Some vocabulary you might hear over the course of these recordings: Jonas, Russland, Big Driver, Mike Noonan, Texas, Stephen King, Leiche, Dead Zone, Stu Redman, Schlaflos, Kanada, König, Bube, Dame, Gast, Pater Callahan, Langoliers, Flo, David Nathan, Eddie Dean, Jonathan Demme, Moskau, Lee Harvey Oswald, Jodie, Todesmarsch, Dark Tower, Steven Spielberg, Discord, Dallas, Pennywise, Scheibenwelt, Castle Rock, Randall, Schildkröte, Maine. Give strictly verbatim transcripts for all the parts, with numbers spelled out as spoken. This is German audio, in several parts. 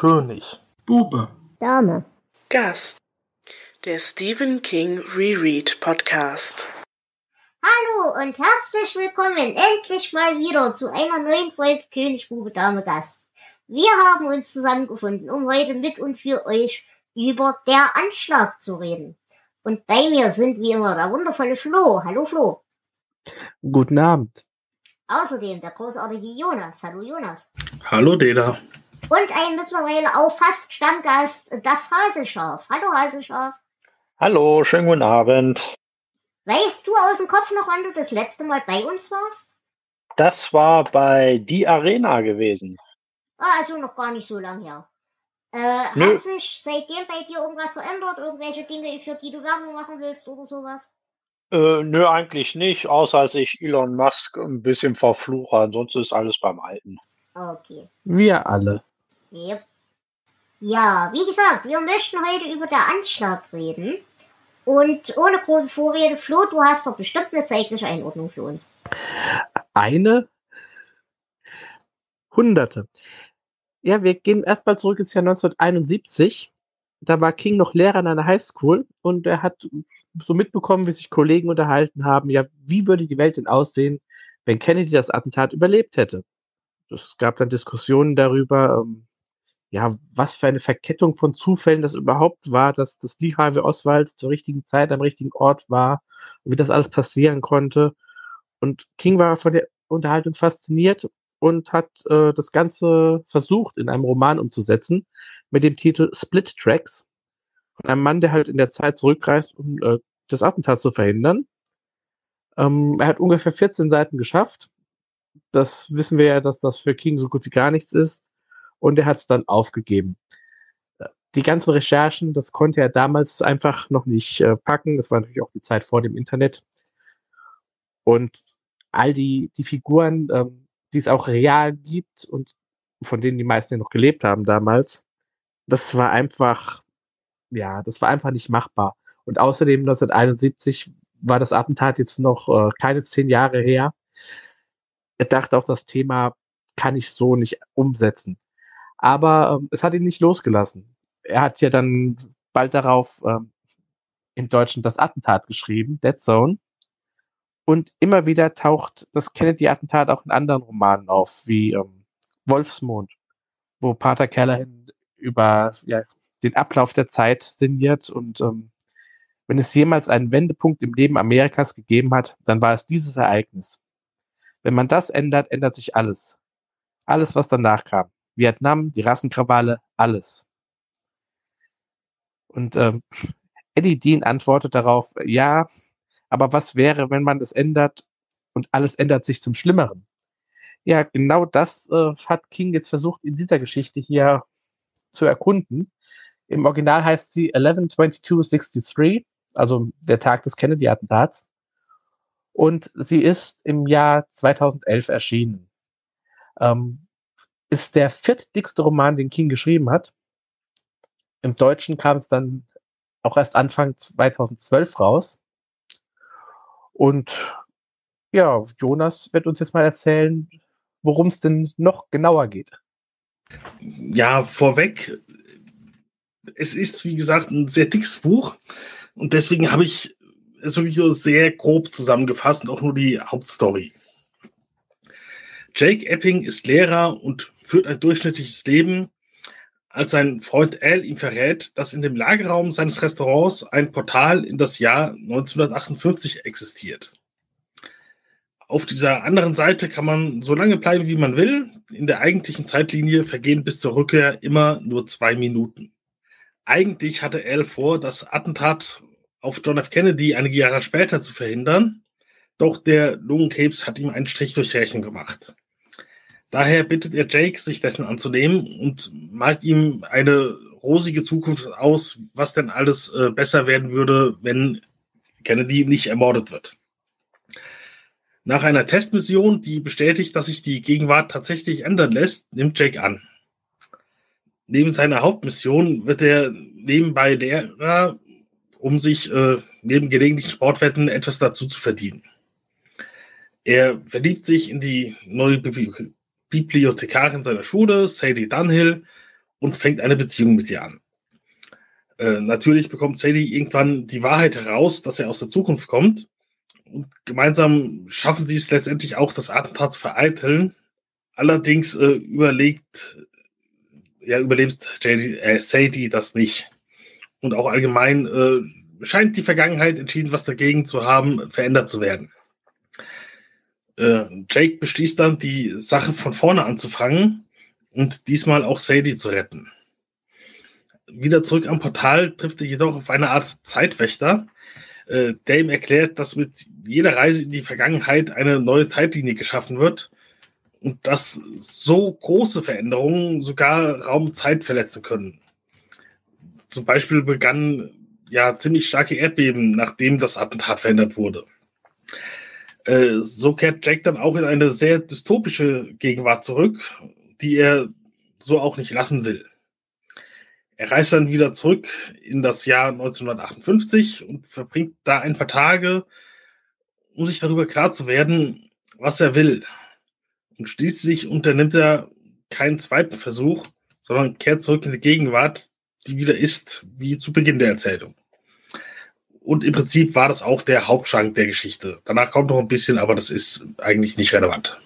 König. Bube. Dame. Gast. Der Stephen King Reread Podcast. Hallo und herzlich willkommen endlich mal wieder zu einer neuen Folge König, Bube, Dame, Gast. Wir haben uns zusammengefunden, um heute mit und für euch über Der Anschlag zu reden. Und bei mir sind wie immer der wundervolle Flo. Hallo Flo. Guten Abend. Außerdem der großartige Jonas. Hallo Jonas. Hallo Deda. Und ein mittlerweile auch fast Stammgast, das Haselschaf. Hallo Haselschaf. Hallo, schönen guten Abend. Weißt du aus dem Kopf noch, wann du das letzte Mal bei uns warst? Das war bei Die Arena gewesen. Also noch gar nicht so lange her. Äh, nee. Hat sich seitdem bei dir irgendwas verändert? Irgendwelche Dinge, für die du Werbung machen willst oder sowas? Äh, nö, eigentlich nicht, außer dass ich Elon Musk ein bisschen verfluche. Ansonsten ist alles beim Alten. Okay. Wir alle. Yep. Ja, wie gesagt, wir möchten heute über Der Anschlag reden. Und ohne große Vorrede, Flo, du hast doch bestimmt eine zeitliche Einordnung für uns. Eine? Hunderte. Ja, wir gehen erstmal zurück ins Jahr neunzehnhunderteinundsiebzig. Da war King noch Lehrer an einer Highschool und er hat so mitbekommen, wie sich Kollegen unterhalten haben. Ja, wie würde die Welt denn aussehen, wenn Kennedy das Attentat überlebt hätte? Es gab dann Diskussionen darüber, ähm, ja, was für eine Verkettung von Zufällen das überhaupt war, dass das Lee Harvey Oswald zur richtigen Zeit am richtigen Ort war und wie das alles passieren konnte. Und King war von der Unterhaltung fasziniert und hat äh, das Ganze versucht, in einem Roman umzusetzen, mit dem Titel Split Tracks, von einem Mann, der halt in der Zeit zurückreist, um äh, das Attentat zu verhindern. Ähm, er hat ungefähr vierzehn Seiten geschafft. Das wissen wir ja, dass das für King so gut wie gar nichts ist. Und er hat es dann aufgegeben. Die ganzen Recherchen, das konnte er damals einfach noch nicht äh, packen. Das war natürlich auch die Zeit vor dem Internet. Und all die, die Figuren, ähm, die es auch real gibt und von denen die meisten ja noch gelebt haben damals, das war einfach, ja, das war einfach nicht machbar. Und außerdem neunzehnhunderteinundsiebzig war das Attentat jetzt noch äh, keine zehn Jahre her. Er dachte auch, das Thema kann ich so nicht umsetzen. Aber ähm, es hat ihn nicht losgelassen. Er hat ja dann bald darauf ähm, im Deutschen das Attentat geschrieben, Dead Zone. Und immer wieder taucht das Kennedy-Attentat auch in anderen Romanen auf, wie ähm, Wolfsmond, wo Pater Callahan über ja, den Ablauf der Zeit sinniert. Und ähm, wenn es jemals einen Wendepunkt im Leben Amerikas gegeben hat, dann war es dieses Ereignis. Wenn man das ändert, ändert sich alles. Alles, was danach kam. Vietnam, die Rassenkrawale, alles. Und ähm, Eddie Dean antwortet darauf, ja, aber was wäre, wenn man es ändert und alles ändert sich zum Schlimmeren? Ja, genau das äh, hat King jetzt versucht, in dieser Geschichte hier zu erkunden. Im Original heißt sie elf zweiundzwanzig sechsundsechzig, also der Tag des Kennedy-Attentats. Und sie ist im Jahr zweitausendelf erschienen. Ähm, ist der viertdickste Roman, den King geschrieben hat. Im Deutschen kam es dann auch erst Anfang zweitausendzwölf raus. Und ja, Jonas wird uns jetzt mal erzählen, worum es denn noch genauer geht. Ja, vorweg, es ist, wie gesagt, ein sehr dickes Buch. Und deswegen habe ich es wirklich so sehr grob zusammengefasst und auch nur die Hauptstory. Jake Epping ist Lehrer und führt ein durchschnittliches Leben, als sein Freund Al ihm verrät, dass in dem Lagerraum seines Restaurants ein Portal in das Jahr neunzehnhundertachtundfünfzig existiert. Auf dieser anderen Seite kann man so lange bleiben, wie man will. In der eigentlichen Zeitlinie vergehen bis zur Rückkehr immer nur zwei Minuten. Eigentlich hatte Al vor, das Attentat auf John F. Kennedy einige Jahre später zu verhindern, doch der Lungenkrebs hat ihm einen Strich durchs Rechnen gemacht. Daher bittet er Jake, sich dessen anzunehmen und malt ihm eine rosige Zukunft aus, was denn alles äh, besser werden würde, wenn Kennedy nicht ermordet wird. Nach einer Testmission, die bestätigt, dass sich die Gegenwart tatsächlich ändern lässt, nimmt Jake an. Neben seiner Hauptmission wird er nebenbei Lehrer, um sich äh, neben gelegentlichen Sportwetten etwas dazu zu verdienen. Er verliebt sich in die neue Bibliothekarin seiner Schule, Sadie Dunhill, und fängt eine Beziehung mit ihr an. Äh, natürlich bekommt Sadie irgendwann die Wahrheit heraus, dass er aus der Zukunft kommt. Und gemeinsam schaffen sie es letztendlich auch, das Attentat zu vereiteln. Allerdings äh, überlegt, ja, überlebt J D, äh, Sadie das nicht. Und auch allgemein äh, scheint die Vergangenheit entschieden, was dagegen zu haben, verändert zu werden. Äh, Jake beschließt dann, die Sache von vorne anzufangen und diesmal auch Sadie zu retten. Wieder zurück am Portal trifft er jedoch auf eine Art Zeitwächter, äh, der ihm erklärt, dass mit jeder Reise in die Vergangenheit eine neue Zeitlinie geschaffen wird und dass so große Veränderungen sogar Raum und Zeit verletzen können. Zum Beispiel begannen ja ziemlich starke Erdbeben, nachdem das Attentat verändert wurde. Äh, so kehrt Jack dann auch in eine sehr dystopische Gegenwart zurück, die er so auch nicht lassen will. Er reist dann wieder zurück in das Jahr neunzehnhundertachtundfünfzig und verbringt da ein paar Tage, um sich darüber klar zu werden, was er will. Und schließlich unternimmt er keinen zweiten Versuch, sondern kehrt zurück in die Gegenwart, die wieder ist wie zu Beginn der Erzählung. Und im Prinzip war das auch der Hauptschrank der Geschichte. Danach kommt noch ein bisschen, aber das ist eigentlich nicht relevant.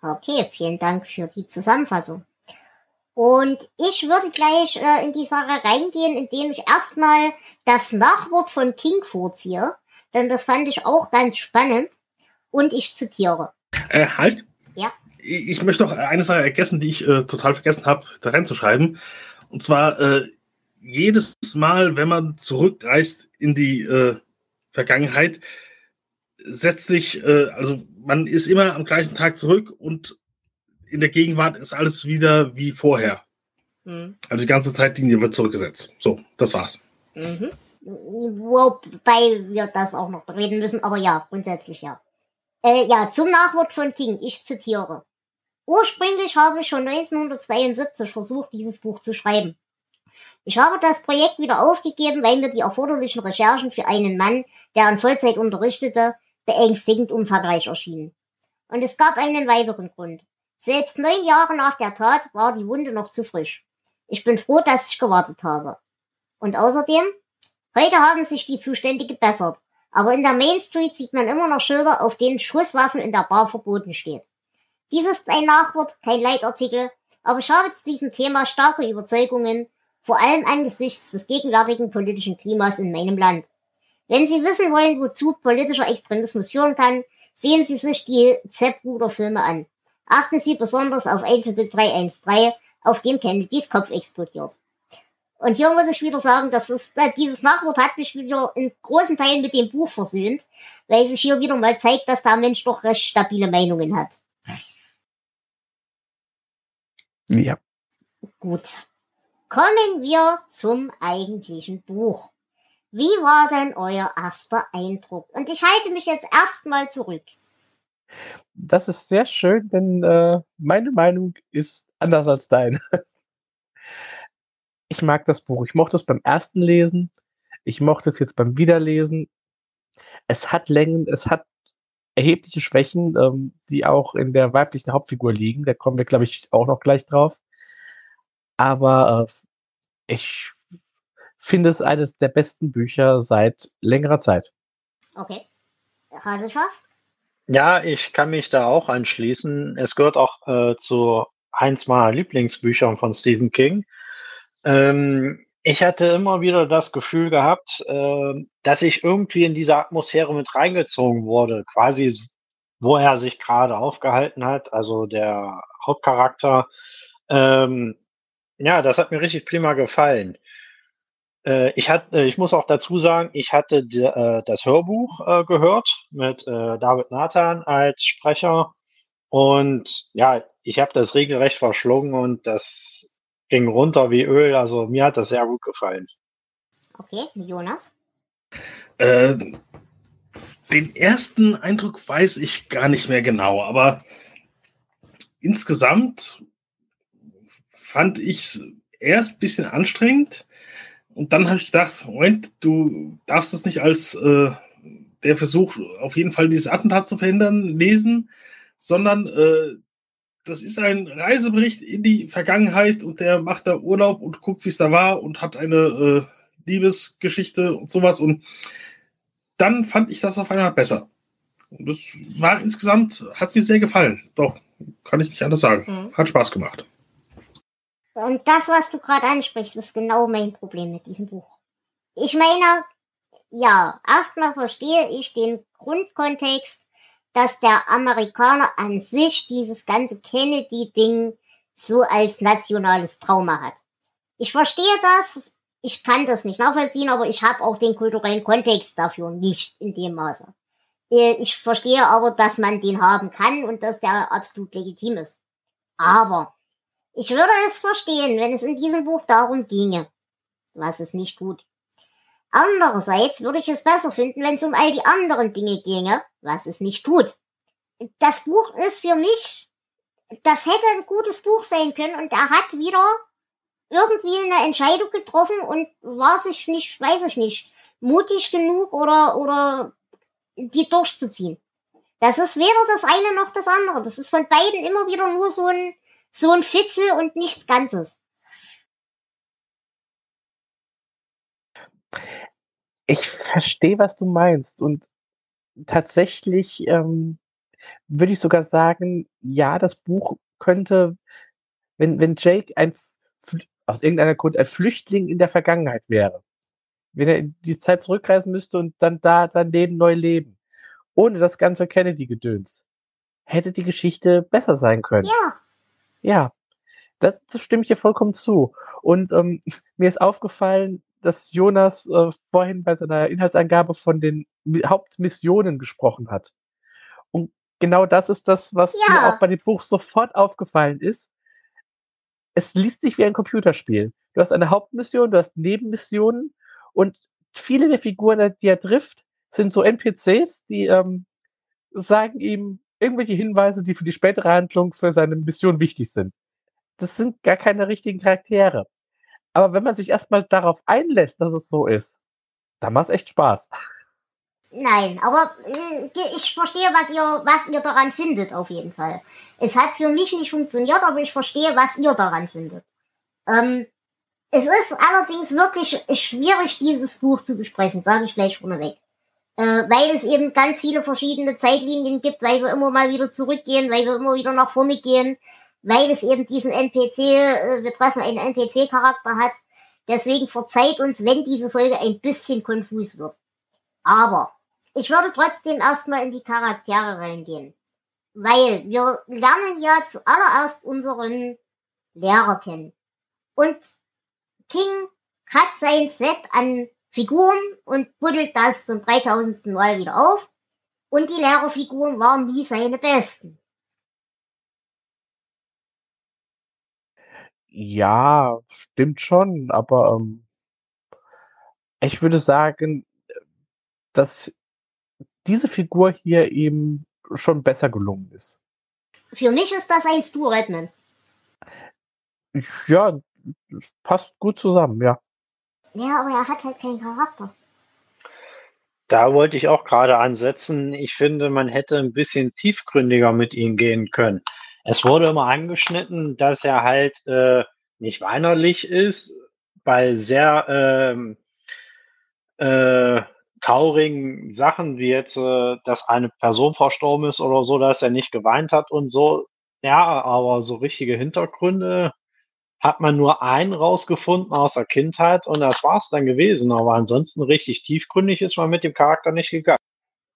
Okay, vielen Dank für die Zusammenfassung. Und ich würde gleich äh, in die Sache reingehen, indem ich erstmal das Nachwort von King vorziehe, denn das fand ich auch ganz spannend. Und ich zitiere. Äh, halt. Ja. Ich möchte noch eine Sache ergänzen, die ich äh, total vergessen habe, da reinzuschreiben. Und zwar äh, jedes Mal, wenn man zurückreist in die äh, Vergangenheit, setzt sich, äh, also man ist immer am gleichen Tag zurück und in der Gegenwart ist alles wieder wie vorher. Mhm. Also die ganze Zeitlinie wird zurückgesetzt. So, das war's. Mhm. Wobei wir das auch noch reden müssen, aber ja, grundsätzlich ja. Äh, ja, zum Nachwort von King, ich zitiere. Ursprünglich habe ich schon neunzehnhundertzweiundsiebzig versucht, dieses Buch zu schreiben. Ich habe das Projekt wieder aufgegeben, weil mir die erforderlichen Recherchen für einen Mann, der in Vollzeit unterrichtete, beängstigend umfangreich erschienen. Und es gab einen weiteren Grund. Selbst neun Jahre nach der Tat war die Wunde noch zu frisch. Ich bin froh, dass ich gewartet habe. Und außerdem, heute haben sich die Zustände gebessert, aber in der Main Street sieht man immer noch Schilder, auf denen Schusswaffen in der Bar verboten steht. Dies ist ein Nachwort, kein Leitartikel, aber ich habe zu diesem Thema starke Überzeugungen, vor allem angesichts des gegenwärtigen politischen Klimas in meinem Land. Wenn Sie wissen wollen, wozu politischer Extremismus führen kann, sehen Sie sich die Z-Bruder-Filme an. Achten Sie besonders auf Einzelbild drei eins drei, auf dem Kennedys Kopf explodiert. Und hier muss ich wieder sagen, das ist, dieses Nachwort hat mich wieder in großen Teilen mit dem Buch versöhnt, weil sich hier wieder mal zeigt, dass der Mensch doch recht stabile Meinungen hat. Ja. Gut. Kommen wir zum eigentlichen Buch. Wie war denn euer erster Eindruck? Und ich halte mich jetzt erstmal zurück. Das ist sehr schön, denn äh, meine Meinung ist anders als deine. Ich mag das Buch. Ich mochte es beim ersten Lesen. Ich mochte es jetzt beim Wiederlesen. Es hat Längen, es hat erhebliche Schwächen, ähm, die auch in der weiblichen Hauptfigur liegen. Da kommen wir, glaube ich, auch noch gleich drauf. Aber äh, ich finde es eines der besten Bücher seit längerer Zeit. Okay. Haselschaf? Ja, ich kann mich da auch anschließen. Es gehört auch äh, zu eins meiner Lieblingsbüchern von Stephen King. Ähm, ich hatte immer wieder das Gefühl gehabt, äh, dass ich irgendwie in diese Atmosphäre mit reingezogen wurde, quasi wo er sich gerade aufgehalten hat, also der Hauptcharakter. Ähm, ja, das hat mir richtig prima gefallen. Äh, ich, hat, äh, ich muss auch dazu sagen, ich hatte die, äh, das Hörbuch äh, gehört mit äh, David Nathan als Sprecher und ja, ich habe das regelrecht verschlungen und das ging runter wie Öl, also mir hat das sehr gut gefallen. Okay, Jonas? Äh, den ersten Eindruck weiß ich gar nicht mehr genau, aber insgesamt fand ich es erst ein bisschen anstrengend und dann habe ich gedacht, Moment, du darfst das nicht als äh, der Versuch, auf jeden Fall dieses Attentat zu verhindern, lesen, sondern äh, das ist ein Reisebericht in die Vergangenheit und der macht da Urlaub und guckt, wie es da war und hat eine äh, Liebesgeschichte und sowas. Und dann fand ich das auf einmal besser. Und das war insgesamt, hat es mir sehr gefallen. Doch, kann ich nicht anders sagen. Mhm. Hat Spaß gemacht. Und das, was du gerade ansprichst, ist genau mein Problem mit diesem Buch. Ich meine, ja, erstmal verstehe ich den Grundkontext, dass der Amerikaner an sich dieses ganze Kennedy-Ding so als nationales Trauma hat. Ich verstehe das, ich kann das nicht nachvollziehen, aber ich habe auch den kulturellen Kontext dafür nicht in dem Maße. Ich verstehe aber, dass man den haben kann und dass der absolut legitim ist. Aber ich würde es verstehen, wenn es in diesem Buch darum ginge. Was ist nicht gut. Andererseits würde ich es besser finden, wenn es um all die anderen Dinge ginge, was es nicht tut. Das Buch ist für mich, das hätte ein gutes Buch sein können und er hat wieder irgendwie eine Entscheidung getroffen und war sich nicht, weiß ich nicht, mutig genug oder, oder die durchzuziehen. Das ist weder das eine noch das andere. Das ist von beiden immer wieder nur so ein, so ein Fitzel und nichts Ganzes. Ich verstehe, was du meinst und tatsächlich ähm, würde ich sogar sagen, ja, das Buch könnte, wenn, wenn Jake ein, aus irgendeinem Grund ein Flüchtling in der Vergangenheit wäre, wenn er in die Zeit zurückreisen müsste und dann da sein Leben neu leben, ohne das ganze Kennedy-Gedöns, hätte die Geschichte besser sein können. Ja. Ja, das, das stimme ich dir vollkommen zu und ähm, mir ist aufgefallen, dass Jonas äh, vorhin bei seiner Inhaltsangabe von den Hauptmissionen gesprochen hat. Und genau das ist das, was ja. mir auch bei dem Buch sofort aufgefallen ist. Es liest sich wie ein Computerspiel. Du hast eine Hauptmission, du hast Nebenmissionen und viele der Figuren, die er trifft, sind so N P Cs, die ähm, sagen ihm irgendwelche Hinweise, die für die spätere Handlung für seine Mission wichtig sind. Das sind gar keine richtigen Charaktere. Aber wenn man sich erstmal darauf einlässt, dass es so ist, dann macht es echt Spaß. Nein, aber ich verstehe, was ihr, was ihr daran findet, auf jeden Fall. Es hat für mich nicht funktioniert, aber ich verstehe, was ihr daran findet. Ähm, es ist allerdings wirklich schwierig, dieses Buch zu besprechen, sage ich gleich vorneweg. Äh, weil es eben ganz viele verschiedene Zeitlinien gibt, weil wir immer mal wieder zurückgehen, weil wir immer wieder nach vorne gehen. Weil es eben diesen N P C, äh, wir treffen einen N P C-Charakter hat. Deswegen verzeiht uns, wenn diese Folge ein bisschen konfus wird. Aber ich würde trotzdem erstmal in die Charaktere reingehen. Weil wir lernen ja zuallererst unseren Lehrer kennen. Und King hat sein Set an Figuren und buddelt das zum dreitausendsten Mal wieder auf. Und die Lehrerfiguren waren nie seine besten. Ja, stimmt schon, aber ähm, ich würde sagen, dass diese Figur hier eben schon besser gelungen ist. Für mich ist das ein Stu Redman. Ja, passt gut zusammen, ja. Ja, aber er hat halt keinen Charakter. Da wollte ich auch gerade ansetzen. Ich finde, man hätte ein bisschen tiefgründiger mit ihm gehen können. Es wurde immer angeschnitten, dass er halt äh, nicht weinerlich ist, bei sehr ähm, äh, traurigen Sachen, wie jetzt, äh, dass eine Person verstorben ist oder so, dass er nicht geweint hat und so. Ja, aber so richtige Hintergründe hat man nur einen rausgefunden aus der Kindheit und das war's dann gewesen. Aber ansonsten richtig tiefgründig ist man mit dem Charakter nicht gegangen.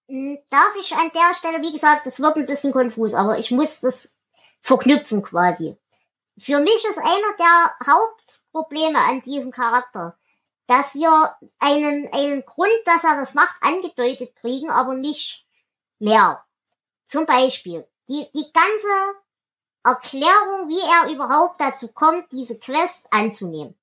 Darf ich an der Stelle, wie gesagt, es wird ein bisschen konfus, aber ich muss das verknüpfen quasi. Für mich ist einer der Hauptprobleme an diesem Charakter, dass wir einen, einen Grund, dass er das macht, angedeutet kriegen, aber nicht mehr. Zum Beispiel, die, die ganze Erklärung, wie er überhaupt dazu kommt, diese Quest anzunehmen,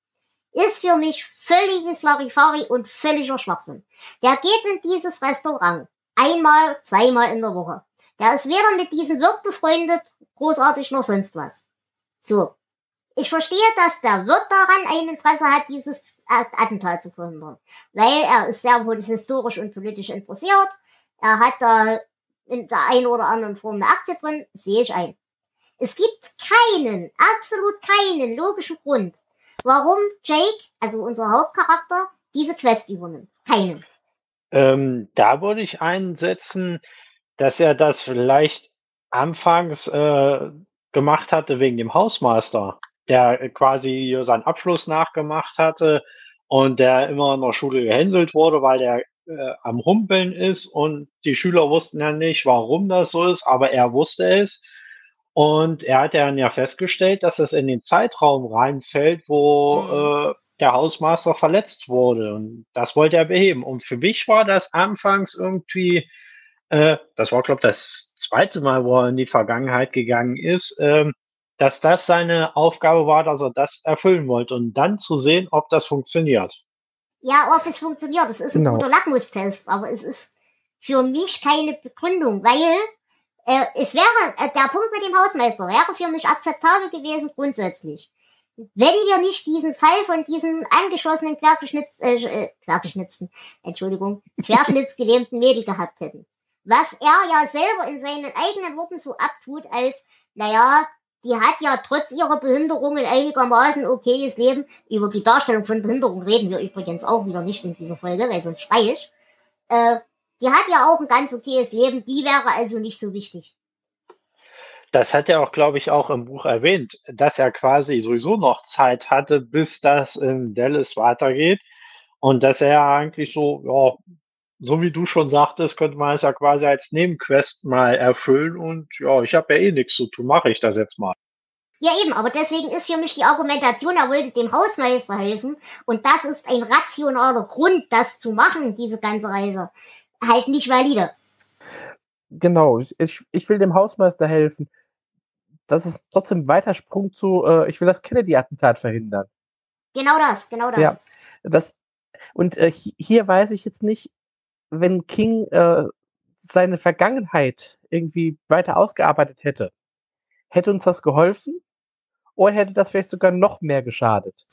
ist für mich völliges Larifari und völliger Schwachsinn. Der geht in dieses Restaurant. Einmal, zweimal in der Woche. Der ist weder mit diesem Wirt befreundet, großartig noch sonst was. So. Ich verstehe, dass der Wirt daran ein Interesse hat, dieses Attentat zu verhindern. Weil er ist sehr wohl historisch und politisch interessiert. Er hat da in der einen oder anderen Form eine Aktie drin. Sehe ich ein. Es gibt keinen, absolut keinen logischen Grund, warum Jake, also unser Hauptcharakter, diese Quest übernimmt. Keinen. Ähm, da würde ich einsetzen, dass er das vielleicht anfangs äh, gemacht hatte wegen dem Hausmeister, der quasi seinen Abschluss nachgemacht hatte und der immer in der Schule gehänselt wurde, weil der äh, am Humpeln ist und die Schüler wussten ja nicht, warum das so ist, aber er wusste es. Und er hat dann ja festgestellt, dass es in den Zeitraum reinfällt, wo mhm. äh, der Hausmeister verletzt wurde. Und das wollte er beheben. Und für mich war das anfangs irgendwie, äh, das war, glaube ich, das zweite Mal, wo er in die Vergangenheit gegangen ist, äh, dass das seine Aufgabe war, dass er das erfüllen wollte. Und dann zu sehen, ob das funktioniert. Ja, ob es funktioniert. Das ist ein guter Lackmustest. Aber es ist für mich keine Begründung, weil... Äh, es wäre, äh, der Punkt mit dem Hausmeister wäre für mich akzeptabel gewesen, grundsätzlich. Wenn wir nicht diesen Fall von diesem angeschossenen Quergeschnitz, äh, Quergeschnitzten, Entschuldigung, querschnittsgelähmten Mädel gehabt hätten. Was er ja selber in seinen eigenen Worten so abtut als, naja, die hat ja trotz ihrer Behinderung ein einigermaßen okayes Leben. Über die Darstellung von Behinderung reden wir übrigens auch wieder nicht in dieser Folge, weil sonst schrei ich. Äh, Die hat ja auch ein ganz okayes Leben, die wäre also nicht so wichtig. Das hat er auch, glaube ich, auch im Buch erwähnt, dass er quasi sowieso noch Zeit hatte, bis das in Dallas weitergeht. Und dass er eigentlich so, ja, so wie du schon sagtest, könnte man es ja quasi als Nebenquest mal erfüllen. Und ja, ich habe ja eh nichts zu tun, mache ich das jetzt mal. Ja eben, aber deswegen ist für mich die Argumentation, er wollte dem Hausmeister helfen. Und das ist ein rationaler Grund, das zu machen, diese ganze Reise. Halt nicht valide. Genau, ich, ich will dem Hausmeister helfen. Das ist trotzdem ein weiter Sprung zu, äh, ich will das Kennedy-Attentat verhindern. Genau das, genau das. Ja, das und äh, hier weiß ich jetzt nicht, wenn King äh, seine Vergangenheit irgendwie weiter ausgearbeitet hätte, hätte uns das geholfen oder hätte das vielleicht sogar noch mehr geschadet?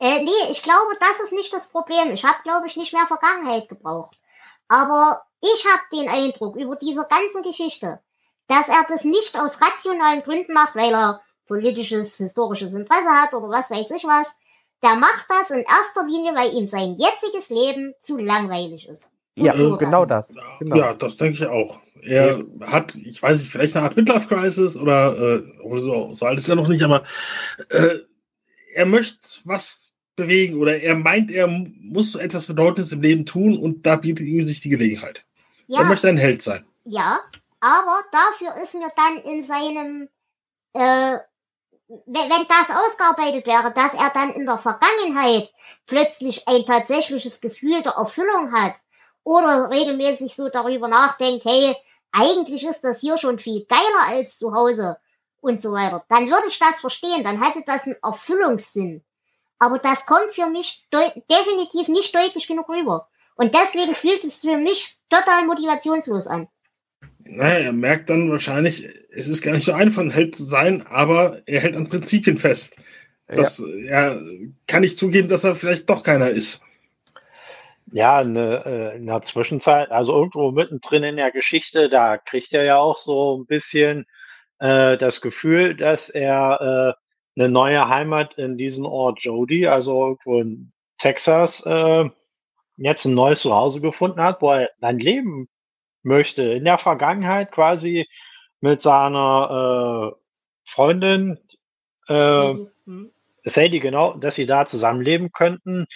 Äh, nee, ich glaube, das ist nicht das Problem. Ich habe, glaube ich, nicht mehr Vergangenheit gebraucht. Aber ich habe den Eindruck über diese ganzen Geschichte, dass er das nicht aus rationalen Gründen macht, weil er politisches, historisches Interesse hat oder was weiß ich was. Der macht das in erster Linie, weil ihm sein jetziges Leben zu langweilig ist. Und ja, genau das. das. Genau. Ja, das denke ich auch. Er ja. hat, ich weiß nicht, vielleicht eine Art Midlife-Crisis oder äh, so, so alt ist er noch nicht, aber äh, er möchte was bewegen oder er meint, er muss etwas Bedeutendes im Leben tun und da bietet ihm sich die Gelegenheit. Ja, er möchte ein Held sein. Ja, aber dafür ist mir dann in seinem, äh, wenn, wenn das ausgearbeitet wäre, dass er dann in der Vergangenheit plötzlich ein tatsächliches Gefühl der Erfüllung hat oder regelmäßig so darüber nachdenkt, hey, eigentlich ist das hier schon viel geiler als zu Hause und so weiter, dann würde ich das verstehen, dann hätte das einen Erfüllungssinn. Aber das kommt für mich definitiv nicht deutlich genug rüber. Und deswegen fühlt es für mich total motivationslos an. Naja, er merkt dann wahrscheinlich, es ist gar nicht so einfach, ein Held zu sein, aber er hält an Prinzipien fest. Das, ja. Er kann nicht zugeben, dass er vielleicht doch keiner ist. Ja, ne, in der Zwischenzeit, also irgendwo mittendrin in der Geschichte, da kriegt er ja auch so ein bisschen äh, das Gefühl, dass er... Äh, eine neue Heimat in diesem Ort Jodie, also irgendwo in Texas, äh, jetzt ein neues Zuhause gefunden hat, wo er dann leben möchte. In der Vergangenheit quasi mit seiner äh, Freundin äh, Sadie, genau, dass sie da zusammenleben könnten.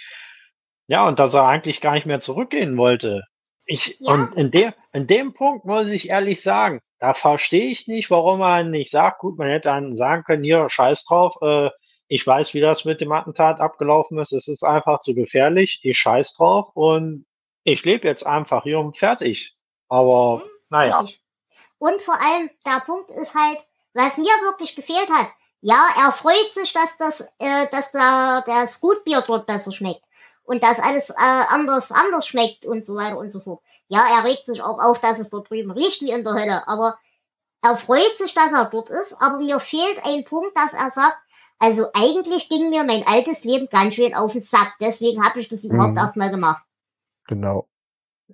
Ja, und dass er eigentlich gar nicht mehr zurückgehen wollte. Ich, ja. Und in, de, in dem Punkt muss ich ehrlich sagen, da verstehe ich nicht, warum man nicht sagt, gut, man hätte dann sagen können, hier, scheiß drauf, äh, ich weiß, wie das mit dem Attentat abgelaufen ist, es ist einfach zu gefährlich, ich scheiß drauf und ich lebe jetzt einfach hier und fertig. Aber, mhm, naja. Richtig. Und vor allem, der Punkt ist halt, was mir wirklich gefehlt hat, ja, er freut sich, dass das, äh, dass da das Gutbier dort besser schmeckt und dass alles äh, anders, anders schmeckt und so weiter und so fort. Ja, er regt sich auch auf, dass es dort drüben riecht wie in der Hölle, aber er freut sich, dass er dort ist, aber mir fehlt ein Punkt, dass er sagt, also eigentlich ging mir mein altes Leben ganz schön auf den Sack, deswegen habe ich das überhaupt mhm. erstmal gemacht. Genau.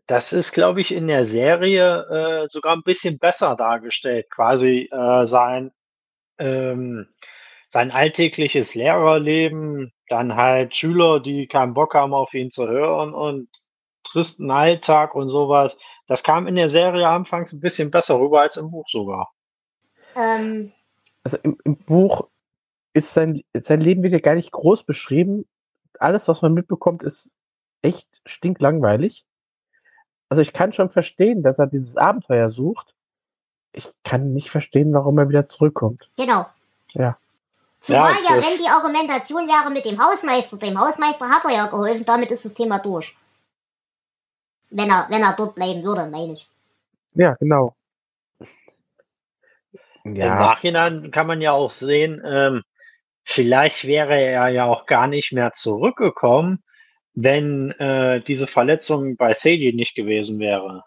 Das ist, glaube ich, in der Serie äh, sogar ein bisschen besser dargestellt, quasi äh, sein ähm, sein alltägliches Lehrerleben, dann halt Schüler, die keinen Bock haben, auf ihn zu hören und tristen Alltag und sowas. Das kam in der Serie anfangs ein bisschen besser rüber als im Buch sogar. Ähm. Also im, im Buch ist sein, sein Leben wird ja gar nicht groß beschrieben. Alles, was man mitbekommt, ist echt stinklangweilig. Also ich kann schon verstehen, dass er dieses Abenteuer sucht. Ich kann nicht verstehen, warum er wieder zurückkommt. Genau. Ja. Zumal ja, ja wenn die Argumentation wäre mit dem Hausmeister. Dem Hausmeister hat er ja geholfen, damit ist das Thema durch. Wenn er, wenn er dort bleiben würde, meine ich. Ja, genau. Ja. Im Nachhinein kann man ja auch sehen, ähm, vielleicht wäre er ja auch gar nicht mehr zurückgekommen, wenn äh, diese Verletzung bei Sadie nicht gewesen wäre.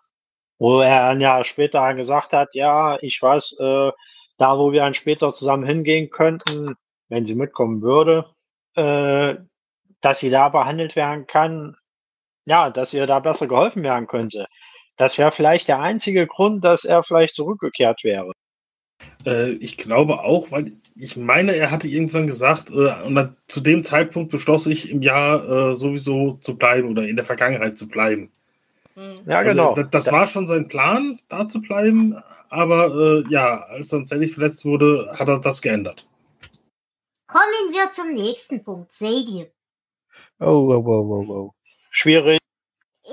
Wo er dann ja später gesagt hat, ja, ich weiß, äh, da wo wir dann später zusammen hingehen könnten, wenn sie mitkommen würde, äh, dass sie da behandelt werden kann, ja, dass ihr da besser geholfen werden könnte. Das wäre vielleicht der einzige Grund, dass er vielleicht zurückgekehrt wäre. Äh, ich glaube auch, weil ich meine, er hatte irgendwann gesagt, äh, und dann, zu dem Zeitpunkt beschloss ich, im Jahr äh, sowieso zu bleiben oder in der Vergangenheit zu bleiben. Ja, also, genau. Das, das war schon sein Plan, da zu bleiben, aber äh, ja, als er tatsächlich verletzt wurde, hat er das geändert. Kommen wir zum nächsten Punkt, Sadie. Oh, wow, wow, wow, wow. Schwierig.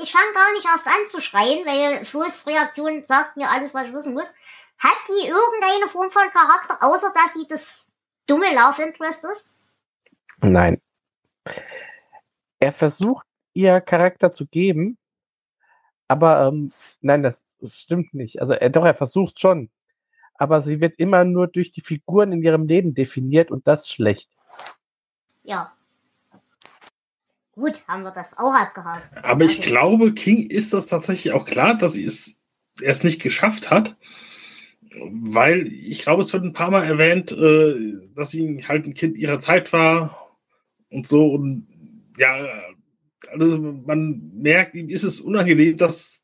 Ich fange gar nicht erst an zu schreien, weil Flo's Reaktion sagt mir alles, was ich wissen muss. Hat die irgendeine Form von Charakter, außer dass sie das dumme Love Interest ist? Nein. Er versucht, ihr Charakter zu geben, aber ähm, nein, das, das stimmt nicht. Also er, doch, er versucht schon. Aber sie wird immer nur durch die Figuren in ihrem Leben definiert und das schlecht. Ja. Gut, haben wir das auch abgehakt. Aber ich glaube, King ist das tatsächlich auch klar, dass sie es, er es nicht geschafft hat, weil ich glaube, es wird ein paar Mal erwähnt, äh, dass sie halt ein Kind ihrer Zeit war und so. Und ja, also man merkt, ihm ist es unangenehm, dass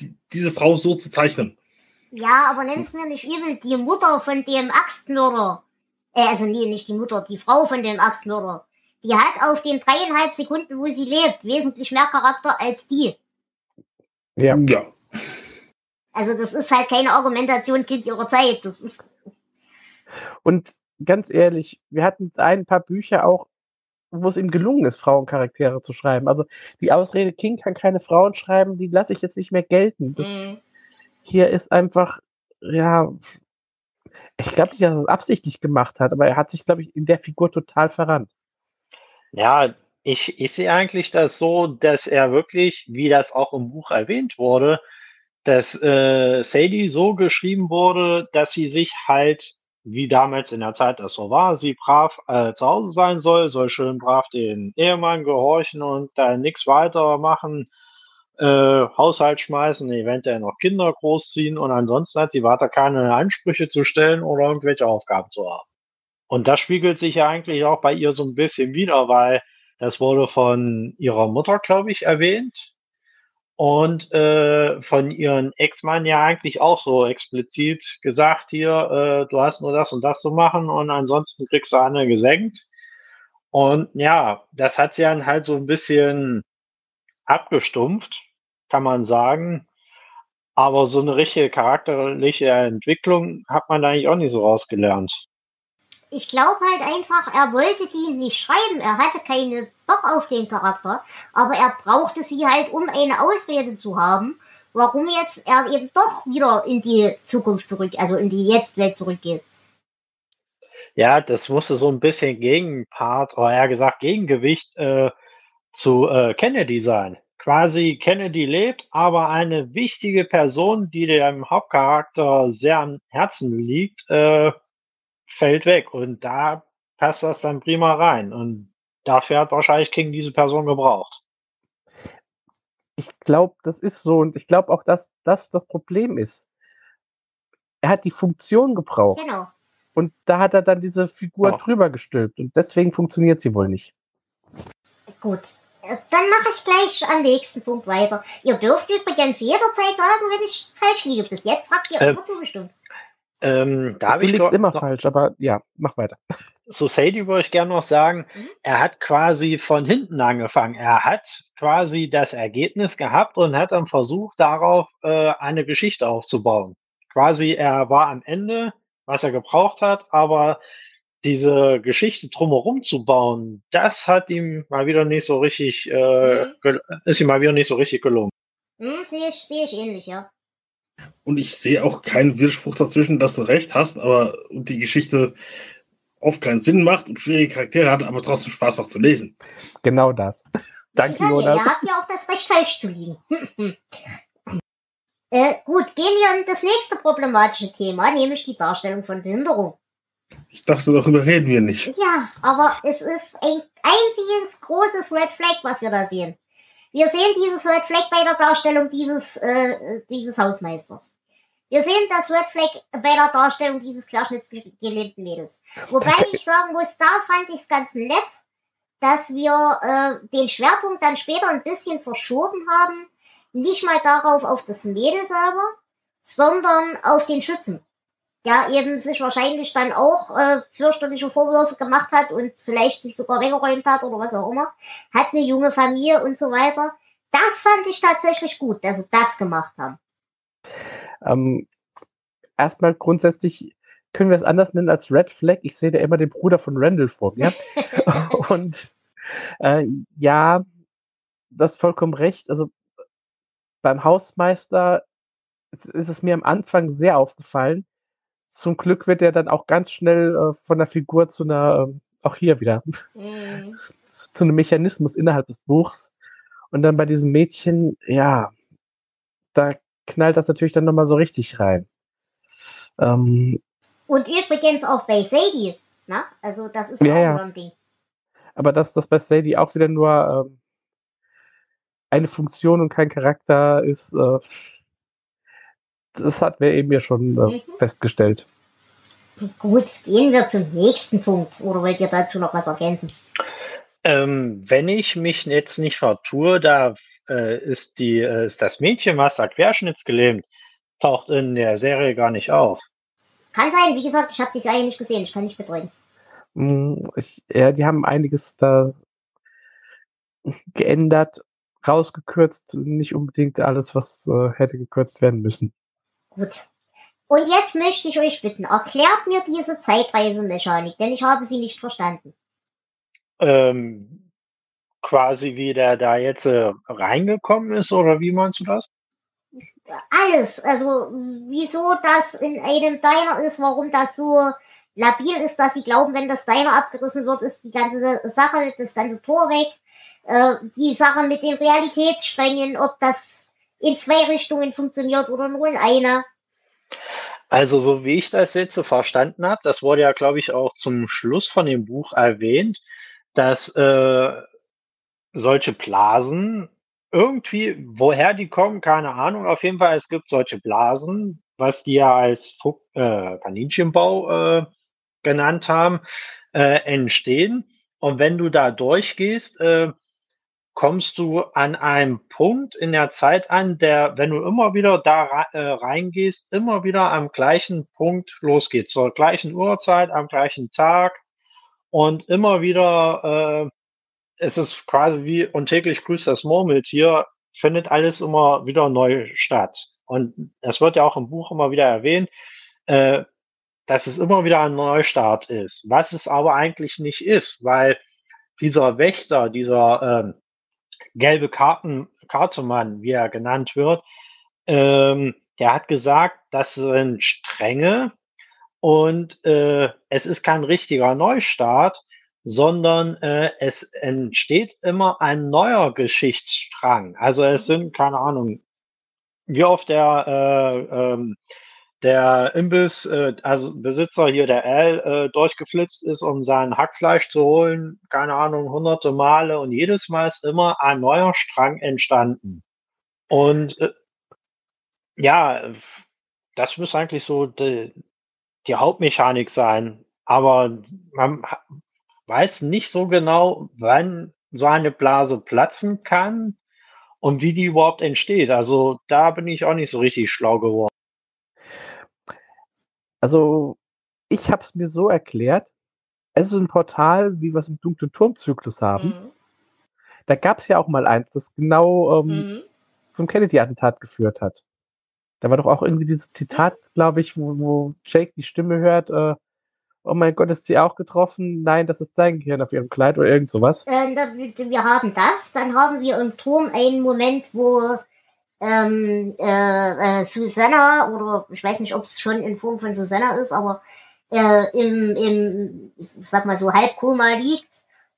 die, diese Frau so zu zeichnen. Ja, aber nimm's mir nicht übel, die Mutter von dem Axtmörder, äh, also nee, nicht die Mutter, die Frau von dem Axtmörder, die hat auf den dreieinhalb Sekunden, wo sie lebt, wesentlich mehr Charakter als die. Ja. ja. Also das ist halt keine Argumentation, Kind ihrer Zeit. Das ist Und ganz ehrlich, wir hatten ein paar Bücher auch, wo es ihm gelungen ist, Frauencharaktere zu schreiben. Also die Ausrede, King kann keine Frauen schreiben, die lasse ich jetzt nicht mehr gelten. Das mhm. Hier ist einfach, ja, ich glaube nicht, dass er es absichtlich gemacht hat, aber er hat sich, glaube ich, in der Figur total verrannt. Ja, ich, ich sehe eigentlich das so, dass er wirklich, wie das auch im Buch erwähnt wurde, dass äh, Sadie so geschrieben wurde, dass sie sich halt, wie damals in der Zeit das so war, sie brav äh, zu Hause sein soll, soll schön brav den Ehemann gehorchen und dann nichts weiter machen, äh, Haushalt schmeißen, eventuell noch Kinder großziehen und ansonsten hat sie weiter keine Ansprüche zu stellen oder irgendwelche Aufgaben zu haben. Und das spiegelt sich ja eigentlich auch bei ihr so ein bisschen wieder, weil das wurde von ihrer Mutter, glaube ich, erwähnt und äh, von ihrem Ex-Mann ja eigentlich auch so explizit gesagt, hier, äh, du hast nur das und das zu machen und ansonsten kriegst du eine gesenkt. Und ja, das hat sie dann halt so ein bisschen abgestumpft, kann man sagen. Aber so eine richtige charakterliche Entwicklung hat man da eigentlich auch nicht so rausgelernt. Ich glaube halt einfach, er wollte die nicht schreiben, er hatte keinen Bock auf den Charakter, aber er brauchte sie halt, um eine Ausrede zu haben, warum jetzt er eben doch wieder in die Zukunft zurück, also in die Jetztwelt zurückgeht. Ja, das musste so ein bisschen Gegenpart, oder eher gesagt Gegengewicht äh, zu äh, Kennedy sein. Quasi Kennedy lebt, aber eine wichtige Person, die dem Hauptcharakter sehr am Herzen liegt, äh, fällt weg und da passt das dann prima rein und dafür hat wahrscheinlich King diese Person gebraucht. Ich glaube, das ist so und ich glaube auch, dass das das Problem ist. Er hat die Funktion gebraucht. Genau. Und da hat er dann diese Figur genau. drüber gestülpt und deswegen funktioniert sie wohl nicht. Gut, dann mache ich gleich am nächsten Punkt weiter. Ihr dürft übrigens jederzeit sagen, wenn ich falsch liege. Bis jetzt habt ihr immer äh, zugestimmt. Ähm, da habe ich liegst immer noch falsch, aber ja, mach weiter. So, Sadie würde ich gerne noch sagen, mhm. er hat quasi von hinten angefangen. Er hat quasi das Ergebnis gehabt und hat dann versucht, darauf äh, eine Geschichte aufzubauen. Quasi, er war am Ende, was er gebraucht hat, aber diese Geschichte drumherum zu bauen, das hat ihm mal wieder nicht so richtig, äh, mhm. ist ihm mal wieder nicht so richtig gelungen. Mhm, sehe ich, sehe ich ähnlich, ja. Und ich sehe auch keinen Widerspruch dazwischen, dass du recht hast, aber die Geschichte oft keinen Sinn macht und schwierige Charaktere hat, aber trotzdem Spaß macht zu lesen. Genau das. Danke, Jonas. Ihr habt ja auch das Recht, falsch zu liegen. äh, gut, gehen wir an das nächste problematische Thema, nämlich die Darstellung von Behinderung. Ich dachte, darüber reden wir nicht. Ja, aber es ist ein einziges großes Red Flag, was wir da sehen. Wir sehen dieses Red Flag bei der Darstellung dieses, äh, dieses Hausmeisters. Wir sehen das Red Flag bei der Darstellung dieses querschnittsgelähmten Mädels. Wobei ich sagen muss, da fand ich es ganz nett, dass wir äh, den Schwerpunkt dann später ein bisschen verschoben haben. Nicht mal darauf auf das Mädel selber, sondern auf den Schützen. Der eben sich wahrscheinlich dann auch äh, fürchterliche Vorwürfe gemacht hat und vielleicht sich sogar weggeräumt hat oder was auch immer. Hat eine junge Familie und so weiter. Das fand ich tatsächlich gut, dass sie das gemacht haben. Ähm, erstmal grundsätzlich können wir es anders nennen als Red Flag. Ich sehe da immer den Bruder von Randall vor mir. Und äh, ja, das ist vollkommen recht. Also beim Hausmeister ist es mir am Anfang sehr aufgefallen. Zum Glück wird er dann auch ganz schnell äh, von der Figur zu einer, äh, auch hier wieder, mm. zu einem Mechanismus innerhalb des Buchs. Und dann bei diesem Mädchen, ja, da knallt das natürlich dann nochmal so richtig rein. Ähm, Und übrigens auch bei Sadie, ne? Also das ist ja auch ja. ein Ding. Aber dass das bei Sadie auch wieder nur ähm, eine Funktion und kein Charakter ist, äh, das hatten wir eben ja schon äh, mhm. festgestellt. Gut, gehen wir zum nächsten Punkt. Oder wollt ihr dazu noch was ergänzen? Ähm, wenn ich mich jetzt nicht vertue, da äh, ist, die, äh, ist das Mädchen, was da querschnittsgelähmt, taucht in der Serie gar nicht auf. Kann sein, wie gesagt, ich habe die Serie nicht gesehen, ich kann nicht betreuen. Mm, ich, ja, die haben einiges da geändert, rausgekürzt, nicht unbedingt alles, was äh, hätte gekürzt werden müssen. Gut. Und jetzt möchte ich euch bitten, erklärt mir diese Zeitreisemechanik, denn ich habe sie nicht verstanden. Ähm, quasi wie der da jetzt äh, reingekommen ist, oder wie meinst du das? Alles. Also wieso das in einem Diner ist, warum das so labil ist, dass sie glauben, wenn das Diner abgerissen wird, ist die ganze Sache, das ganze Tor weg. Äh, die Sache mit den Realitätssträngen, ob das in zwei Richtungen funktioniert oder nur in einer. Also so wie ich das jetzt so verstanden habe, das wurde ja, glaube ich, auch zum Schluss von dem Buch erwähnt, dass äh, solche Blasen irgendwie, woher die kommen, keine Ahnung, auf jeden Fall, es gibt solche Blasen, was die ja als äh, Kaninchenbau äh, genannt haben, äh, entstehen. Und wenn du da durchgehst, äh, kommst du an einem Punkt in der Zeit an, der, wenn du immer wieder da äh, reingehst, immer wieder am gleichen Punkt losgeht, zur gleichen Uhrzeit, am gleichen Tag und immer wieder, äh, es ist quasi wie und täglich grüßt das Murmeltier, findet alles immer wieder neu statt. Und es wird ja auch im Buch immer wieder erwähnt, äh, dass es immer wieder ein Neustart ist, was es aber eigentlich nicht ist, weil dieser Wächter, dieser äh, gelbe Karten, Kartemann, wie er genannt wird, ähm, der hat gesagt, das sind Stränge und äh, es ist kein richtiger Neustart, sondern äh, es entsteht immer ein neuer Geschichtsstrang. Also es sind, keine Ahnung, wie oft der äh, ähm, der Imbiss, äh, also Besitzer hier, der L, äh, durchgeflitzt ist, um sein Hackfleisch zu holen, keine Ahnung, hunderte Male und jedes Mal ist immer ein neuer Strang entstanden. Und äh, ja, das müsste eigentlich so die, die Hauptmechanik sein, aber man weiß nicht so genau, wann so eine Blase platzen kann und wie die überhaupt entsteht. Also da bin ich auch nicht so richtig schlau geworden. Also, ich habe es mir so erklärt, es ist ein Portal, wie wir es im dunklen Turmzyklus haben. Mhm. Da gab es ja auch mal eins, das genau ähm, mhm. zum Kennedy-Attentat geführt hat. Da war doch auch irgendwie dieses Zitat, glaube ich, wo, wo Jake die Stimme hört, äh, oh mein Gott, ist sie auch getroffen? Nein, das ist sein Gehirn auf ihrem Kleid oder irgend sowas. Ähm, wir haben das, dann haben wir im Turm einen Moment, wo ähm, äh, äh, Susanna, oder ich weiß nicht, ob es schon in Form von Susanna ist, aber äh, im, im, ich sag mal so, Halbkoma liegt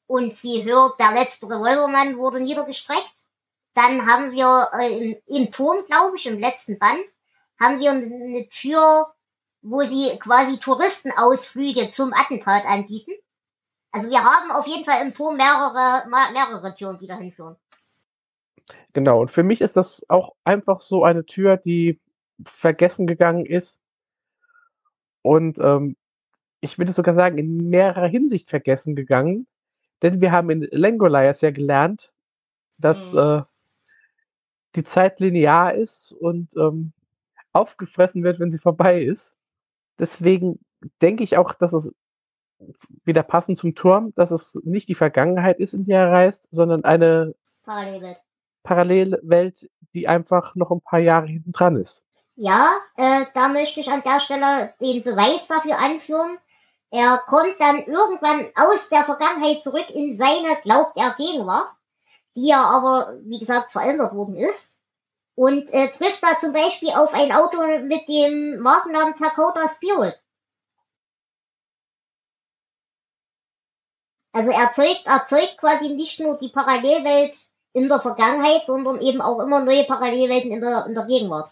und sie hört, der letzte Revolvermann wurde niedergestreckt. Dann haben wir äh, im, im Turm, glaube ich, im letzten Band, haben wir eine Tür, wo sie quasi Touristenausflüge zum Attentat anbieten. Also wir haben auf jeden Fall im Turm mehrere, mehrere Türen, die dahin führen. Genau, und für mich ist das auch einfach so eine Tür, die vergessen gegangen ist. Und ähm, ich würde sogar sagen, in mehrerer Hinsicht vergessen gegangen. Denn wir haben in Langoliers ja gelernt, dass mhm. äh, die Zeit linear ist und ähm, aufgefressen wird, wenn sie vorbei ist. Deswegen denke ich auch, dass es wieder passend zum Turm, dass es nicht die Vergangenheit ist, in die er reist, sondern eine Parallelwelt, Parallelwelt, die einfach noch ein paar Jahre hinten dran ist. Ja, äh, da möchte ich an der Stelle den Beweis dafür anführen. Er kommt dann irgendwann aus der Vergangenheit zurück in seine, glaubt er, Gegenwart, die ja aber, wie gesagt, verändert worden ist. Und äh, trifft da zum Beispiel auf ein Auto mit dem Markennamen Dakota Spirit. Also erzeugt, erzeugt quasi nicht nur die Parallelwelt in der Vergangenheit, sondern eben auch immer neue Parallelwelten in der, in der Gegenwart.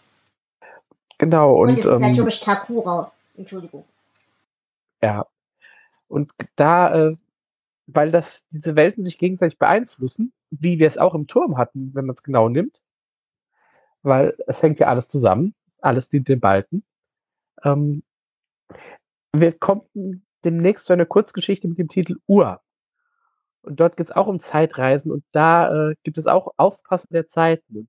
Genau. Und, und es ähm, ist natürlich Takura. Entschuldigung. Ja. Und da, äh, weil das diese Welten sich gegenseitig beeinflussen, wie wir es auch im Turm hatten, wenn man es genau nimmt, weil es hängt ja alles zusammen, alles dient den Balken. Ähm, wir kommen demnächst zu einer Kurzgeschichte mit dem Titel Uhr. Und dort geht es auch um Zeitreisen und da äh, gibt es auch Aufpassen der Zeiten.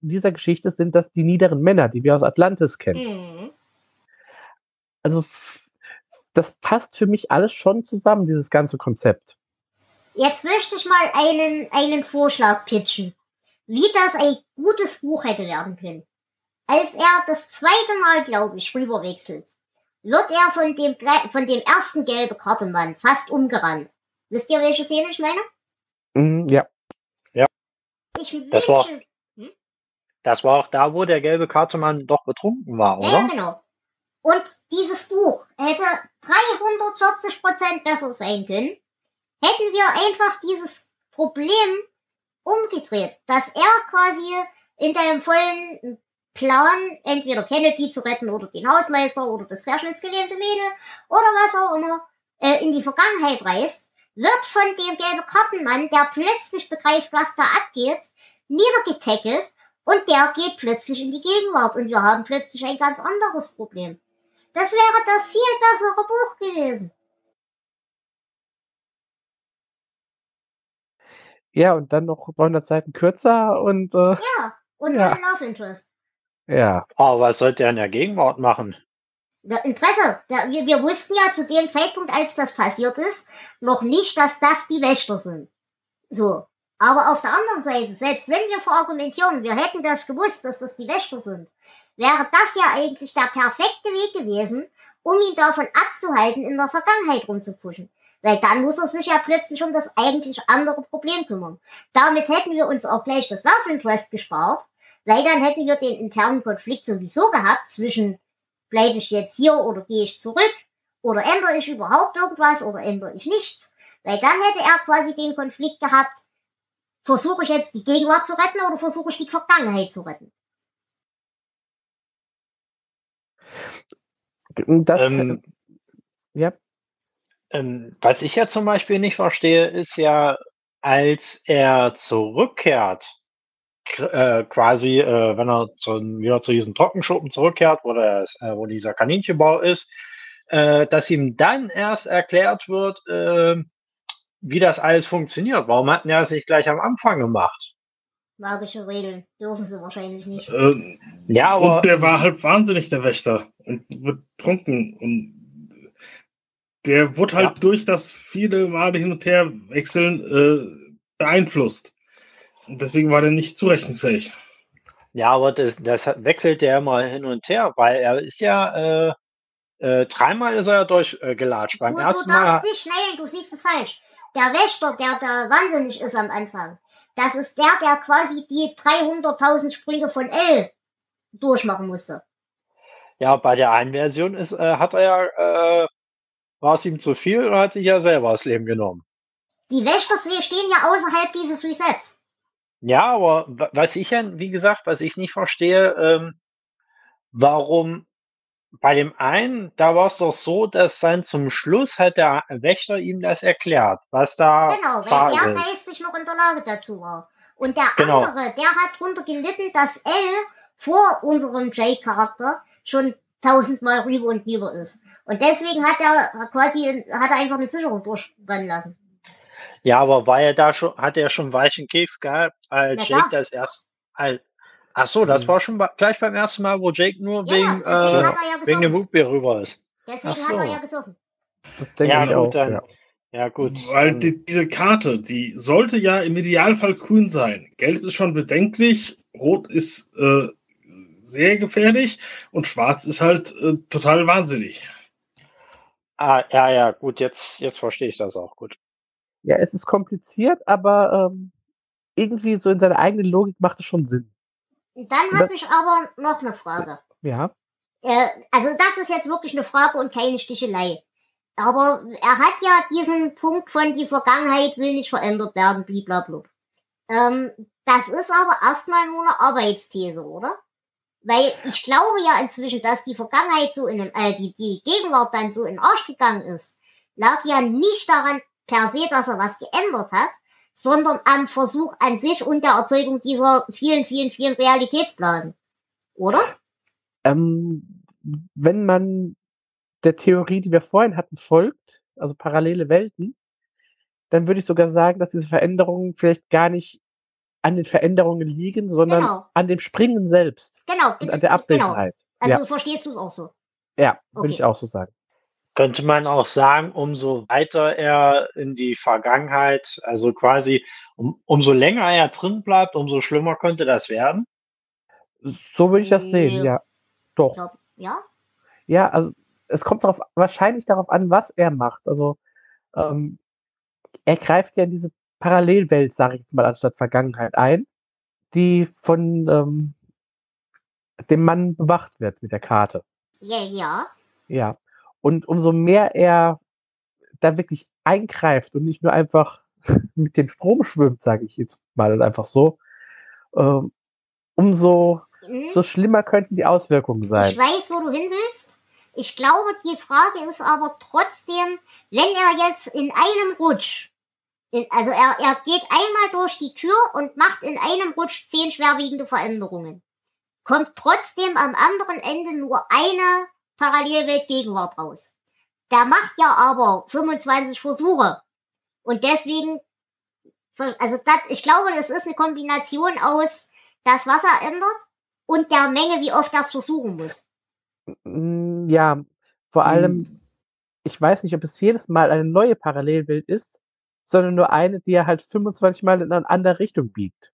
In dieser Geschichte sind das die niederen Männer, die wir aus Atlantis kennen. Mhm. Also das passt für mich alles schon zusammen, dieses ganze Konzept. Jetzt möchte ich mal einen, einen Vorschlag pitchen, wie das ein gutes Buch hätte werden können. Als er das zweite Mal, glaube ich, rüberwechselt, wird er von dem, von dem ersten gelben Kartenmann fast umgerannt. Wisst ihr, welche Szene ich meine? Mm, ja. Ja. Ich das, war, hm? das war auch da, wo der gelbe Kartenmann doch betrunken war, oder? Ja, genau. Und dieses Buch hätte dreihundertvierzig Prozent besser sein können, hätten wir einfach dieses Problem umgedreht, dass er quasi in deinem vollen Plan entweder Kennedy zu retten oder den Hausmeister oder das querschnittsgelähmte Mädel oder was auch immer äh, in die Vergangenheit reist, wird von dem gelben Kartenmann, der plötzlich begreift, was da abgeht, niedergetackelt und der geht plötzlich in die Gegenwart und wir haben plötzlich ein ganz anderes Problem. Das wäre das viel bessere Buch gewesen. Ja, und dann noch dreihundert Seiten kürzer und... Äh, ja, und ja. Ohne Love Interest. Ja. Aber oh, was sollte er in der Gegenwart machen? Der Interesse. Der, wir, wir wussten ja zu dem Zeitpunkt, als das passiert ist, noch nicht, dass das die Wächter sind. So. Aber auf der anderen Seite, selbst wenn wir verargumentieren, wir hätten das gewusst, dass das die Wächter sind, wäre das ja eigentlich der perfekte Weg gewesen, um ihn davon abzuhalten, in der Vergangenheit rumzupuschen. Weil dann muss er sich ja plötzlich um das eigentlich andere Problem kümmern. Damit hätten wir uns auch gleich das Love Interest gespart, weil dann hätten wir den internen Konflikt sowieso gehabt zwischen bleibe ich jetzt hier oder gehe ich zurück oder ändere ich überhaupt irgendwas oder ändere ich nichts. Weil dann hätte er quasi den Konflikt gehabt, versuche ich jetzt die Gegenwart zu retten oder versuche ich die Vergangenheit zu retten. Das, ähm, ja. Was ich ja zum Beispiel nicht verstehe, ist ja, als er zurückkehrt, äh, quasi, äh, wenn er zu, wieder zu diesem Trockenschuppen zurückkehrt, wo, das, äh, wo dieser Kaninchenbau ist, äh, dass ihm dann erst erklärt wird, äh, wie das alles funktioniert. Warum hat er es nicht gleich am Anfang gemacht? Magische Regeln dürfen sie wahrscheinlich nicht. Ähm, ja, aber und der war halb wahnsinnig, der Wächter. und wird trunken. Und der wird halt ja. durch das viele Male hin und her wechseln äh, beeinflusst. Und deswegen war der nicht zurechnungsfähig. Ja, aber das, das wechselt der immer hin und her, weil er ist ja äh, äh, dreimal ist er ja durchgelatscht. Äh, beim du, ersten Mal. Du darfst nicht schneiden, du siehst es falsch. Der Wächter, der da wahnsinnig ist am Anfang, das ist der, der quasi die dreihunderttausend Sprünge von L durchmachen musste. Ja, bei der einen Version ist, äh, hat er ja, äh, war es ihm zu viel oder hat sich ja selber das Leben genommen. Die Wächter stehen ja außerhalb dieses Resets. Ja, aber was ich ja, wie gesagt, was ich nicht verstehe, ähm, warum bei dem einen, da war es doch so, dass dann zum Schluss halt der Wächter ihm das erklärt, was da genau, weil der geistig noch in der Lage dazu war. Und der genau. andere, der hat drunter gelitten, dass L vor unserem Jake-Charakter schon tausendmal rüber und rüber ist. Und deswegen hat er quasi, hat er einfach eine Sicherung durchrennen lassen. Ja, aber war er da schon, hat er schon weichen Keks gehabt, als Jake das erst, als, ach so, das mhm. war schon gleich beim ersten Mal, wo Jake nur ja, wegen, ja, äh, ja wegen dem Wutbier rüber ist. Deswegen so. hat er ja gesoffen. Das denke ja, ich auch. Dann, ja. ja, gut. Weil die, diese Karte, die sollte ja im Idealfall grün sein. Gelb ist schon bedenklich, rot ist äh, sehr gefährlich und schwarz ist halt äh, total wahnsinnig. Ah, ja, ja, gut, jetzt, jetzt verstehe ich das auch gut. Ja, es ist kompliziert, aber ähm, irgendwie so in seiner eigenen Logik macht es schon Sinn. Dann habe ich aber noch eine Frage. Ja. Äh, also das ist jetzt wirklich eine Frage und keine Stichelei. Aber er hat ja diesen Punkt von die Vergangenheit will nicht verändert werden, blablabla. Ähm, das ist aber erstmal nur eine Arbeitsthese, oder? Weil ich glaube ja inzwischen, dass die Vergangenheit so in einem, äh, die, die Gegenwart dann so in den Arsch gegangen ist, lag ja nicht daran per se, dass er was geändert hat, sondern am Versuch an sich und der Erzeugung dieser vielen, vielen, vielen Realitätsblasen. Oder? Ähm, wenn man der Theorie, die wir vorhin hatten, folgt, also parallele Welten, dann würde ich sogar sagen, dass diese Veränderungen vielleicht gar nicht an den Veränderungen liegen, sondern genau. an dem Springen selbst. Genau. Und an der Abwesenheit. Genau. Also ja. verstehst du es auch so? Ja, würde okay. ich auch so sagen. Könnte man auch sagen, umso weiter er in die Vergangenheit, also quasi, um, umso länger er drin bleibt, umso schlimmer könnte das werden? So würde ich das sehen, ja. Doch. Glaub, ja? Ja, also es kommt darauf, wahrscheinlich darauf an, was er macht. Also ähm, er greift ja in diese Parallelwelt, sage ich jetzt mal, anstatt Vergangenheit ein, die von ähm, dem Mann bewacht wird mit der Karte. Ja, ja. Ja. Und umso mehr er da wirklich eingreift und nicht nur einfach mit dem Strom schwimmt, sage ich jetzt mal, und einfach so, ähm, umso mhm. so schlimmer könnten die Auswirkungen sein. Ich weiß, wo du hin willst. Ich glaube, die Frage ist aber trotzdem, wenn er jetzt in einem Rutsch, in, also er, er geht einmal durch die Tür und macht in einem Rutsch zehn schwerwiegende Veränderungen, kommt trotzdem am anderen Ende nur eine Parallelwelt Gegenwart raus. Der macht ja aber fünfundzwanzig Versuche. Und deswegen, also das, ich glaube, das ist eine Kombination aus das, was er ändert und der Menge, wie oft das versuchen muss. Ja, vor allem, hm. ich weiß nicht, ob es jedes Mal eine neue Parallelwelt ist, sondern nur eine, die er halt fünfundzwanzig Mal in eine andere Richtung biegt.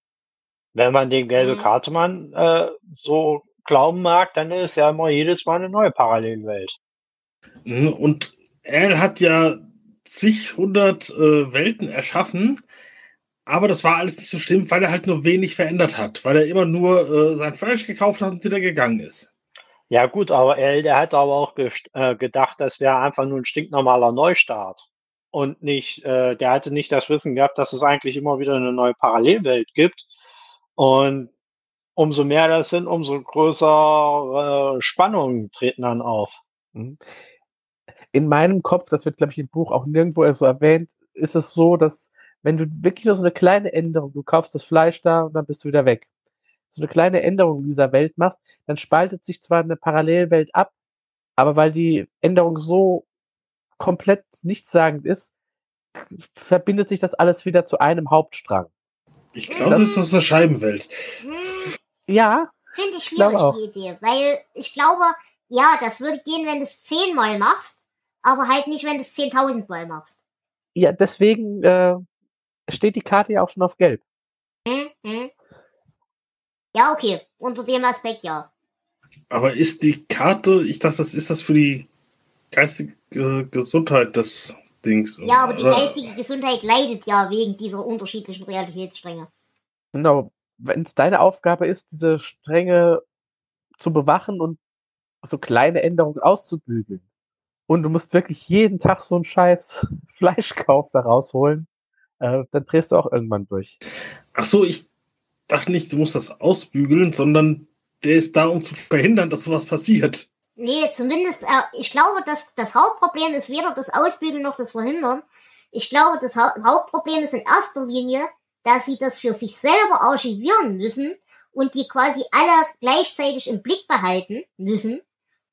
Wenn man den gelben hm. Kartemann äh, so glauben mag, dann ist ja immer jedes Mal eine neue Parallelwelt. Und er hat ja zig hundert äh, Welten erschaffen, aber das war alles nicht so schlimm, weil er halt nur wenig verändert hat, weil er immer nur äh, sein Fleisch gekauft hat und wieder gegangen ist. Ja gut, aber er der hat aber auch äh, gedacht, das wäre einfach nur ein stinknormaler Neustart und nicht, äh, der hatte nicht das Wissen gehabt, dass es eigentlich immer wieder eine neue Parallelwelt gibt und umso mehr das sind, umso größer äh, Spannungen treten dann auf. In meinem Kopf, das wird, glaube ich, im Buch auch nirgendwo so erwähnt, ist es so, dass wenn du wirklich nur so eine kleine Änderung, du kaufst das Fleisch da und dann bist du wieder weg, so eine kleine Änderung in dieser Welt machst, dann spaltet sich zwar eine Parallelwelt ab, aber weil die Änderung so komplett nichtssagend ist, verbindet sich das alles wieder zu einem Hauptstrang. Ich glaube, das ist eine Scheibenwelt. Ja. Finde ich schwierig, die Idee, weil ich glaube, Ja, das würde gehen, wenn du es zehnmal machst, aber halt nicht, wenn du es zehntausendmal machst. Ja, deswegen äh, steht die Karte ja auch schon auf gelb. Hm, hm. Ja, okay. Unter dem Aspekt, ja. Aber ist die Karte, ich dachte, das ist das für die geistige Gesundheit des Dings. Ja, aber die geistige Gesundheit leidet ja wegen dieser unterschiedlichen Realitätsstränge. Genau. Wenn es deine Aufgabe ist, diese Stränge zu bewachen und so kleine Änderungen auszubügeln. Und du musst wirklich jeden Tag so einen scheiß Fleischkauf da rausholen, äh, dann drehst du auch irgendwann durch. Ach so, ich dachte nicht, du musst das ausbügeln, sondern der ist da, um zu verhindern, dass sowas passiert. Nee, zumindest, äh, ich glaube, dass das Hauptproblem ist weder das Ausbügeln noch das Verhindern. Ich glaube, das ha- Hauptproblem ist in erster Linie, dass sie das für sich selber archivieren müssen und die quasi alle gleichzeitig im Blick behalten müssen.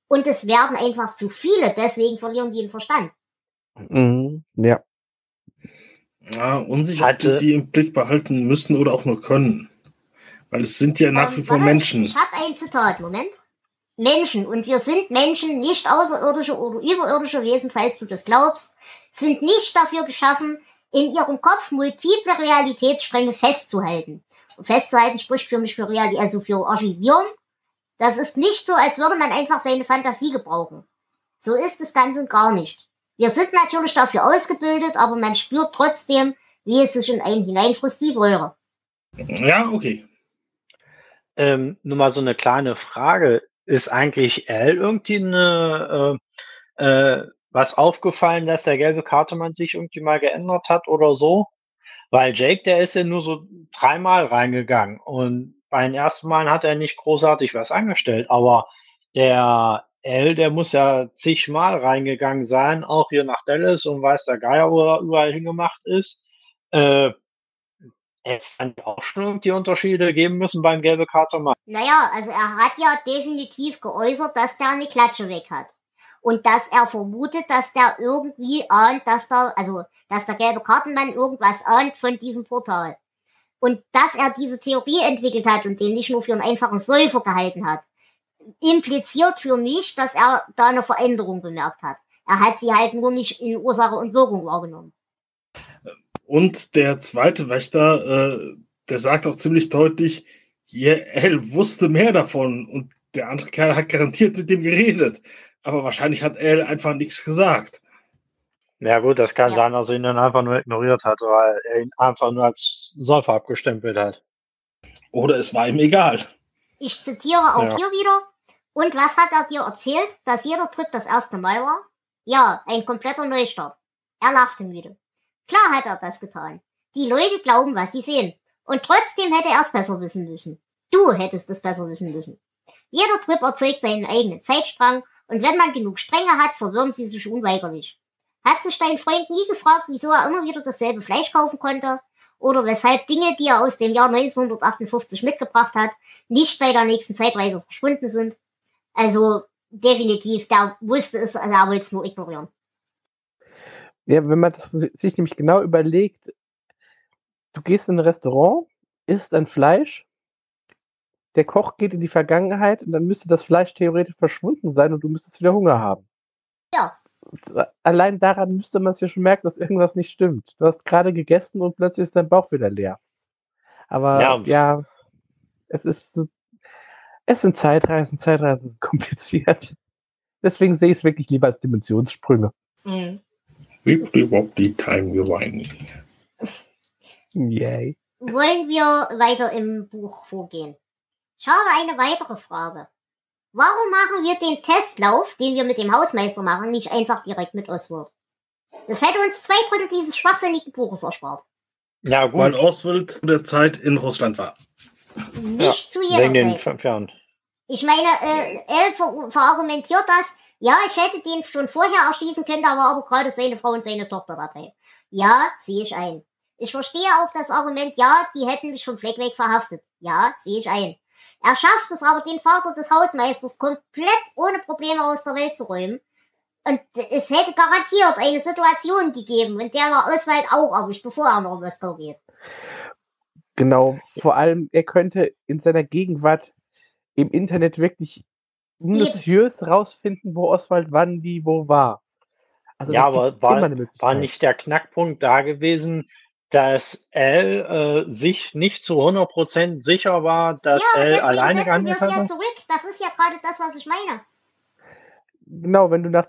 Und es werden einfach zu viele, deswegen verlieren die den Verstand. Mhm, ja. Ja, unsicher, ob die die im Blick behalten müssen oder auch nur können. Weil es sind ja nach ähm, wie vor warte, Menschen. Ich habe ein Zitat, Moment. Menschen, und wir sind Menschen, nicht außerirdische oder überirdische Wesen, falls du das glaubst, sind nicht dafür geschaffen, in ihrem Kopf multiple Realitätsstränge festzuhalten. Und festzuhalten spricht für mich für Realität, also für Archivieren. Das ist nicht so, als würde man einfach seine Fantasie gebrauchen. So ist es ganz und gar nicht. Wir sind natürlich dafür ausgebildet, aber man spürt trotzdem, wie es sich in einen hineinfrisst wie Säure. Ja, okay. Ähm, nur mal so eine kleine Frage. Ist eigentlich L irgendwie eine, äh, äh, was aufgefallen, dass der gelbe Kartemann sich irgendwie mal geändert hat oder so? Weil Jake, der ist ja nur so dreimal reingegangen und beim ersten Mal hat er nicht großartig was angestellt, aber der L, der muss ja zigmal reingegangen sein, auch hier nach Dallas und weiß der Geier, wo er überall hingemacht ist. Äh, es kann auch schon die Unterschiede geben müssen beim gelben Kartemann. Naja, also er hat ja definitiv geäußert, dass der eine Klatsche weg hat. Und dass er vermutet, dass der irgendwie ahnt, dass der, also, dass der gelbe Kartenmann irgendwas ahnt von diesem Portal. Und dass er diese Theorie entwickelt hat und den nicht nur für einen einfachen Säufer gehalten hat, impliziert für mich, dass er da eine Veränderung bemerkt hat. Er hat sie halt nur nicht in Ursache und Wirkung wahrgenommen. Und der zweite Wächter, äh, der sagt auch ziemlich deutlich, L wusste mehr davon und der andere Kerl hat garantiert mit dem geredet. Aber wahrscheinlich hat L einfach nichts gesagt. Ja gut, das kann ja sein, dass er ihn dann einfach nur ignoriert hat, weil er ihn einfach nur als Säufer abgestempelt hat. Oder es war ihm egal. Ich zitiere auch ja. hier wieder. Und was hat er dir erzählt, dass jeder Trip das erste Mal war? Ja, ein kompletter Neustart. Er lachte müde. Klar hat er das getan. Die Leute glauben, was sie sehen. Und trotzdem hätte er es besser wissen müssen. Du hättest es besser wissen müssen. Jeder Trip erzeugt seinen eigenen Zeitstrang. Und wenn man genug Stränge hat, verwirren sie sich unweigerlich. Hat sich dein Freund nie gefragt, wieso er immer wieder dasselbe Fleisch kaufen konnte? Oder weshalb Dinge, die er aus dem Jahr neunzehnhundertachtundfünfzig mitgebracht hat, nicht bei der nächsten Zeitreise verschwunden sind? Also definitiv, der wusste es, also er wollte es nur ignorieren. Ja, wenn man das sich nämlich genau überlegt, du gehst in ein Restaurant, isst ein Fleisch, der Koch geht in die Vergangenheit und dann müsste das Fleisch theoretisch verschwunden sein und du müsstest wieder Hunger haben. Ja. Allein daran müsste man es ja schon merken, dass irgendwas nicht stimmt. Du hast gerade gegessen und plötzlich ist dein Bauch wieder leer. Aber ja, ja es ist so, es sind Zeitreisen, Zeitreisen sind kompliziert. Deswegen sehe ich es wirklich lieber als Dimensionssprünge. Mhm. Wippli-woppli, time rewind. Yay. Wollen wir weiter im Buch vorgehen? Ich habe eine weitere Frage. Warum machen wir den Testlauf, den wir mit dem Hausmeister machen, nicht einfach direkt mit Oswald? Das hätte uns zwei Drittel dieses schwachsinnigen Buches erspart. Ja, gut. Weil Oswald zu der Zeit in Russland war. Nicht ja, zu jeder Zeit. Fünf Jahren. Ich meine, äh, er ver- verargumentiert das, ja, ich hätte den schon vorher erschießen können, da war aber gerade seine Frau und seine Tochter dabei. Ja, sehe ich ein. Ich verstehe auch das Argument, ja, die hätten mich vom Fleck weg verhaftet. Ja, sehe ich ein. Er schafft es aber, den Vater des Hausmeisters komplett ohne Probleme aus der Welt zu räumen. Und es hätte garantiert eine Situation gegeben, in der war Oswald auch erwischt, bevor er nach Moskau geht. Genau, vor allem, er könnte in seiner Gegenwart im Internet wirklich minutiös rausfinden, wo Oswald wann, wie, wo war. Also ja, aber war, war nicht der Knackpunkt da gewesen, dass L äh, sich nicht zu hundert Prozent sicher war, dass ja, L alleine gehandelt hat? Ja, deswegen setzen wir uns ja zurück. Das ist ja gerade das, was ich meine. Genau, wenn du nach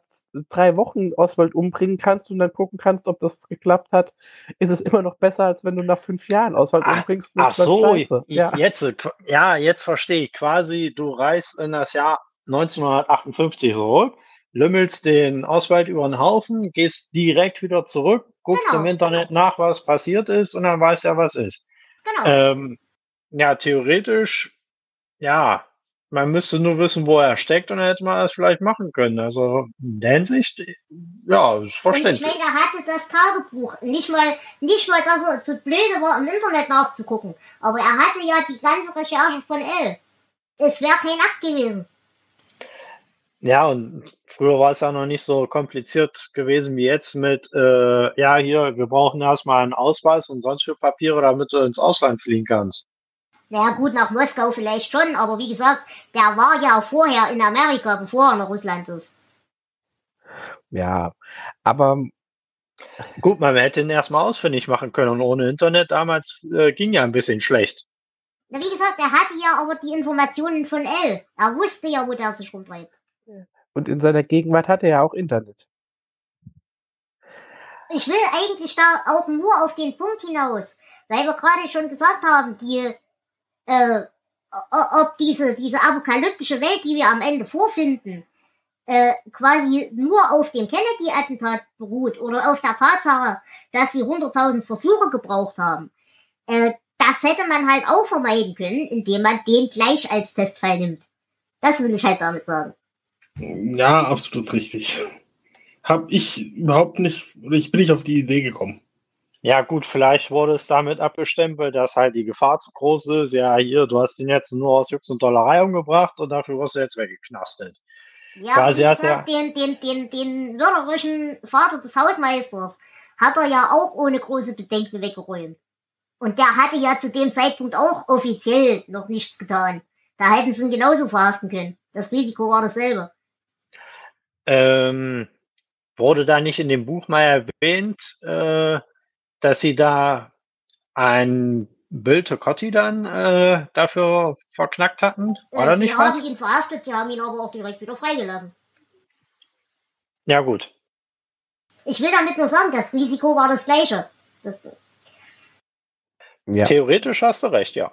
drei Wochen Oswald umbringen kannst und dann gucken kannst, ob das geklappt hat, ist es immer noch besser, als wenn du nach fünf Jahren Oswald ach, umbringst. Ach so, ja. Jetzt, ja, jetzt verstehe ich. Quasi, du reist in das Jahr neunzehnhundertachtundfünfzig zurück, lümmelst den Oswald über den Haufen, gehst direkt wieder zurück, guckst genau. im Internet nach, was passiert ist und dann weißt ja, was ist. Genau. Ähm, ja, theoretisch, ja. Man müsste nur wissen, wo er steckt und dann hätte man das vielleicht machen können. Also in der Hinsicht, ja, ist verständlich. Und ich meine, er hatte das Tagebuch. Nicht mal, nicht mal, dass er zu blöde war, im Internet nachzugucken. Aber er hatte ja die ganze Recherche von Elle. Es wäre kein Akt gewesen. Ja, und früher war es ja noch nicht so kompliziert gewesen wie jetzt mit, äh, ja, hier, wir brauchen erstmal einen Ausweis und sonstige Papiere, damit du ins Ausland fliegen kannst. Naja gut, nach Moskau vielleicht schon, aber wie gesagt, der war ja auch vorher in Amerika, bevor er nach Russland ist. Ja, aber gut, man hätte ihn erstmal ausfindig machen können und ohne Internet damals äh, ging ja ein bisschen schlecht. Na, wie gesagt, er hatte ja aber die Informationen von Elle. Er wusste ja, wo der sich rumtreibt. Und in seiner Gegenwart hatte er auch Internet. Ich will eigentlich da auch nur auf den Punkt hinaus, weil wir gerade schon gesagt haben, die Äh, ob diese, diese apokalyptische Welt, die wir am Ende vorfinden, äh, quasi nur auf dem Kennedy-Attentat beruht oder auf der Tatsache, dass wir hunderttausend Versuche gebraucht haben. Äh, das hätte man halt auch vermeiden können, indem man den gleich als Testfall nimmt. Das will ich halt damit sagen. Ja, absolut richtig. Hab ich überhaupt nicht, oder ich bin nicht auf die Idee gekommen. Ja gut, vielleicht wurde es damit abgestempelt, dass halt die Gefahr zu groß ist. Ja, hier, du hast ihn jetzt nur aus Jux und Dollerei umgebracht und dafür wirst du jetzt weggeknastet. Ja, wie gesagt, ja den, den, den, den mörderischen Vater des Hausmeisters hat er ja auch ohne große Bedenken weggeräumt. Und der hatte ja zu dem Zeitpunkt auch offiziell noch nichts getan. Da hätten sie ihn genauso verhaften können. Das Risiko war dasselbe. Ähm, wurde da nicht in dem Buch mal erwähnt, äh, dass sie da ein Bill Tocotti dann äh, dafür verknackt hatten? War das nicht was? Sie haben ihn verhaftet, sie haben ihn aber auch direkt wieder freigelassen. Ja, gut. Ich will damit nur sagen, das Risiko war das gleiche. Das ja. Theoretisch hast du recht, ja.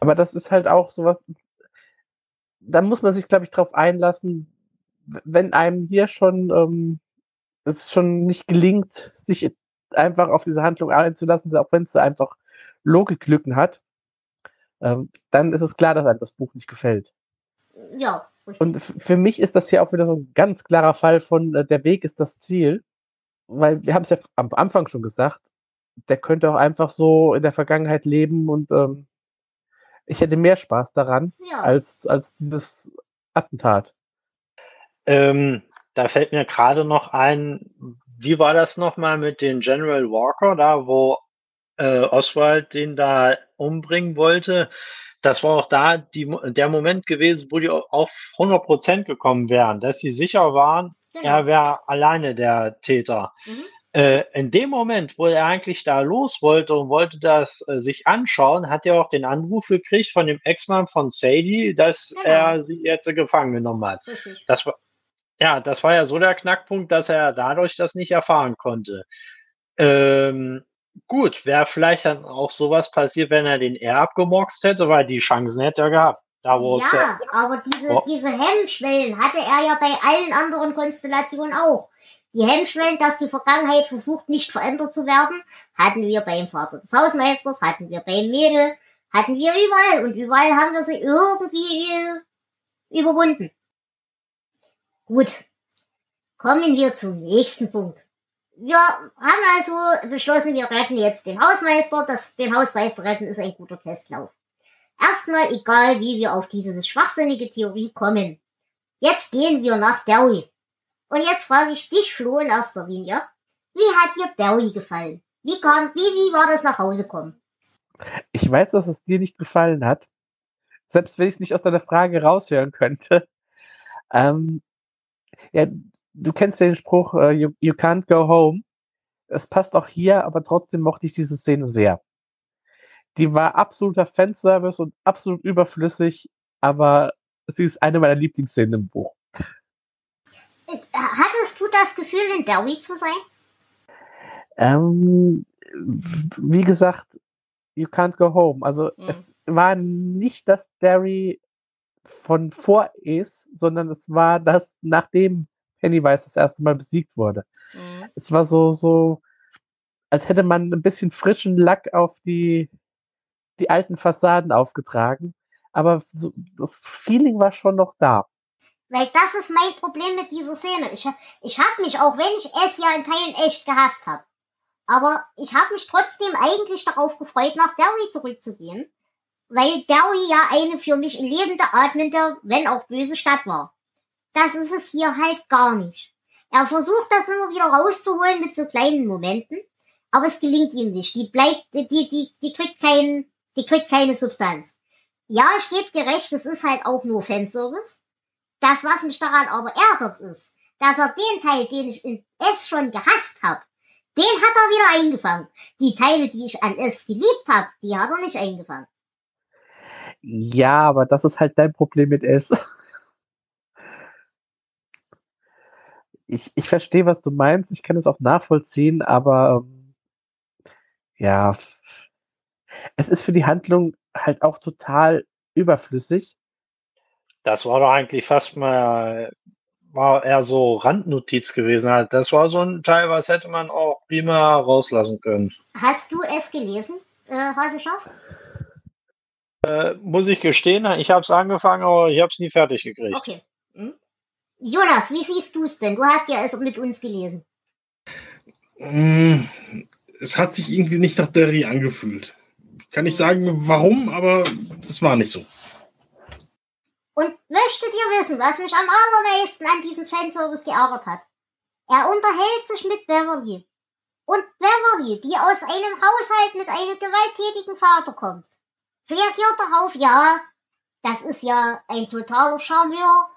Aber das ist halt auch sowas, da muss man sich, glaube ich, drauf einlassen, wenn einem hier schon ähm, es schon nicht gelingt, sich einfach auf diese Handlung einzulassen, auch wenn es einfach Logiklücken hat, ähm, dann ist es klar, dass einem das Buch nicht gefällt. Ja. Und für mich ist das hier auch wieder so ein ganz klarer Fall von äh, der Weg ist das Ziel, weil wir haben es ja am Anfang schon gesagt, der könnte auch einfach so in der Vergangenheit leben und ähm, ich hätte mehr Spaß daran, ja. als, als dieses Attentat. Ähm, da fällt mir gerade noch ein, wie war das nochmal mit dem General Walker, da wo äh, Oswald den da umbringen wollte? Das war auch da die, der Moment gewesen, wo die auf hundert Prozent gekommen wären, dass sie sicher waren, genau. er wäre alleine der Täter. Mhm. Äh, in dem Moment, wo er eigentlich da los wollte und wollte das äh, sich anschauen, hat er auch den Anruf gekriegt von dem Ex-Mann von Sadie, dass genau. er sie jetzt gefangen genommen hat. Richtig. Das war Ja, das war ja so der Knackpunkt, dass er dadurch das nicht erfahren konnte. Ähm, gut, wäre vielleicht dann auch sowas passiert, wenn er den R abgemorkst hätte, weil die Chancen hätte er gehabt. Da wo ja, ja, aber diese, oh. diese Hemmschwellen hatte er ja bei allen anderen Konstellationen auch. Die Hemmschwellen, dass die Vergangenheit versucht, nicht verändert zu werden, hatten wir beim Vater des Hausmeisters, hatten wir beim Mädel, hatten wir überall. Und überall haben wir sie irgendwie überwunden. Gut, kommen wir zum nächsten Punkt. Wir haben also beschlossen, wir retten jetzt den Hausmeister. Das, den Hausmeister retten ist ein guter Testlauf. Erstmal egal, wie wir auf diese schwachsinnige Theorie kommen. Jetzt gehen wir nach Derry. Und jetzt frage ich dich, Flo, in erster Linie. Wie hat dir Derry gefallen? Wie kam, wie, wie war das nach Hause kommen? Ich weiß, dass es dir nicht gefallen hat. selbst wenn ich es nicht aus deiner Frage raushören könnte. Ähm, ja, du kennst den Spruch, uh, you, you can't go home. Es passt auch hier, aber trotzdem mochte ich diese Szene sehr. Die war absoluter Fanservice und absolut überflüssig, aber sie ist eine meiner Lieblingsszenen im Buch. Hattest du das Gefühl, in Derry zu sein? Ähm, wie gesagt, you can't go home. Also mhm. es war nicht das Derry von vor ist, sondern es war das, nachdem Pennywise das erste Mal besiegt wurde. Mhm. Es war so, so, als hätte man ein bisschen frischen Lack auf die, die alten Fassaden aufgetragen. Aber so, das Feeling war schon noch da. Weil das ist mein Problem mit dieser Szene. Ich, ich habe mich, auch wenn ich es ja in Teilen echt gehasst habe, aber ich habe mich trotzdem eigentlich darauf gefreut, nach Derry zurückzugehen, weil Derry ja eine für mich lebende, atmende, wenn auch böse Stadt war. Das ist es hier halt gar nicht. Er versucht das immer wieder rauszuholen mit so kleinen Momenten, aber es gelingt ihm nicht. Die bleibt, die, die, die kriegt keinen, die kriegt keine Substanz. Ja, ich gebe dir recht, es ist halt auch nur Fanservice. Das, was mich daran aber ärgert, ist, dass er den Teil, den ich in S schon gehasst habe, den hat er wieder eingefangen. Die Teile, die ich an S geliebt habe, die hat er nicht eingefangen. Ja, aber das ist halt dein Problem mit S. Ich, ich verstehe, was du meinst. Ich kann es auch nachvollziehen, aber ähm, ja, es ist für die Handlung halt auch total überflüssig. Das war doch eigentlich fast mal, war eher so Randnotiz gewesen. Halt. Das war so ein Teil, was hätte man auch prima rauslassen können. Hast du es gelesen, äh, Haselschaf? Äh, muss ich gestehen, ich habe es angefangen, aber ich habe es nie fertig gekriegt. Okay. Hm? Jonas, wie siehst du es denn? Du hast ja es mit uns gelesen. Es hat sich irgendwie nicht nach Derry angefühlt. Ich kann nicht sagen, warum, aber das war nicht so. Und möchtet ihr wissen, was mich am allermeisten an diesem Fanservice geärgert hat? Er unterhält sich mit Beverly. Und Beverly, die aus einem Haushalt mit einem gewalttätigen Vater kommt, reagiert darauf, ja, das ist ja ein totaler Charmeur,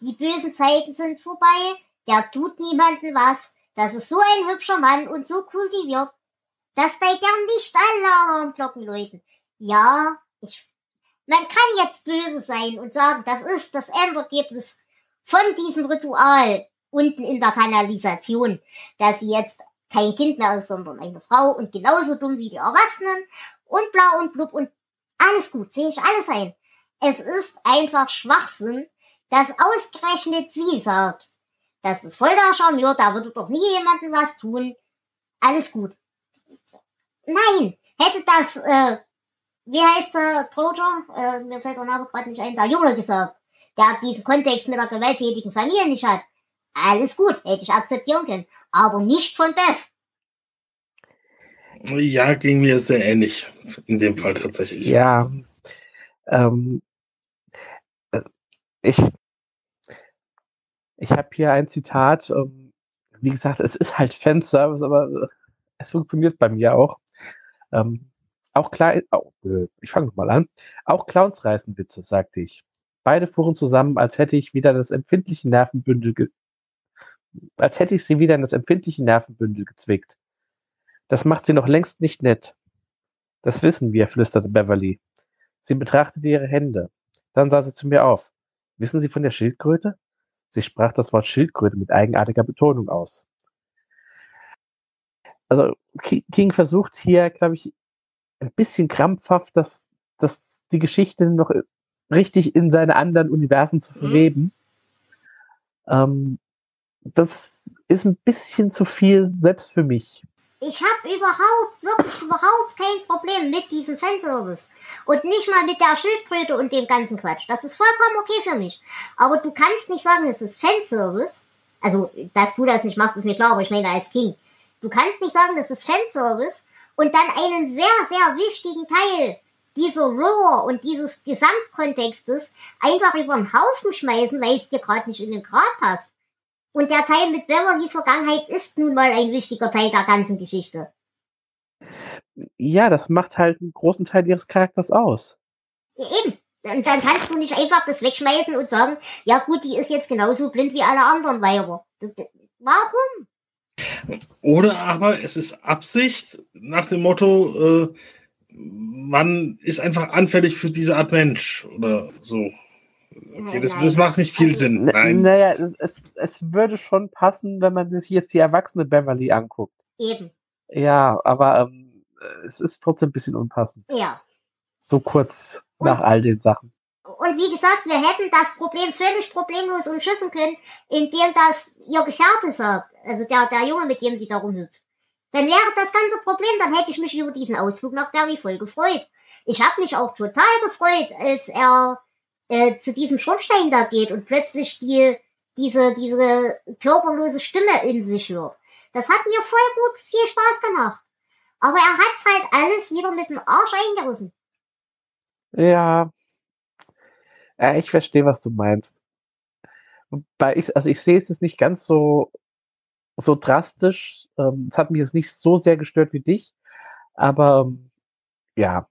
die bösen Zeiten sind vorbei, der tut niemandem was, das ist so ein hübscher Mann und so kultiviert, dass bei der nicht alle Alarmglocken läuten. Ja, ich... Man kann jetzt böse sein und sagen, das ist das Endergebnis von diesem Ritual unten in der Kanalisation, dass sie jetzt kein Kind mehr ist, sondern eine Frau und genauso dumm wie die Erwachsenen und bla und blub und alles gut, sehe ich alles ein. Es ist einfach Schwachsinn, dass ausgerechnet sie sagt, das ist voll der Charmeur, da würde doch nie jemandem was tun, alles gut. Nein, hätte das... äh, Wie heißt der Troja? Äh, mir fällt der Name gerade nicht ein. Der Junge gesagt, der diesen Kontext mit der gewalttätigen Familie nicht hat. Alles gut, hätte ich akzeptieren können. Aber nicht von Beth. Ja, ging mir sehr ähnlich. In dem Fall tatsächlich. Ja. Ähm, ich ich habe hier ein Zitat. Wie gesagt, es ist halt Fanservice, aber es funktioniert bei mir auch. Ähm, Auch Cla- oh, ich fange mal an. Auch Clowns reißen Witze, sagte ich. Beide fuhren zusammen, als hätte ich wieder das empfindliche Nervenbündel, ge- als hätte ich sie wieder in das empfindliche Nervenbündel gezwickt. Das macht sie noch längst nicht nett. Das wissen wir, flüsterte Beverly. Sie betrachtete ihre Hände. Dann sah sie zu mir auf. Wissen Sie von der Schildkröte? Sie sprach das Wort Schildkröte mit eigenartiger Betonung aus. Also King versucht hier, glaube ich, ein bisschen krampfhaft, dass, dass die Geschichte noch richtig in seine anderen Universen zu verweben. Mhm. Ähm, das ist ein bisschen zu viel, selbst für mich. Ich habe überhaupt, wirklich überhaupt kein Problem mit diesem Fanservice. Und nicht mal mit der Schildkröte und dem ganzen Quatsch. Das ist vollkommen okay für mich. Aber du kannst nicht sagen, es ist Fanservice. Also, dass du das nicht machst, ist mir klar, aber ich meine als King. Du kannst nicht sagen, es ist Fanservice, und dann einen sehr, sehr wichtigen Teil dieser Lore und dieses Gesamtkontextes einfach über den Haufen schmeißen, weil es dir gerade nicht in den Grab passt. Und der Teil mit Beverlys Vergangenheit ist nun mal ein wichtiger Teil der ganzen Geschichte. Ja, das macht halt einen großen Teil ihres Charakters aus. Eben. Und dann kannst du nicht einfach das wegschmeißen und sagen, ja gut, die ist jetzt genauso blind wie alle anderen Weiber. Warum? Oder aber es ist Absicht nach dem Motto, äh, man ist einfach anfällig für diese Art Mensch oder so. Okay, das, das macht nicht viel Sinn. Nein. Naja, es, es würde schon passen, wenn man sich jetzt die erwachsene Beverly anguckt. Eben. Ja, aber ähm, es ist trotzdem ein bisschen unpassend. Ja. So kurz und, nach all den Sachen. Und wie gesagt, wir hätten das Problem völlig problemlos umschiffen können, indem das Jörg Schärte sagt, also der, der Junge, mit dem sie da rumhüpft. Dann wäre das ganze Problem, dann hätte ich mich über diesen Ausflug nach Derry voll gefreut. Ich habe mich auch total gefreut, als er Äh, zu diesem Schornstein da geht und plötzlich die, diese, diese körperlose Stimme in sich hört. Das hat mir voll gut viel Spaß gemacht. Aber er hat's halt alles wieder mit dem Arsch eingerissen. Ja. Ja, ich verstehe, was du meinst. Wobei ich, also ich sehe es jetzt nicht ganz so, so drastisch. Es ähm, hat mich jetzt nicht so sehr gestört wie dich. Aber, ähm, ja.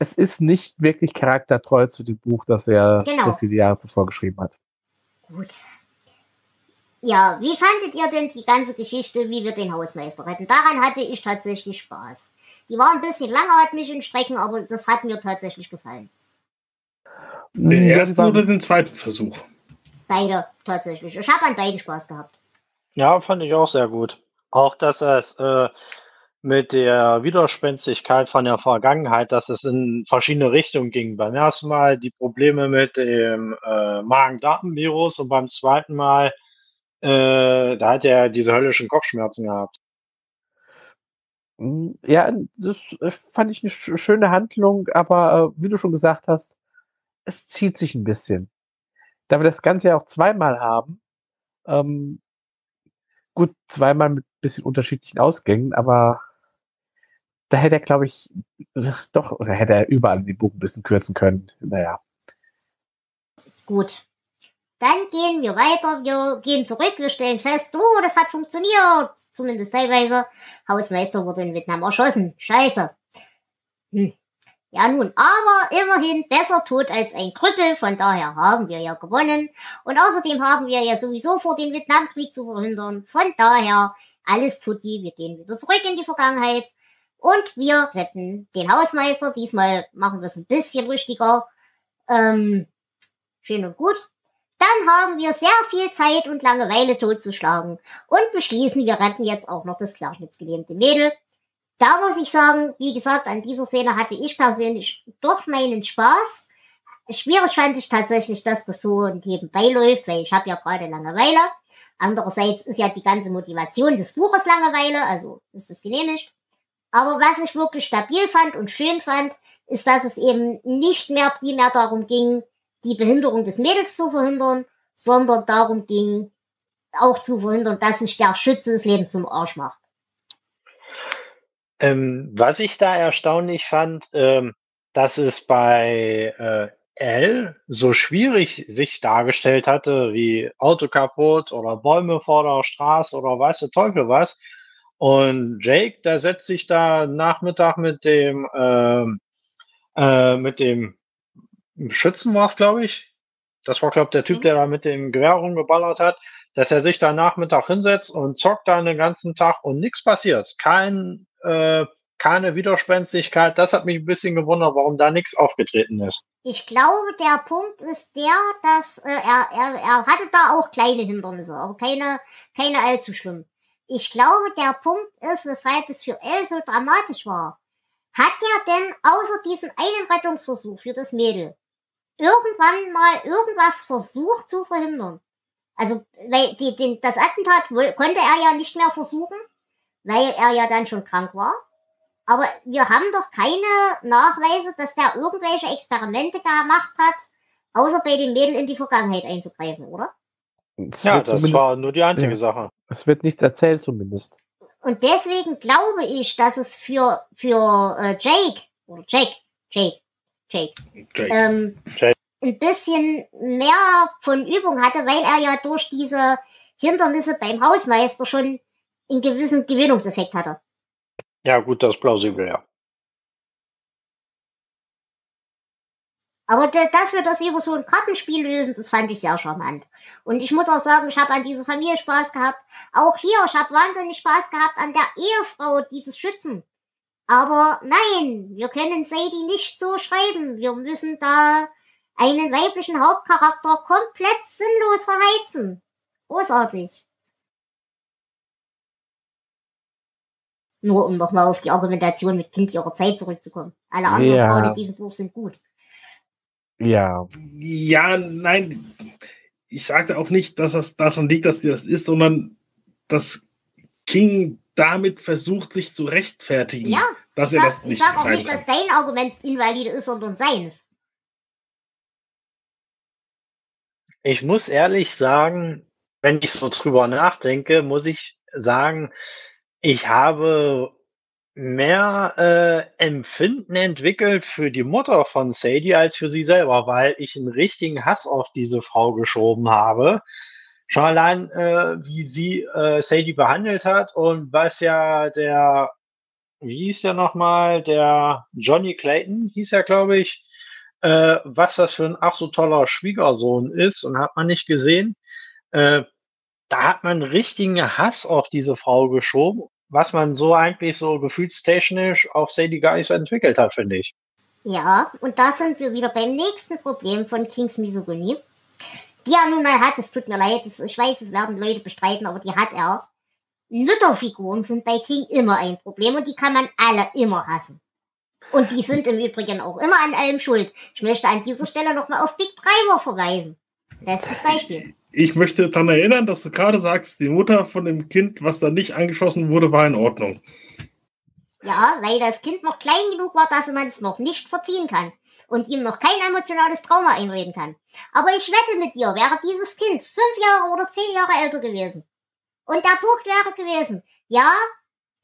Es ist nicht wirklich charaktertreu zu dem Buch, das er genau. so viele Jahre zuvor geschrieben hat. Gut. Ja, wie fandet ihr denn die ganze Geschichte, wie wir den Hausmeister retten? Daran hatte ich tatsächlich Spaß. Die war ein bisschen langatmig in Strecken, aber das hat mir tatsächlich gefallen. Den ersten oder den zweiten Versuch? Beide, tatsächlich. Ich habe an beiden Spaß gehabt. Ja, fand ich auch sehr gut. Auch, dass es... Äh mit der Widerspenstigkeit von der Vergangenheit, dass es in verschiedene Richtungen ging. Beim ersten Mal die Probleme mit dem äh, Magen-Darm-Virus und beim zweiten Mal äh, da hat er diese höllischen Kopfschmerzen gehabt. Ja, das fand ich eine schöne Handlung, aber äh, wie du schon gesagt hast, es zieht sich ein bisschen. Da wir das Ganze ja auch zweimal haben, ähm, gut, zweimal mit ein bisschen unterschiedlichen Ausgängen, aber da hätte er, glaube ich, doch, oder hätte er überall in dem Buch ein bisschen kürzen können. Naja. Gut. Dann gehen wir weiter, wir gehen zurück, wir stellen fest, oh, das hat funktioniert. Zumindest teilweise. Hausmeister wurde in Vietnam erschossen. Scheiße. Hm. Ja nun, aber immerhin besser tot als ein Krüppel, von daher haben wir ja gewonnen. Und außerdem haben wir ja sowieso vor, den Vietnamkrieg zu verhindern. Von daher, alles tut die, wir gehen wieder zurück in die Vergangenheit. Und wir retten den Hausmeister. Diesmal machen wir es ein bisschen richtiger. Ähm, schön und gut. Dann haben wir sehr viel Zeit und Langeweile totzuschlagen. Und beschließen, wir retten jetzt auch noch das querschnittsgelähmte Mädel. Da muss ich sagen, wie gesagt, an dieser Szene hatte ich persönlich doch meinen Spaß. Schwierig fand ich tatsächlich, dass das so nebenbei läuft, weil ich habe ja gerade Langeweile. Andererseits ist ja die ganze Motivation des Buches Langeweile, also ist es genehmigt. Aber was ich wirklich stabil fand und schön fand, ist, dass es eben nicht mehr primär darum ging, die Behinderung des Mädels zu verhindern, sondern darum ging, auch zu verhindern, dass sich der Schütze das Leben zum Arsch macht. Ähm, was ich da erstaunlich fand, ähm, dass es bei äh, Elle so schwierig sich dargestellt hatte, wie Auto kaputt oder Bäume vor der Straße oder weiß der Teufel was. Und Jake, der setzt sich da Nachmittag mit dem ähm, äh, mit dem Schützen war es, glaube ich. Das war, glaube ich, der Typ, der da mit dem Gewehr rumgeballert hat, dass er sich da Nachmittag hinsetzt und zockt da den ganzen Tag und nichts passiert. Kein Äh, keine Widerspenstigkeit. Das hat mich ein bisschen gewundert, warum da nichts aufgetreten ist. Ich glaube, der Punkt ist der, dass äh, er, er, er hatte da auch kleine Hindernisse, aber keine, keine allzu schlimm. Ich glaube, der Punkt ist, weshalb es für Elle so dramatisch war. Hat er denn außer diesem einen Rettungsversuch für das Mädel irgendwann mal irgendwas versucht zu verhindern? Also, weil die, den, das Attentat konnte er ja nicht mehr versuchen, weil er ja dann schon krank war. Aber wir haben doch keine Nachweise, dass der irgendwelche Experimente gemacht hat, außer bei den Mädels in die Vergangenheit einzugreifen, oder? Das ja, das war nur die einzige Sache. Es wird nichts erzählt zumindest. Und deswegen glaube ich, dass es für, für äh, Jake, oder Jake, Jake, Jake, Jake. Ähm, Jake, ein bisschen mehr von Übung hatte, weil er ja durch diese Hindernisse beim Hausmeister schon einen gewissen Gewinnungseffekt hatte. Ja gut, das ist plausibel, ja. Aber dass wir das über so ein Kartenspiel lösen, das fand ich sehr charmant. Und ich muss auch sagen, ich habe an dieser Familie Spaß gehabt. Auch hier, ich habe wahnsinnig Spaß gehabt an der Ehefrau dieses Schützen. Aber nein, wir können Sadie nicht so schreiben. Wir müssen da einen weiblichen Hauptcharakter komplett sinnlos verheizen. Großartig. Nur um nochmal auf die Argumentation mit Kind ihrer Zeit zurückzukommen. Alle anderen ja. Frauen in diesem Buch sind gut. Ja. Ja, nein, ich sagte auch nicht, dass das daran liegt, dass die das ist, sondern dass King damit versucht, sich zu rechtfertigen. Ja, dass er sag, das nicht ich sage auch nicht, kann. Dass dein Argument invalide ist, sondern seins. Ich muss ehrlich sagen, wenn ich so drüber nachdenke, muss ich sagen, ich habe mehr äh, Empfinden entwickelt für die Mutter von Sadie als für sie selber, weil ich einen richtigen Hass auf diese Frau geschoben habe. Schon allein, äh, wie sie äh, Sadie behandelt hat und was ja der, wie hieß der nochmal, der Johnny Clayton hieß er, glaube ich, äh, was das für ein ach so toller Schwiegersohn ist und hat man nicht gesehen. Äh, da hat man einen richtigen Hass auf diese Frau geschoben, was man so eigentlich so gefühlstechnisch auf Sadie gar nicht so entwickelt hat, finde ich. Ja, und da sind wir wieder beim nächsten Problem von Kings Misogynie, die er nun mal hat, es tut mir leid, ich weiß, es werden Leute bestreiten, aber die hat er. Mütterfiguren sind bei King immer ein Problem und die kann man alle immer hassen. Und die sind im Übrigen auch immer an allem schuld. Ich möchte an dieser Stelle nochmal auf Big Driver verweisen. Bestes Beispiel. Ich möchte daran erinnern, dass du gerade sagst, die Mutter von dem Kind, was da nicht angeschossen wurde, war in Ordnung. Ja, weil das Kind noch klein genug war, dass man es noch nicht verziehen kann und ihm noch kein emotionales Trauma einreden kann. Aber ich wette mit dir, wäre dieses Kind fünf Jahre oder zehn Jahre älter gewesen und der Punkt wäre gewesen, ja,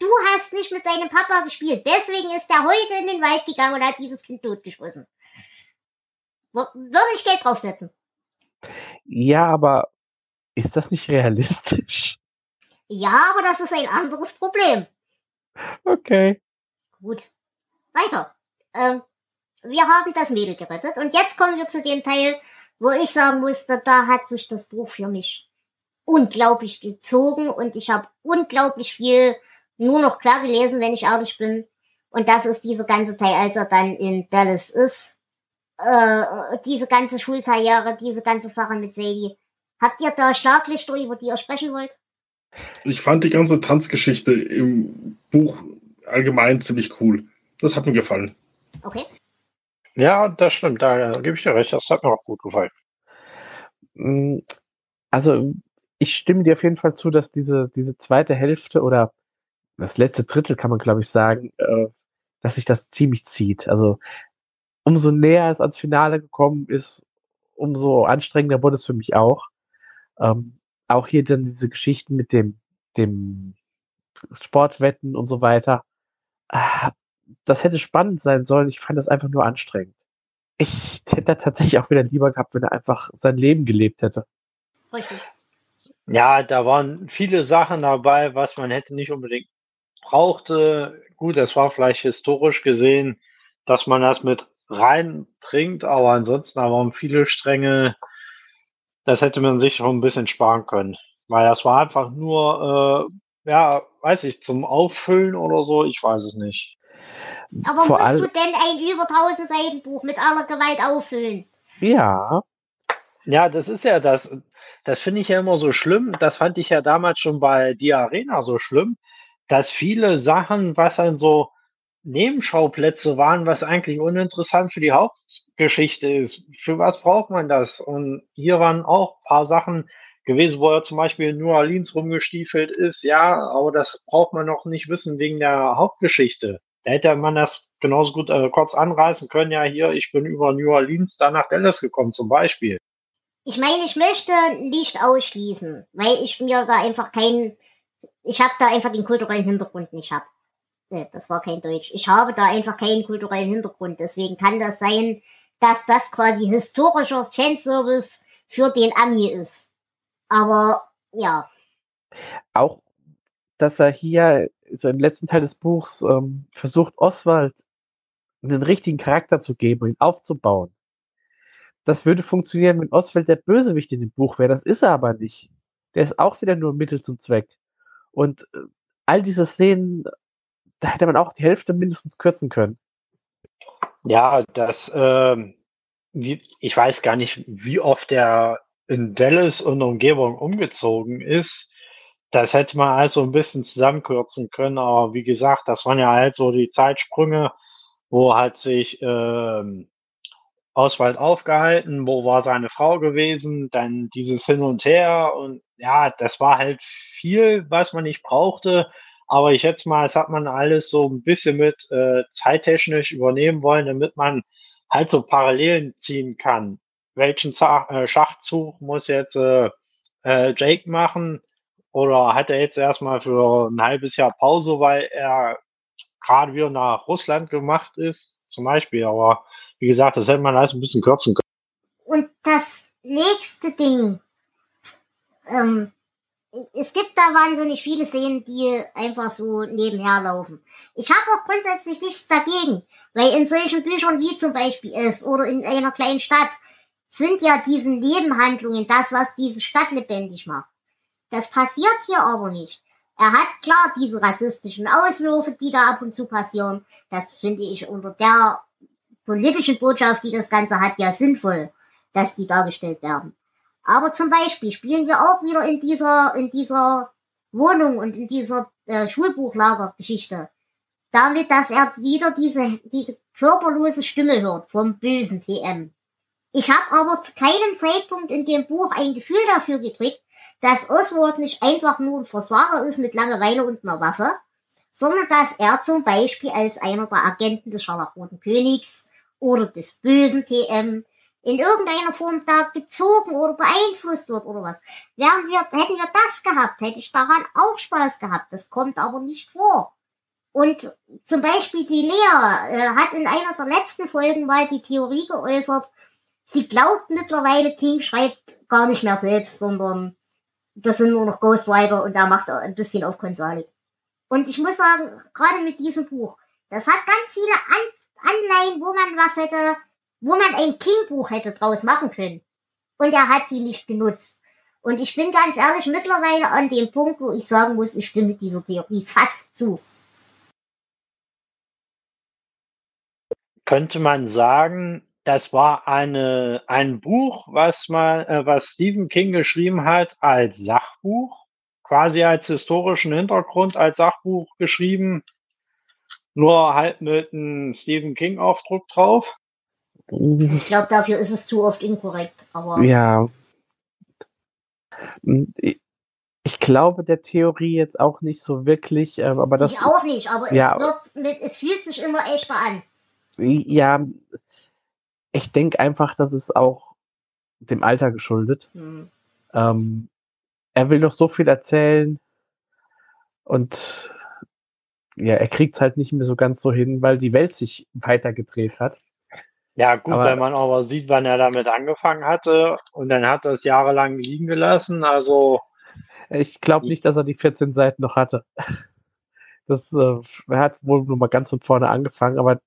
du hast nicht mit deinem Papa gespielt, deswegen ist er heute in den Wald gegangen und hat dieses Kind totgeschossen. Würde ich Geld draufsetzen. Ja, aber ist das nicht realistisch? Ja, aber das ist ein anderes Problem. Okay. Gut. Weiter. Ähm, wir haben das Mädel gerettet und jetzt kommen wir zu dem Teil, wo ich sagen musste, da hat sich das Buch für mich unglaublich gezogen und ich habe unglaublich viel nur noch klar gelesen, wenn ich ehrlich bin. Und das ist dieser ganze Teil, als er dann in Dallas ist. Äh, diese ganze Schulkarriere, diese ganze Sache mit Sadie. Habt ihr da Schlaglichter, über die ihr sprechen wollt? Ich fand die ganze Tanzgeschichte im Buch allgemein ziemlich cool. Das hat mir gefallen. Okay. Ja, das stimmt, da gebe ich dir recht, das hat mir auch gut gefallen. Also, ich stimme dir auf jeden Fall zu, dass diese, diese zweite Hälfte oder das letzte Drittel, kann man glaube ich sagen, dass sich das ziemlich zieht. Also, umso näher es ans Finale gekommen ist, umso anstrengender wurde es für mich auch. Ähm, auch hier dann diese Geschichten mit dem, dem Sportwetten und so weiter. Das hätte spannend sein sollen. Ich fand das einfach nur anstrengend. Ich hätte tatsächlich auch wieder lieber gehabt, wenn er einfach sein Leben gelebt hätte. Richtig. Ja, da waren viele Sachen dabei, was man hätte nicht unbedingt brauchte. Gut, das war vielleicht historisch gesehen, dass man das mit reinbringt, aber ansonsten aber um viele Stränge, das hätte man sich schon ein bisschen sparen können, weil das war einfach nur, äh, ja, weiß ich, zum Auffüllen oder so, ich weiß es nicht. Aber Vor musst all... du denn ein über tausend Seiten Buch mit aller Gewalt auffüllen? Ja. Ja, das ist ja das, das finde ich ja immer so schlimm, das fand ich ja damals schon bei Die Arena so schlimm, dass viele Sachen, was dann so Nebenschauplätze waren, was eigentlich uninteressant für die Hauptgeschichte ist. Für was braucht man das? Und hier waren auch ein paar Sachen gewesen, wo er zum Beispiel in New Orleans rumgestiefelt ist. Ja, aber das braucht man noch nicht wissen wegen der Hauptgeschichte. Da hätte man das genauso gut äh, kurz anreißen können. Ja, hier, ich bin über New Orleans dann nach Dallas gekommen zum Beispiel. Ich meine, ich möchte nicht ausschließen, weil ich mir da einfach keinen, ich habe da einfach den kulturellen Hintergrund nicht habe. Das war kein Deutsch. Ich habe da einfach keinen kulturellen Hintergrund. Deswegen kann das sein, dass das quasi historischer Fanservice für den Ami ist. Aber, ja. Auch, dass er hier so im letzten Teil des Buchs ähm, versucht, Oswald einen richtigen Charakter zu geben und ihn aufzubauen. Das würde funktionieren, wenn Oswald der Bösewicht in dem Buch wäre. Das ist er aber nicht. Der ist auch wieder nur Mittel zum Zweck. Und äh, all diese Szenen, da hätte man auch die Hälfte mindestens kürzen können. Ja, das, äh, wie, ich weiß gar nicht, wie oft er in Dallas und Umgebung umgezogen ist. Das hätte man also ein bisschen zusammenkürzen können. Aber wie gesagt, das waren ja halt so die Zeitsprünge, wo hat sich äh, Oswald aufgehalten, wo war seine Frau gewesen, dann dieses Hin und Her. Und ja, das war halt viel, was man nicht brauchte. Aber ich schätze mal, das hat man alles so ein bisschen mit äh, zeittechnisch übernehmen wollen, damit man halt so Parallelen ziehen kann. Welchen Zach, äh, Schachzug muss jetzt äh, äh, Jake machen? Oder hat er jetzt erstmal für ein halbes Jahr Pause, weil er gerade wieder nach Russland gemacht ist, zum Beispiel. Aber wie gesagt, das hätte man alles ein bisschen kürzen können. Und das nächste Ding. Ähm, es gibt da wahnsinnig viele Szenen, die einfach so nebenher laufen. Ich habe auch grundsätzlich nichts dagegen, weil in solchen Büchern wie zum Beispiel es oder in einer kleinen Stadt sind ja diese Nebenhandlungen das, was diese Stadt lebendig macht. Das passiert hier aber nicht. Er hat klar diese rassistischen Auswürfe, die da ab und zu passieren. Das finde ich unter der politischen Botschaft, die das Ganze hat, ja sinnvoll, dass die dargestellt werden. Aber zum Beispiel spielen wir auch wieder in dieser, in dieser Wohnung und in dieser äh, Schulbuchlagergeschichte. Damit, dass er wieder diese, diese körperlose Stimme hört vom bösen T M. Ich habe aber zu keinem Zeitpunkt in dem Buch ein Gefühl dafür gekriegt, dass Oswald nicht einfach nur ein Versager ist mit Langeweile und einer Waffe, sondern dass er zum Beispiel als einer der Agenten des Scharlachroten Königs oder des bösen T M in irgendeiner Form da gezogen oder beeinflusst wird oder was. Wären wir, hätten wir das gehabt, hätte ich daran auch Spaß gehabt. Das kommt aber nicht vor. Und zum Beispiel die Lea äh, hat in einer der letzten Folgen mal die Theorie geäußert, sie glaubt mittlerweile, King schreibt gar nicht mehr selbst, sondern das sind nur noch Ghostwriter und da macht er ein bisschen auf Konsole. Und ich muss sagen, gerade mit diesem Buch, das hat ganz viele An- Anleihen, wo man was hätte, wo man ein King-Buch hätte draus machen können. Und er hat sie nicht genutzt. Und ich bin ganz ehrlich mittlerweile an dem Punkt, wo ich sagen muss, ich stimme dieser Theorie fast zu. Könnte man sagen, das war eine, ein Buch, was man, äh, was Stephen King geschrieben hat als Sachbuch, quasi als historischen Hintergrund als Sachbuch geschrieben, nur halt mit einem Stephen King Aufdruck drauf. Ich glaube, dafür ist es zu oft inkorrekt. Aber ja, ich glaube der Theorie jetzt auch nicht so wirklich, aber das ich auch nicht. Aber ja, es wird mit, es fühlt sich immer echter an. Ja. Ich denke einfach, das ist auch dem Alter geschuldet. Mhm. Ähm, er will noch so viel erzählen und ja, er kriegt es halt nicht mehr so ganz so hin, weil die Welt sich weitergedreht hat. Ja gut, aber, wenn man aber sieht, wann er damit angefangen hatte und dann hat er es jahrelang liegen gelassen. Also ich glaube nicht, dass er die vierzehn Seiten noch hatte. Das, äh, er hat wohl nur mal ganz von vorne angefangen, aber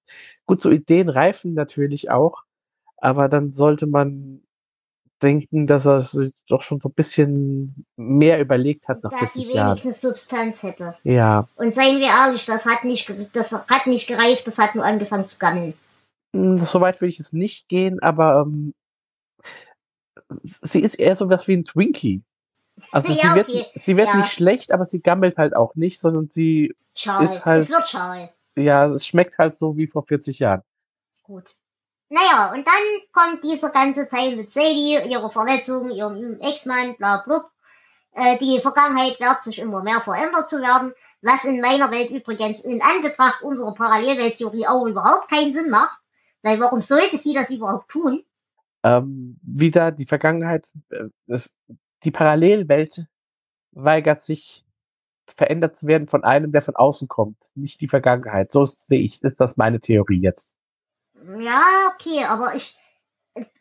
gut, so Ideen reifen natürlich auch, aber dann sollte man denken, dass er sich doch schon so ein bisschen mehr überlegt hat nach vierzig Jahren. Dass sie wenigstens Substanz hätte. Ja. Und seien wir ehrlich, das hat nicht, das hat nicht gereift, das hat nur angefangen zu gammeln. Soweit würde ich es nicht gehen, aber ähm, sie ist eher so was wie ein Twinkie. Also ja, sie wird, okay. sie wird ja. nicht schlecht, aber sie gammelt halt auch nicht, sondern sie schal. ist halt... Es wird schal. Ja, es schmeckt halt so wie vor vierzig Jahren. Gut. Naja, und dann kommt dieser ganze Teil mit Sadie, ihre Verletzungen, ihrem Ex-Mann, bla bla. Äh, die Vergangenheit wird sich immer mehr verändert zu werden, was in meiner Welt übrigens in Anbetracht unserer Parallelwelttheorie auch überhaupt keinen Sinn macht, weil warum sollte sie das überhaupt tun? Ähm, wieder die Vergangenheit, äh, das, die Parallelwelt weigert sich, verändert zu werden von einem, der von außen kommt, nicht die Vergangenheit. So sehe ich, ist das meine Theorie jetzt. Ja, okay, aber ich,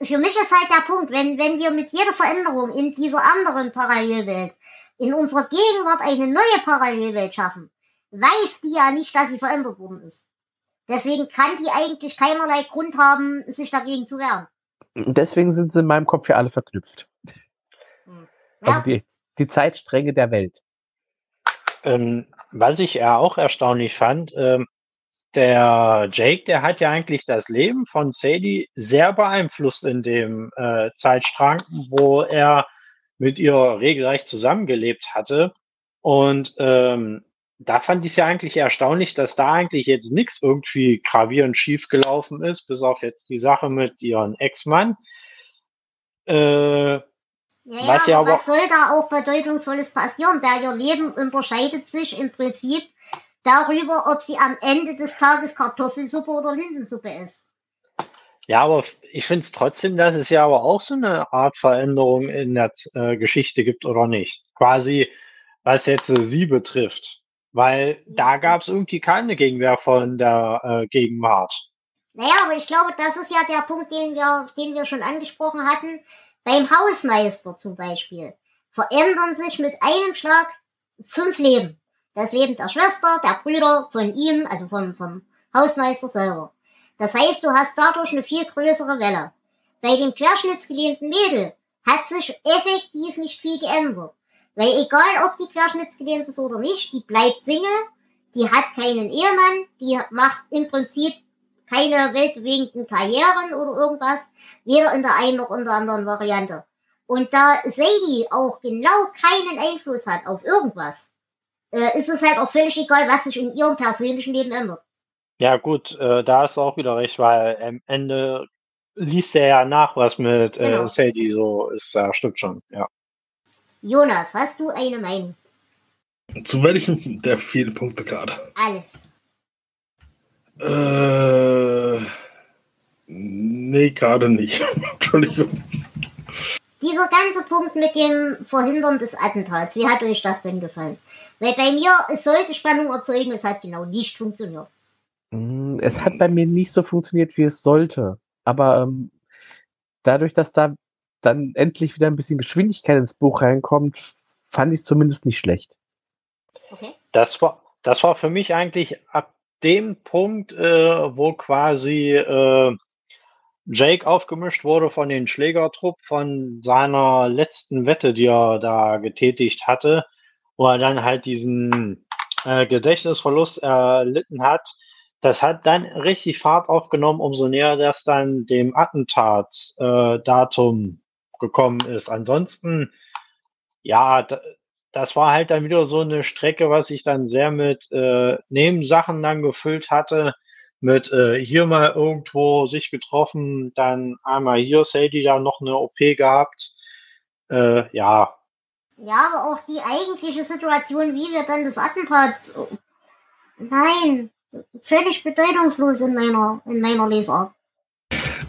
für mich ist halt der Punkt, wenn, wenn wir mit jeder Veränderung in dieser anderen Parallelwelt, in unserer Gegenwart eine neue Parallelwelt schaffen, weiß die ja nicht, dass sie verändert worden ist. Deswegen kann die eigentlich keinerlei Grund haben, sich dagegen zu wehren. Deswegen sind sie in meinem Kopf ja alle verknüpft. Hm. Ja. Also die, die Zeitstränge der Welt. Ähm, was ich ja auch erstaunlich fand, ähm, der Jake, der hat ja eigentlich das Leben von Sadie sehr beeinflusst in dem äh, Zeitstrang, wo er mit ihr regelrecht zusammengelebt hatte. Und ähm, da fand ich es ja eigentlich erstaunlich, dass da eigentlich jetzt nichts irgendwie gravierend schief gelaufen ist, bis auf jetzt die Sache mit ihrem Ex-Mann. Äh, naja, was, ja aber was soll da auch Bedeutungsvolles passieren? Da ihr Leben unterscheidet sich im Prinzip darüber, ob sie am Ende des Tages Kartoffelsuppe oder Linsensuppe isst. Ja, aber ich finde es trotzdem, dass es ja aber auch so eine Art Veränderung in der äh, Geschichte gibt, oder nicht? Quasi, was jetzt äh, sie betrifft. Weil da gab es irgendwie keine Gegenwehr von der äh, Gegenwart. Naja, aber ich glaube, das ist ja der Punkt, den wir, den wir schon angesprochen hatten. Beim Hausmeister zum Beispiel verändern sich mit einem Schlag fünf Leben. Das Leben der Schwester, der Brüder, von ihm, also vom, vom Hausmeister selber. Das heißt, du hast dadurch eine viel größere Welle. Bei dem querschnittsgelähmten Mädel hat sich effektiv nicht viel geändert. Weil egal, ob die querschnittsgelähmt ist oder nicht, die bleibt Single, die hat keinen Ehemann, die macht im Prinzip keine weltbewegenden Karrieren oder irgendwas, weder in der einen noch in der anderen Variante. Und da Sadie auch genau keinen Einfluss hat auf irgendwas, äh, ist es halt auch völlig egal, was sich in ihrem persönlichen Leben ändert. Ja gut, äh, da hast du auch wieder recht, weil am Ende liest er ja nach, was mit äh, genau. Sadie so ist, ja, stimmt schon, ja. Jonas, hast du eine Meinung? Zu welchem der vielen Punkte gerade? Alles. Äh, nee, gerade nicht. Entschuldigung. Dieser ganze Punkt mit dem Verhindern des Attentats, wie hat euch das denn gefallen? Weil bei mir, es sollte Spannung erzeugen, es hat genau nicht funktioniert. Es hat bei mir nicht so funktioniert, wie es sollte. Aber ähm, dadurch, dass da dann endlich wieder ein bisschen Geschwindigkeit ins Buch reinkommt, fand ich es zumindest nicht schlecht. Okay. Das war, das war für mich eigentlich ab dem Punkt, äh, wo quasi äh, Jake aufgemischt wurde von den Schlägertrupp, von seiner letzten Wette, die er da getätigt hatte, wo er dann halt diesen äh, Gedächtnisverlust erlitten hat. Das hat dann richtig Fahrt aufgenommen, umso näher das dann dem Attentatsdatum äh, gekommen ist. Ansonsten, ja, das war halt dann wieder so eine Strecke, was ich dann sehr mit äh, Nebensachen dann gefüllt hatte, mit äh, hier mal irgendwo sich getroffen, dann einmal hier Sadie da noch eine O P gehabt, äh, ja. Ja, aber auch die eigentliche Situation, wie wir dann das Attentat, nein, völlig bedeutungslos in meiner, in meiner Lesart.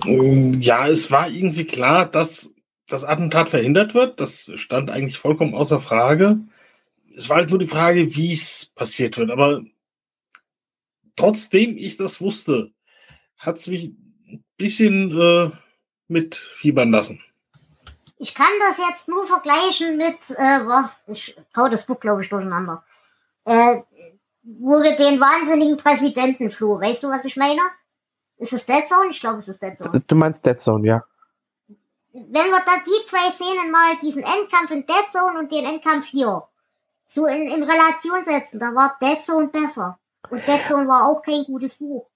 Ja, es war irgendwie klar, dass das Attentat verhindert wird. Das stand eigentlich vollkommen außer Frage. Es war halt nur die Frage, wie es passiert wird. Aber trotzdem ich das wusste, hat es mich ein bisschen äh, mitfiebern lassen. Ich kann das jetzt nur vergleichen mit, äh, was, ich hau das Buch, glaube ich, durcheinander. Äh, wo wir den wahnsinnigen Präsidenten floh. Weißt du, was ich meine? Ist es Dead Zone? Ich glaube, es ist Dead Zone. Du meinst Dead Zone, ja. Wenn wir da die zwei Szenen mal, diesen Endkampf in Dead Zone und den Endkampf hier, so in, in Relation setzen, da war Dead Zone besser. Und Dead Zone war auch kein gutes Buch.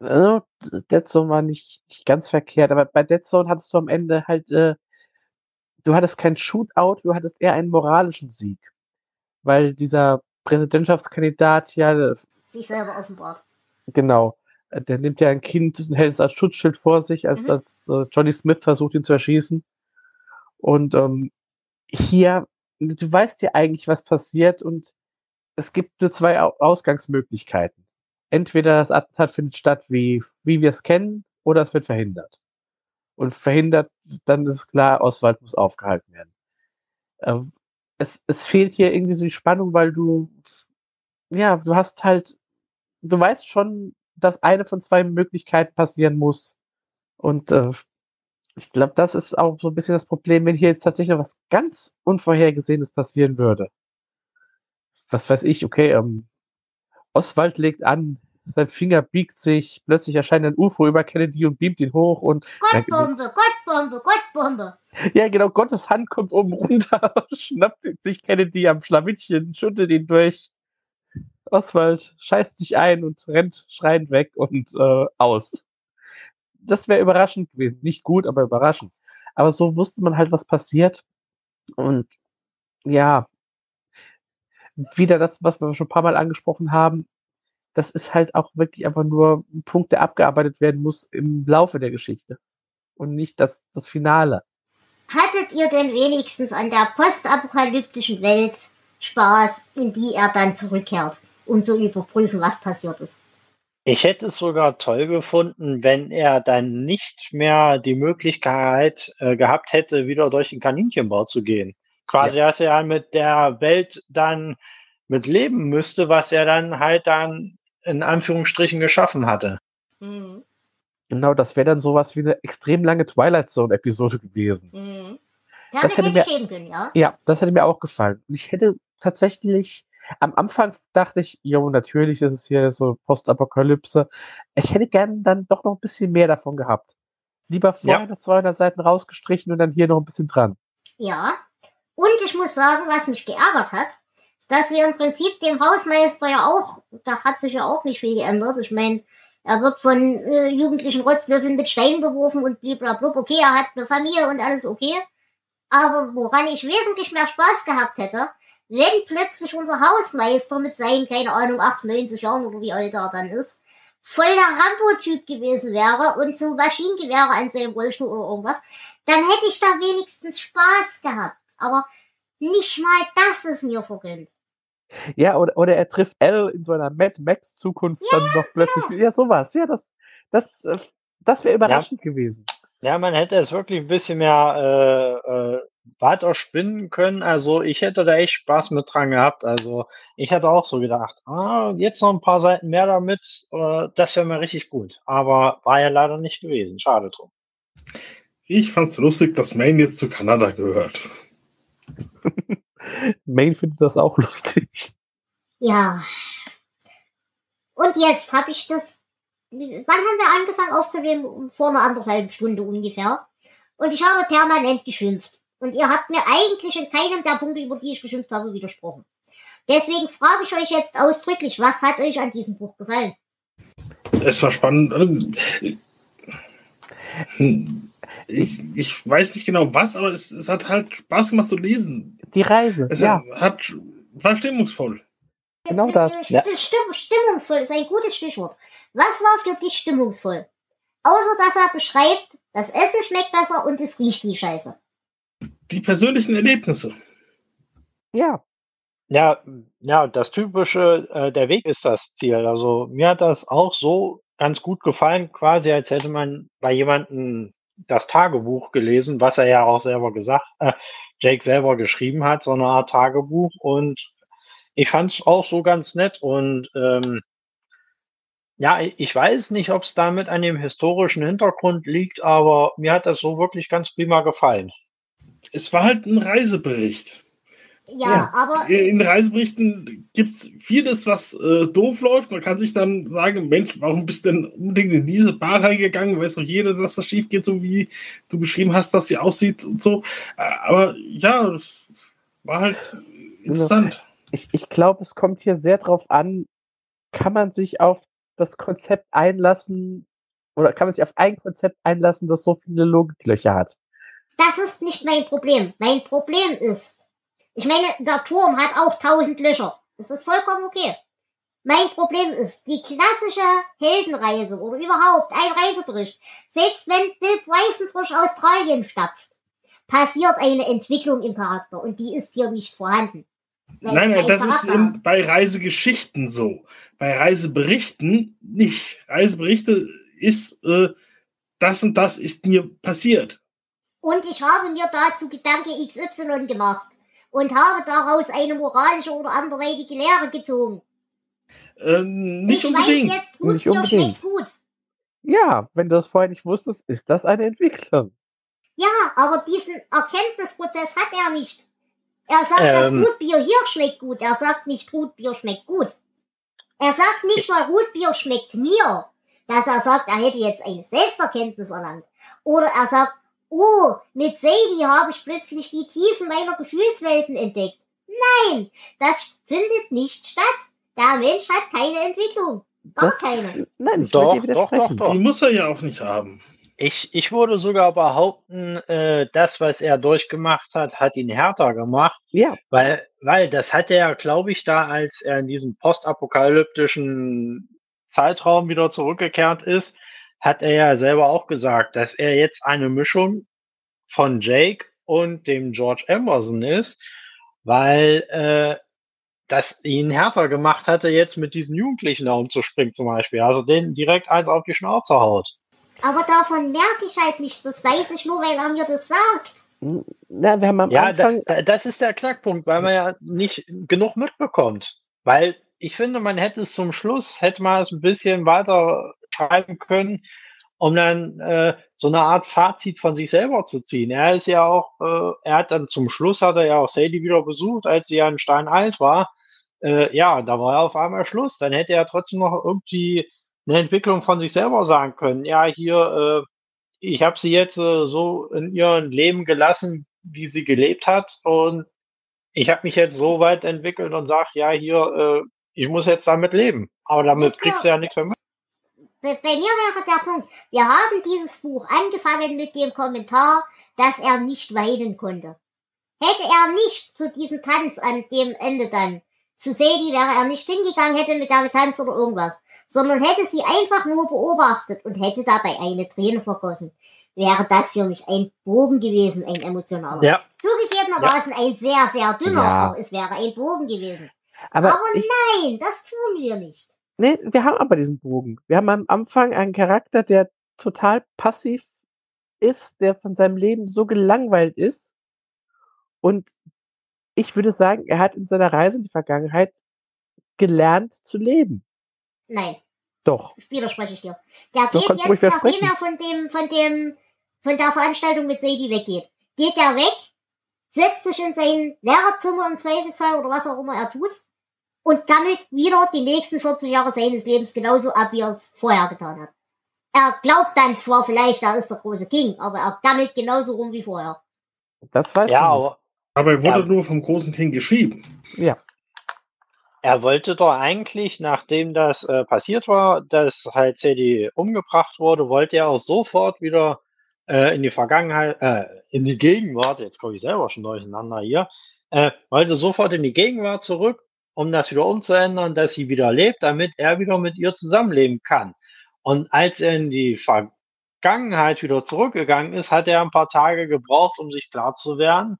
Also, Dead Zone war nicht, nicht ganz verkehrt, aber bei Dead Zone hattest du am Ende halt, äh, du hattest keinen Shootout, du hattest eher einen moralischen Sieg. Weil dieser Präsidentschaftskandidat ja sich selber offenbart. Genau. Der nimmt ja ein Kind und hält es als Schutzschild vor sich, als, mhm. als äh, Johnny Smith versucht, ihn zu erschießen. Und ähm, hier, du weißt ja eigentlich, was passiert, und es gibt nur zwei Ausgangsmöglichkeiten. Entweder das Attentat findet statt, wie, wie wir es kennen, oder es wird verhindert. Und verhindert, dann ist klar, Oswald muss aufgehalten werden. Ähm, es, es fehlt hier irgendwie so die Spannung, weil du, ja, du hast halt, du weißt schon, dass eine von zwei Möglichkeiten passieren muss. Und äh, ich glaube, das ist auch so ein bisschen das Problem, wenn hier jetzt tatsächlich was ganz Unvorhergesehenes passieren würde. Was weiß ich, okay, ähm, Oswald legt an, sein Finger biegt sich, plötzlich erscheint ein U F O über Kennedy und beamt ihn hoch und... Gottbombe, Gottbombe! Gottbombe, Gottbombe. Ja, genau, Gottes Hand kommt oben runter, schnappt sich Kennedy am Schlawittchen, schüttelt ihn durch. Oswald scheißt sich ein und rennt schreiend weg und äh, aus. Das wäre überraschend gewesen. Nicht gut, aber überraschend. Aber so wusste man halt, was passiert. Und ja, wieder das, was wir schon ein paar Mal angesprochen haben, das ist halt auch wirklich einfach nur ein Punkt, der abgearbeitet werden muss im Laufe der Geschichte. Und nicht das, das Finale. Hattet ihr denn wenigstens an der postapokalyptischen Welt Spaß, in die er dann zurückkehrt, um zu überprüfen, was passiert ist? Ich hätte es sogar toll gefunden, wenn er dann nicht mehr die Möglichkeit äh, gehabt hätte, wieder durch den Kaninchenbau zu gehen. Quasi, ja. Dass er mit der Welt dann mit leben müsste, was er dann halt dann in Anführungsstrichen geschaffen hatte. Mhm. Genau, das wäre dann sowas wie eine extrem lange Twilight Zone-Episode gewesen. Mhm. Das hätte mir, können, ja? ja, das hätte mir auch gefallen. Und ich hätte tatsächlich am Anfang dachte ich, jo, natürlich ist es hier so Postapokalypse. Ich hätte gern dann doch noch ein bisschen mehr davon gehabt. Lieber vorher noch zweihundert Seiten rausgestrichen und dann hier noch ein bisschen dran. Ja, und ich muss sagen, was mich geärgert hat, dass wir im Prinzip dem Hausmeister ja auch, da hat sich ja auch nicht viel geändert. Ich meine, er wird von äh, jugendlichen Rotzlöffeln mit Steinen beworfen und blablabla. Okay, er hat eine Familie und alles okay. Aber woran ich wesentlich mehr Spaß gehabt hätte, wenn plötzlich unser Hausmeister mit seinen, keine Ahnung, achtundneunzig Jahren oder wie alt er dann ist, voll der Rambo-Typ gewesen wäre und so Maschinengewehre an seinem Rollstuhl oder irgendwas, dann hätte ich da wenigstens Spaß gehabt. Aber nicht mal das ist mir vergönnt. Ja, oder, oder er trifft Elle in so einer Mad-Max-Zukunft ja, dann noch plötzlich. Genau. Ja, sowas. Ja, das, das, das wäre überraschend ja. gewesen. Ja, man hätte es wirklich ein bisschen mehr äh, äh, weiter spinnen können. Also ich hätte da echt Spaß mit dran gehabt. Also ich hätte auch so gedacht, ah, jetzt noch ein paar Seiten mehr damit, äh, das wäre mir richtig gut. Aber war ja leider nicht gewesen. Schade drum. Ich fand's lustig, dass Maine jetzt zu Kanada gehört. Maine findet das auch lustig. Ja. Und jetzt habe ich das... Wann haben wir angefangen aufzunehmen? Vor einer anderthalben Stunde ungefähr. Und ich habe permanent geschimpft. Und ihr habt mir eigentlich in keinem der Punkte, über die ich geschimpft habe, widersprochen. Deswegen frage ich euch jetzt ausdrücklich, was hat euch an diesem Buch gefallen? Es war spannend. Ich, ich weiß nicht genau was, aber es, es hat halt Spaß gemacht zu lesen. Die Reise, es ja. Hat, hat, war stimmungsvoll. Genau das. Stimm, stimmungsvoll ist ein gutes Stichwort. Was war für dich stimmungsvoll? Außer, dass er beschreibt, das Essen schmeckt besser und es riecht wie Scheiße. Die persönlichen Erlebnisse. Ja. Ja, ja, das Typische, äh, der Weg ist das Ziel. Also mir hat das auch so ganz gut gefallen, quasi als hätte man bei jemandem das Tagebuch gelesen, was er ja auch selber gesagt, äh, Jake selber geschrieben hat, so eine Art Tagebuch. Und ich fand es auch so ganz nett und ähm, ja, ich weiß nicht, ob es damit an dem historischen Hintergrund liegt, aber mir hat das so wirklich ganz prima gefallen. Es war halt ein Reisebericht. Ja, ja. aber... In Reiseberichten gibt es vieles, was äh, doof läuft. Man kann sich dann sagen, Mensch, warum bist du denn unbedingt in diese Bar reingegangen? Weiß doch jeder, dass das schief geht, so wie du beschrieben hast, dass sie aussieht und so. Aber ja, war halt interessant. Ich, ich glaube, es kommt hier sehr drauf an, kann man sich auf das Konzept einlassen, oder kann man sich auf ein Konzept einlassen, das so viele Logiklöcher hat? Das ist nicht mein Problem. Mein Problem ist, ich meine, der Turm hat auch tausend Löcher. Das ist vollkommen okay. Mein Problem ist, die klassische Heldenreise oder überhaupt ein Reisebericht, selbst wenn Bill Bryson durch Australien stapft, passiert eine Entwicklung im Charakter und die ist hier nicht vorhanden. Wenn nein, nein, das ist in, bei Reisegeschichten so. Bei Reiseberichten nicht. Reiseberichte ist, äh, das und das ist mir passiert. Und ich habe mir dazu Gedanke X Y gemacht und habe daraus eine moralische oder anderweitige Lehre gezogen. Ähm, nicht ich unbedingt. weiß jetzt, gut, mir schmeckt gut. Ja, wenn du das vorher nicht wusstest, ist das eine Entwicklung. Ja, aber diesen Erkenntnisprozess hat er nicht. Er sagt, ähm, das Rootbier hier schmeckt gut. Er sagt nicht, Rootbier schmeckt gut. Er sagt nicht mal, Rootbier schmeckt mir. Dass er sagt, er hätte jetzt eine Selbsterkenntnis erlangt. Oder er sagt, Oh, mit Sadie habe ich plötzlich die Tiefen meiner Gefühlswelten entdeckt. Nein, das findet nicht statt. Der Mensch hat keine Entwicklung. Gar das, keine. Nein, ich doch, doch, doch, doch. Die muss er ja auch nicht haben. Ich, ich würde sogar behaupten, äh, das, was er durchgemacht hat, hat ihn härter gemacht. Ja. Weil, weil das hat er, glaube ich, da, als er in diesem postapokalyptischen Zeitraum wieder zurückgekehrt ist, hat er ja selber auch gesagt, dass er jetzt eine Mischung von Jake und dem George Emerson ist, weil äh, das ihn härter gemacht hatte, jetzt mit diesen Jugendlichen da umzuspringen zum Beispiel. Also den direkt eins auf die Schnauze haut. Aber davon merke ich halt nichts. Das weiß ich nur, weil er mir das sagt. Na, wir haben am ja, Anfang... da, das ist der Knackpunkt, weil man ja nicht genug mitbekommt. Weil ich finde, man hätte es zum Schluss, hätte man es ein bisschen weiter schreiben können, um dann äh, so eine Art Fazit von sich selber zu ziehen. Er ist ja auch, äh, er hat dann zum Schluss, hat er ja auch Sadie wieder besucht, als sie ja ein Stein alt war. Äh, ja, da war ja auf einmal Schluss. Dann hätte er trotzdem noch irgendwie eine Entwicklung von sich selber sagen können. Ja, hier, äh, ich habe sie jetzt äh, so in ihrem Leben gelassen, wie sie gelebt hat, und ich habe mich jetzt so weit entwickelt und sage, ja, hier, äh, ich muss jetzt damit leben. Aber damit weißt du, kriegst du ja nichts mehr mit. Bei mir wäre der Punkt, wir haben dieses Buch angefangen mit dem Kommentar, dass er nicht weinen konnte. Hätte er nicht zu diesem Tanz an dem Ende dann, zu Sadie wäre er nicht hingegangen, hätte mit der getanzt oder irgendwas, sondern hätte sie einfach nur beobachtet und hätte dabei eine Träne vergossen, wäre das für mich ein Bogen gewesen, ein emotionaler. Ja. Zugegebenermaßen ja. ein sehr, sehr dünner, ja. aber es wäre ein Bogen gewesen. Aber, aber ich, nein, das tun wir nicht. Nee, wir haben aber diesen Bogen. Wir haben am Anfang einen Charakter, der total passiv ist, der von seinem Leben so gelangweilt ist. Und ich würde sagen, er hat in seiner Reise in die Vergangenheit gelernt zu leben. Nein. Doch. Widerspreche ich dir. Der geht jetzt, nachdem er von dem, von dem, von der Veranstaltung mit Sadie weggeht, geht er weg, setzt sich in sein Lehrerzimmer im Zweifelsfall oder was auch immer er tut und gammelt wieder die nächsten vierzig Jahre seines Lebens genauso ab, wie er es vorher getan hat. Er glaubt dann zwar vielleicht, er ist der große King, aber er gammelt genauso rum wie vorher. Das weiß ja, man. Aber, aber er wurde ja. nur vom großen King geschrieben. Ja. Er wollte doch eigentlich, nachdem das äh, passiert war, dass halt Sadie umgebracht wurde, wollte er auch sofort wieder äh, in die Vergangenheit, äh, in die Gegenwart, jetzt komme ich selber schon durcheinander hier, äh, wollte sofort in die Gegenwart zurück, um das wieder umzuändern, dass sie wieder lebt, damit er wieder mit ihr zusammenleben kann. Und als er in die Vergangenheit wieder zurückgegangen ist, hat er ein paar Tage gebraucht, um sich klar zu werden,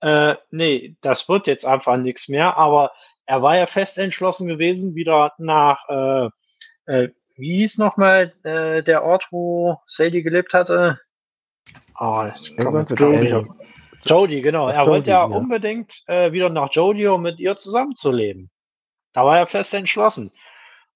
äh, nee, das wird jetzt einfach nichts mehr, aber er war ja fest entschlossen gewesen, wieder nach, äh, äh, wie hieß nochmal äh, der Ort, wo Sadie gelebt hatte? Oh, ich komme jetzt Jodie. Jodie, genau. Er wollte ja unbedingt äh, wieder nach Jodie, um mit ihr zusammenzuleben. Da war er fest entschlossen.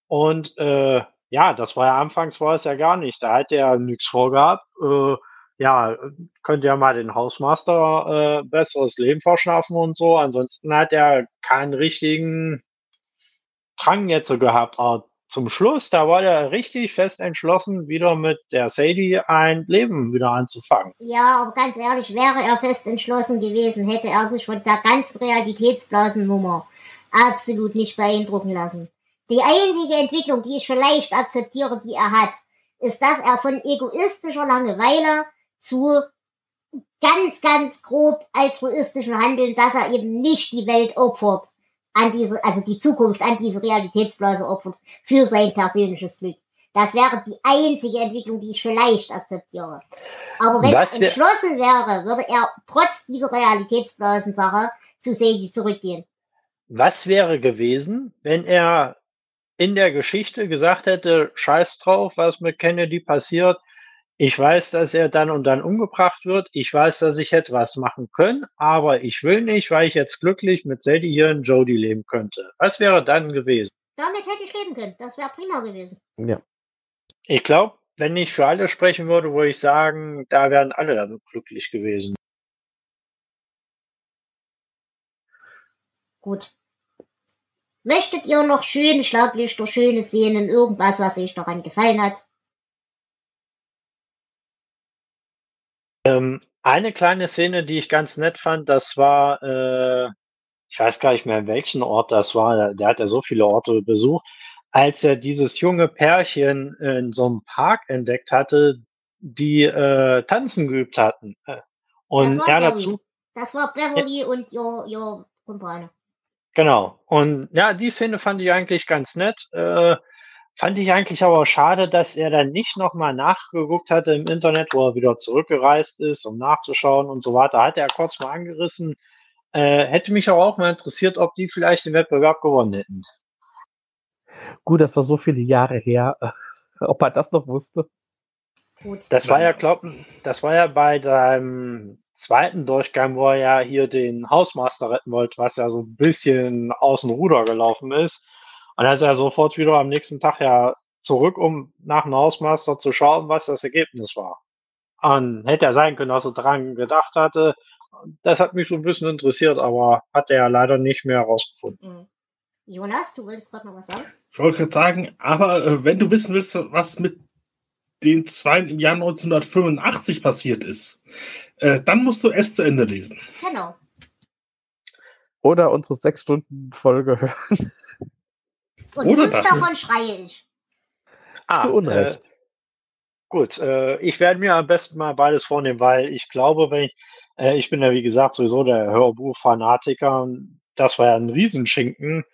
Und äh, ja, das war ja anfangs war es ja gar nicht. Da hat er nichts vorgehabt. Äh, ja, könnte ja mal den Hausmeister äh, besseres Leben verschaffen und so. Ansonsten hat er keinen richtigen Drang jetzt so gehabt. Aber zum Schluss, da war er richtig fest entschlossen, wieder mit der Sadie ein Leben wieder anzufangen. Ja, aber ganz ehrlich, wäre er fest entschlossen gewesen, hätte er sich von der ganzen Realitätsblasennummer absolut nicht beeindrucken lassen. Die einzige Entwicklung, die ich vielleicht akzeptiere, die er hat, ist, dass er von egoistischer Langeweile zu ganz, ganz grob altruistischem Handeln, dass er eben nicht die Welt opfert, an diese, also die Zukunft an diese Realitätsblase opfert, für sein persönliches Glück. Das wäre die einzige Entwicklung, die ich vielleicht akzeptiere. Aber wenn das er entschlossen wäre, würde er trotz dieser Realitätsblasensache zu Sadie zurückgehen. Was wäre gewesen, wenn er in der Geschichte gesagt hätte, scheiß drauf, was mit Kennedy passiert, ich weiß, dass er dann und dann umgebracht wird. Ich weiß, dass ich hätte was machen können, aber ich will nicht, weil ich jetzt glücklich mit Sadie hier in Jodie leben könnte. Was wäre dann gewesen? Damit hätte ich leben können. Das wäre prima gewesen. Ja. Ich glaube, wenn ich für alle sprechen würde, würde ich sagen, da wären alle damit glücklich gewesen. Gut. Möchtet ihr noch schöne Schlaglichter, schöne Szenen, irgendwas, was euch daran gefallen hat? Ähm, eine kleine Szene, die ich ganz nett fand, das war, äh, ich weiß gar nicht mehr, welchen Ort das war, der hat ja so viele Orte besucht, als er dieses junge Pärchen in so einem Park entdeckt hatte, die äh, tanzen geübt hatten. Und das war, er dazu, das war Beverly ja, und your, your Kumpane. Genau. Und ja, die Szene fand ich eigentlich ganz nett. Äh, fand ich eigentlich aber schade, dass er dann nicht nochmal nachgeguckt hatte im Internet, wo er wieder zurückgereist ist, um nachzuschauen und so weiter. Hatte er kurz mal angerissen. Äh, hätte mich aber auch mal interessiert, ob die vielleicht den Wettbewerb gewonnen hätten. Gut, das war so viele Jahre her. Ob er das noch wusste? Gut. Das war ja, glaub, das war ja bei deinem zweiten Durchgang, wo er ja hier den Hausmeister retten wollte, was ja so ein bisschen außen Ruder gelaufen ist. Und da ist er sofort wieder am nächsten Tag ja zurück, um nach dem Hausmeister zu schauen, was das Ergebnis war. Und hätte ja sein können, dass er dran gedacht hatte. Das hat mich so ein bisschen interessiert, aber hat er ja leider nicht mehr herausgefunden. Jonas, du willst gerade noch was sagen? Ich wollte gerade sagen, aber äh, wenn du wissen willst, was mit den Zweien im Jahr neunzehnhundertfünfundachtzig passiert ist, äh, dann musst du es zu Ende lesen. Genau. Oder unsere sechs Stunden Folge hören. Und oder fünf das. Davon schreie ich. Ah, zu Unrecht. Äh, gut, äh, ich werde mir am besten mal beides vornehmen, weil ich glaube, wenn ich, äh, ich bin ja wie gesagt sowieso der Hörbuch-Fanatiker und das war ja ein Riesenschinken,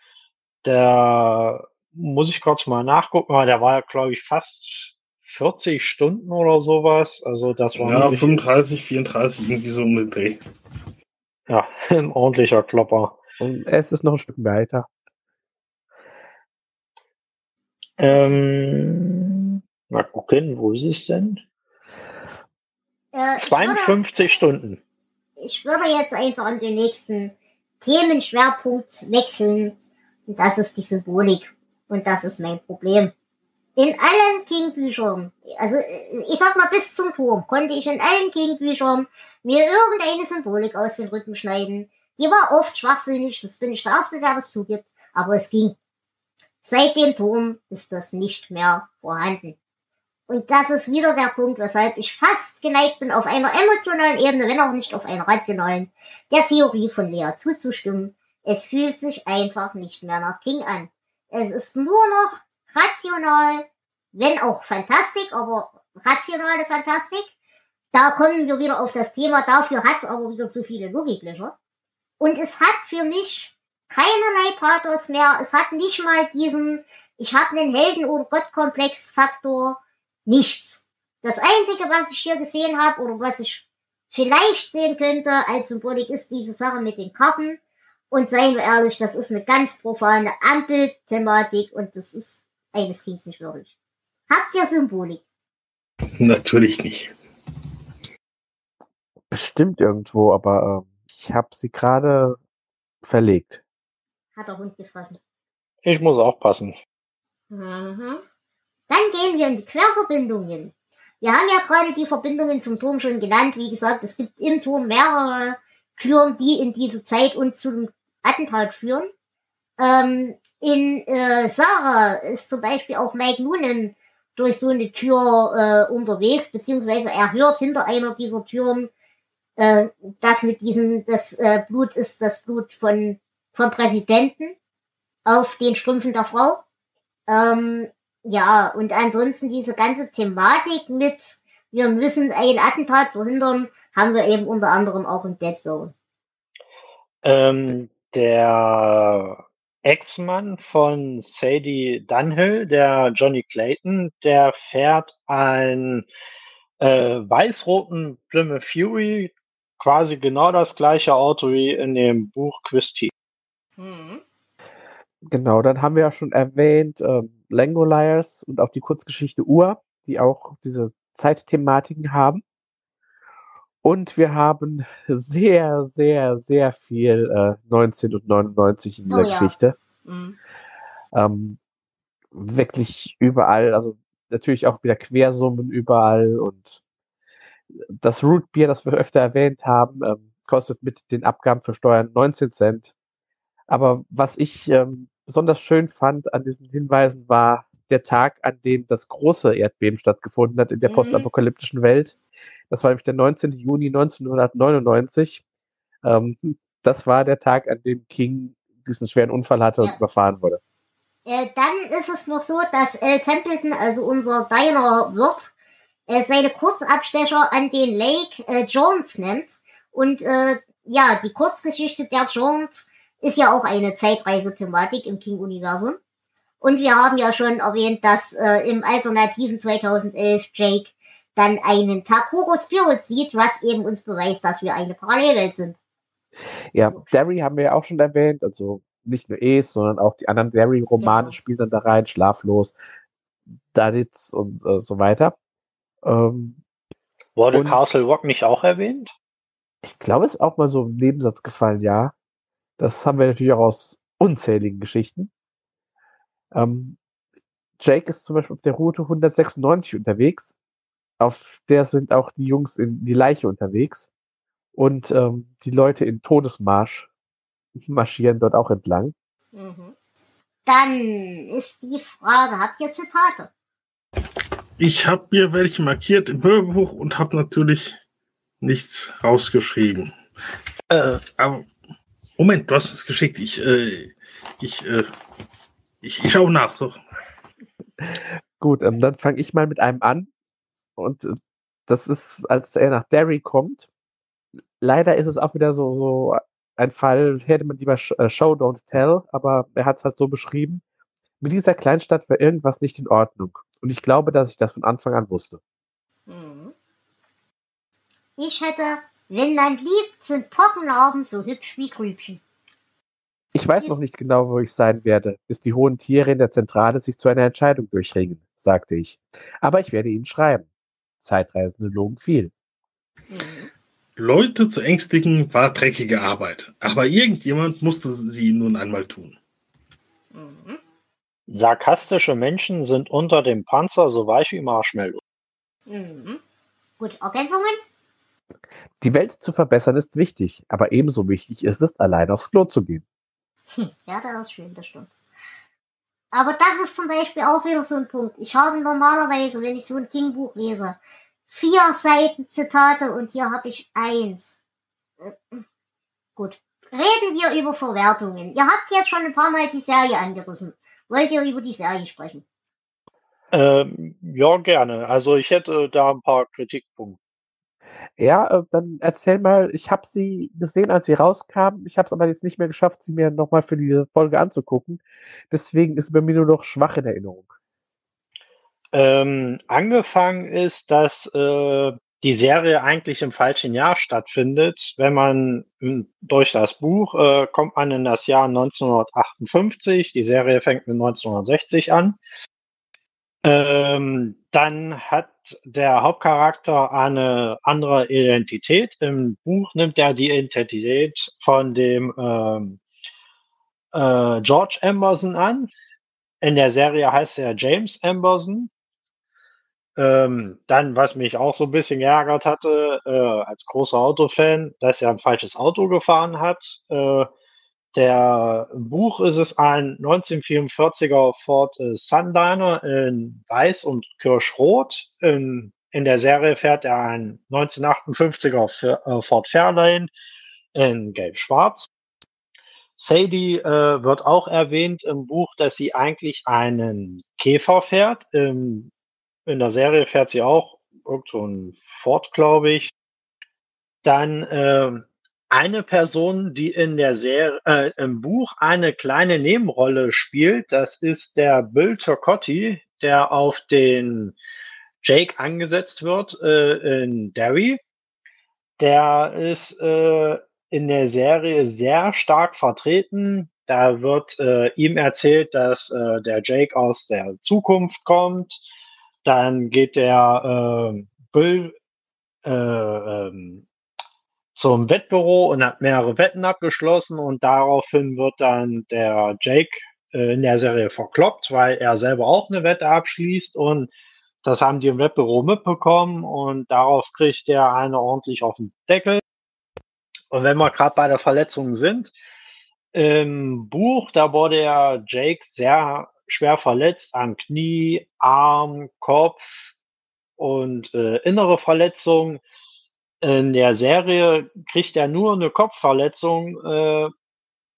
der muss ich kurz mal nachgucken, weil der war ja, glaube ich, fast vierzig Stunden oder sowas. Also das war ja fünfunddreißig, vierunddreißig, irgendwie so um den Dreh. Ja, ein ordentlicher Klopper. Und es ist noch ein Stück weiter. Ähm, mal gucken, wo ist es denn? Äh, zweiundfünfzig ich würde, Stunden. Ich würde jetzt einfach an den nächsten Themenschwerpunkt wechseln. Und das ist die Symbolik. Und das ist mein Problem. In allen King-Büchern, also ich sag mal bis zum Turm, konnte ich in allen King-Büchern mir irgendeine Symbolik aus dem Rücken schneiden. Die war oft schwachsinnig, das bin ich der Erste, der das zugibt, aber es ging. Seit dem Turm ist das nicht mehr vorhanden. Und das ist wieder der Punkt, weshalb ich fast geneigt bin, auf einer emotionalen Ebene, wenn auch nicht auf einer rationalen, der Theorie von Lea zuzustimmen. Es fühlt sich einfach nicht mehr nach King an. Es ist nur noch rational, wenn auch Fantastik, aber rationale Fantastik. Da kommen wir wieder auf das Thema, dafür hat es aber wieder zu viele Logiklöcher. Und es hat für mich keinerlei Pathos mehr. Es hat nicht mal diesen, ich habe einen Helden- oder Gottkomplex-Faktor, nichts. Das Einzige, was ich hier gesehen habe oder was ich vielleicht sehen könnte als Symbolik, ist diese Sache mit den Karten. Und seien wir ehrlich, das ist eine ganz profane Ampelthematik und das ist eines Kings nicht wirklich. Habt ihr Symbolik? Natürlich nicht. Bestimmt irgendwo, aber äh, ich habe sie gerade verlegt. Hat der Hund gefressen. Ich muss aufpassen. Mhm. Dann gehen wir in die Querverbindungen. Wir haben ja gerade die Verbindungen zum Turm schon genannt. Wie gesagt, es gibt im Turm mehrere Türen, die in diese Zeit und zum Attentat führen. Ähm, in äh, Sarah ist zum Beispiel auch Mike Noonan durch so eine Tür äh, unterwegs, beziehungsweise er hört hinter einer dieser Türen, äh, das mit diesem, das äh, Blut ist das Blut von vom Präsidenten auf den Strümpfen der Frau. Ähm, ja, und ansonsten diese ganze Thematik mit, wir müssen ein Attentat verhindern, haben wir eben unter anderem auch in Dead Zone. Ähm, der Ex-Mann von Sadie Dunhill, der Johnny Clayton, der fährt einen äh, weiß-roten Plymouth Fury, quasi genau das gleiche Auto wie in dem Buch Christie. Mhm. Genau, dann haben wir ja schon erwähnt äh, Langoliers und auch die Kurzgeschichte Uhr, die auch diese Zeitthematiken haben. Und wir haben sehr, sehr, sehr viel äh, neunzehnhundertneunundneunzig in dieser oh, Geschichte. Ja. Mhm. Ähm, wirklich überall, also natürlich auch wieder Quersummen überall. Und das Rootbier, das wir öfter erwähnt haben, ähm, kostet mit den Abgaben für Steuern neunzehn Cent. Aber was ich ähm, besonders schön fand an diesen Hinweisen war der Tag, an dem das große Erdbeben stattgefunden hat in der mhm. postapokalyptischen Welt. Das war nämlich der neunzehnten Juni neunzehnhundertneunundneunzig. Ähm, das war der Tag, an dem King diesen schweren Unfall hatte ja. und überfahren wurde. Äh, dann ist es noch so, dass L. Templeton, also unser Diner Wirt, äh, seine Kurzabstecher an den Lake äh, Jones nennt. Und äh, ja, die Kurzgeschichte der Jones ist ja auch eine Zeitreise-Thematik im King-Universum. Und wir haben ja schon erwähnt, dass äh, im alternativen zweitausendelf Jake dann einen Takuro Spirit sieht, was eben uns beweist, dass wir eine Parallelwelt sind. Ja, Derry haben wir ja auch schon erwähnt, also nicht nur Es, sondern auch die anderen Derry-Romane ja. spielen dann da rein, Schlaflos, Daditz und äh, so weiter. Ähm, Wurde Castle Rock nicht auch erwähnt? Ich glaube, es ist auch mal so im Nebensatz gefallen, ja. Das haben wir natürlich auch aus unzähligen Geschichten. Ähm, Jake ist zum Beispiel auf der Route hundertsechsundneunzig unterwegs. Auf der sind auch die Jungs in die Leiche unterwegs. Und ähm, die Leute in Todesmarsch marschieren dort auch entlang. Mhm. Dann ist die Frage, habt ihr Zitate? Ich habe mir welche markiert im Hörbuch und habe natürlich nichts rausgeschrieben. Äh, aber Moment, du hast es geschickt. Ich, äh, ich, äh, ich, ich schaue nach. So. Gut, ähm, dann fange ich mal mit einem an. Und äh, das ist, als er nach Derry kommt. Leider ist es auch wieder so, so ein Fall, hätte man lieber sh äh, Show, Don't Tell, aber er hat es halt so beschrieben. Mit dieser Kleinstadt war irgendwas nicht in Ordnung. Und ich glaube, dass ich das von Anfang an wusste. Ich hätte... Wenn man liebt, sind Pockenaugen so hübsch wie Grübchen. Ich weiß noch nicht genau, wo ich sein werde, bis die hohen Tiere in der Zentrale sich zu einer Entscheidung durchringen, sagte ich. Aber ich werde ihnen schreiben. Zeitreisende logen viel. Leute zu ängstigen war dreckige Arbeit. Aber irgendjemand musste sie nun einmal tun. Mhm. Sarkastische Menschen sind unter dem Panzer so weich wie Marshmallow. Mhm. Gut, Ergänzungen? Die Welt zu verbessern ist wichtig, aber ebenso wichtig ist es, allein aufs Klo zu gehen. Hm, ja, das ist schön, das stimmt. Aber das ist zum Beispiel auch wieder so ein Punkt. Ich habe normalerweise, wenn ich so ein King-Buch lese, vier Seiten Zitate und hier habe ich eins. Gut. Reden wir über Verwertungen. Ihr habt jetzt schon ein paar Mal die Serie angerissen. Wollt ihr über die Serie sprechen? Ähm, ja, gerne. Also ich hätte da ein paar Kritikpunkte. Ja, dann erzähl mal, ich habe sie gesehen, als sie rauskam. Ich habe es aber jetzt nicht mehr geschafft, sie mir nochmal für diese Folge anzugucken. Deswegen ist bei mir nur noch schwach in Erinnerung. Ähm, angefangen ist, dass äh, die Serie eigentlich im falschen Jahr stattfindet. Wenn man durch das Buch äh, kommt man in das Jahr neunzehnhundertachtundfünfzig. Die Serie fängt mit neunzehnhundertsechzig an. Ähm, dann hat der Hauptcharakter eine andere Identität. Im Buch nimmt er die Identität von dem ähm, äh, George Amberson an. In der Serie heißt er James Amberson. Ähm, dann, was mich auch so ein bisschen geärgert hatte, äh, als großer Autofan, dass er ein falsches Auto gefahren hat. Äh, Der Buch ist es ein neunzehnhundertvierundvierziger Ford Sundiner in Weiß und Kirschrot. In, in der Serie fährt er ein neunzehnhundertachtundfünfziger Ford Fairlane in Gelb-Schwarz. Sadie äh, wird auch erwähnt im Buch, dass sie eigentlich einen Käfer fährt. In, in der Serie fährt sie auch irgendeinen Ford, glaube ich. Dann... Äh, Eine Person, die in der Serie, äh, im Buch eine kleine Nebenrolle spielt, das ist der Bill Turcotte, der auf den Jake angesetzt wird äh, in Derry. Der ist äh, in der Serie sehr stark vertreten. Da wird äh, ihm erzählt, dass äh, der Jake aus der Zukunft kommt. Dann geht der äh, Bill äh, ähm, zum Wettbüro und hat mehrere Wetten abgeschlossen und daraufhin wird dann der Jake äh, in der Serie verkloppt, weil er selber auch eine Wette abschließt und das haben die im Wettbüro mitbekommen und darauf kriegt er eine ordentlich auf den Deckel. Und wenn wir gerade bei der Verletzung sind, im Buch, da wurde ja Jake sehr schwer verletzt am Knie, Arm, Kopf und äh, innere Verletzungen. In der Serie kriegt er nur eine Kopfverletzung. Äh,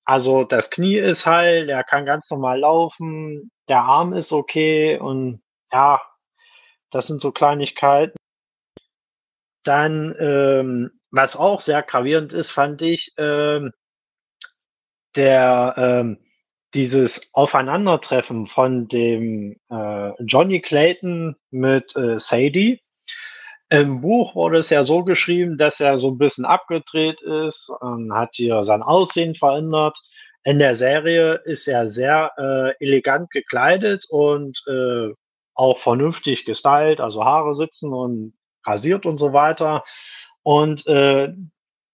also das Knie ist heil, er kann ganz normal laufen, der Arm ist okay und ja, das sind so Kleinigkeiten. Dann, ähm, was auch sehr gravierend ist, fand ich, ähm, der ähm, dieses Aufeinandertreffen von dem äh, Johnny Clayton mit äh, Sadie. Im Buch wurde es ja so geschrieben, dass er so ein bisschen abgedreht ist und hat hier sein Aussehen verändert. In der Serie ist er sehr äh, elegant gekleidet und äh, auch vernünftig gestylt, also Haare sitzen und rasiert und so weiter. Und äh,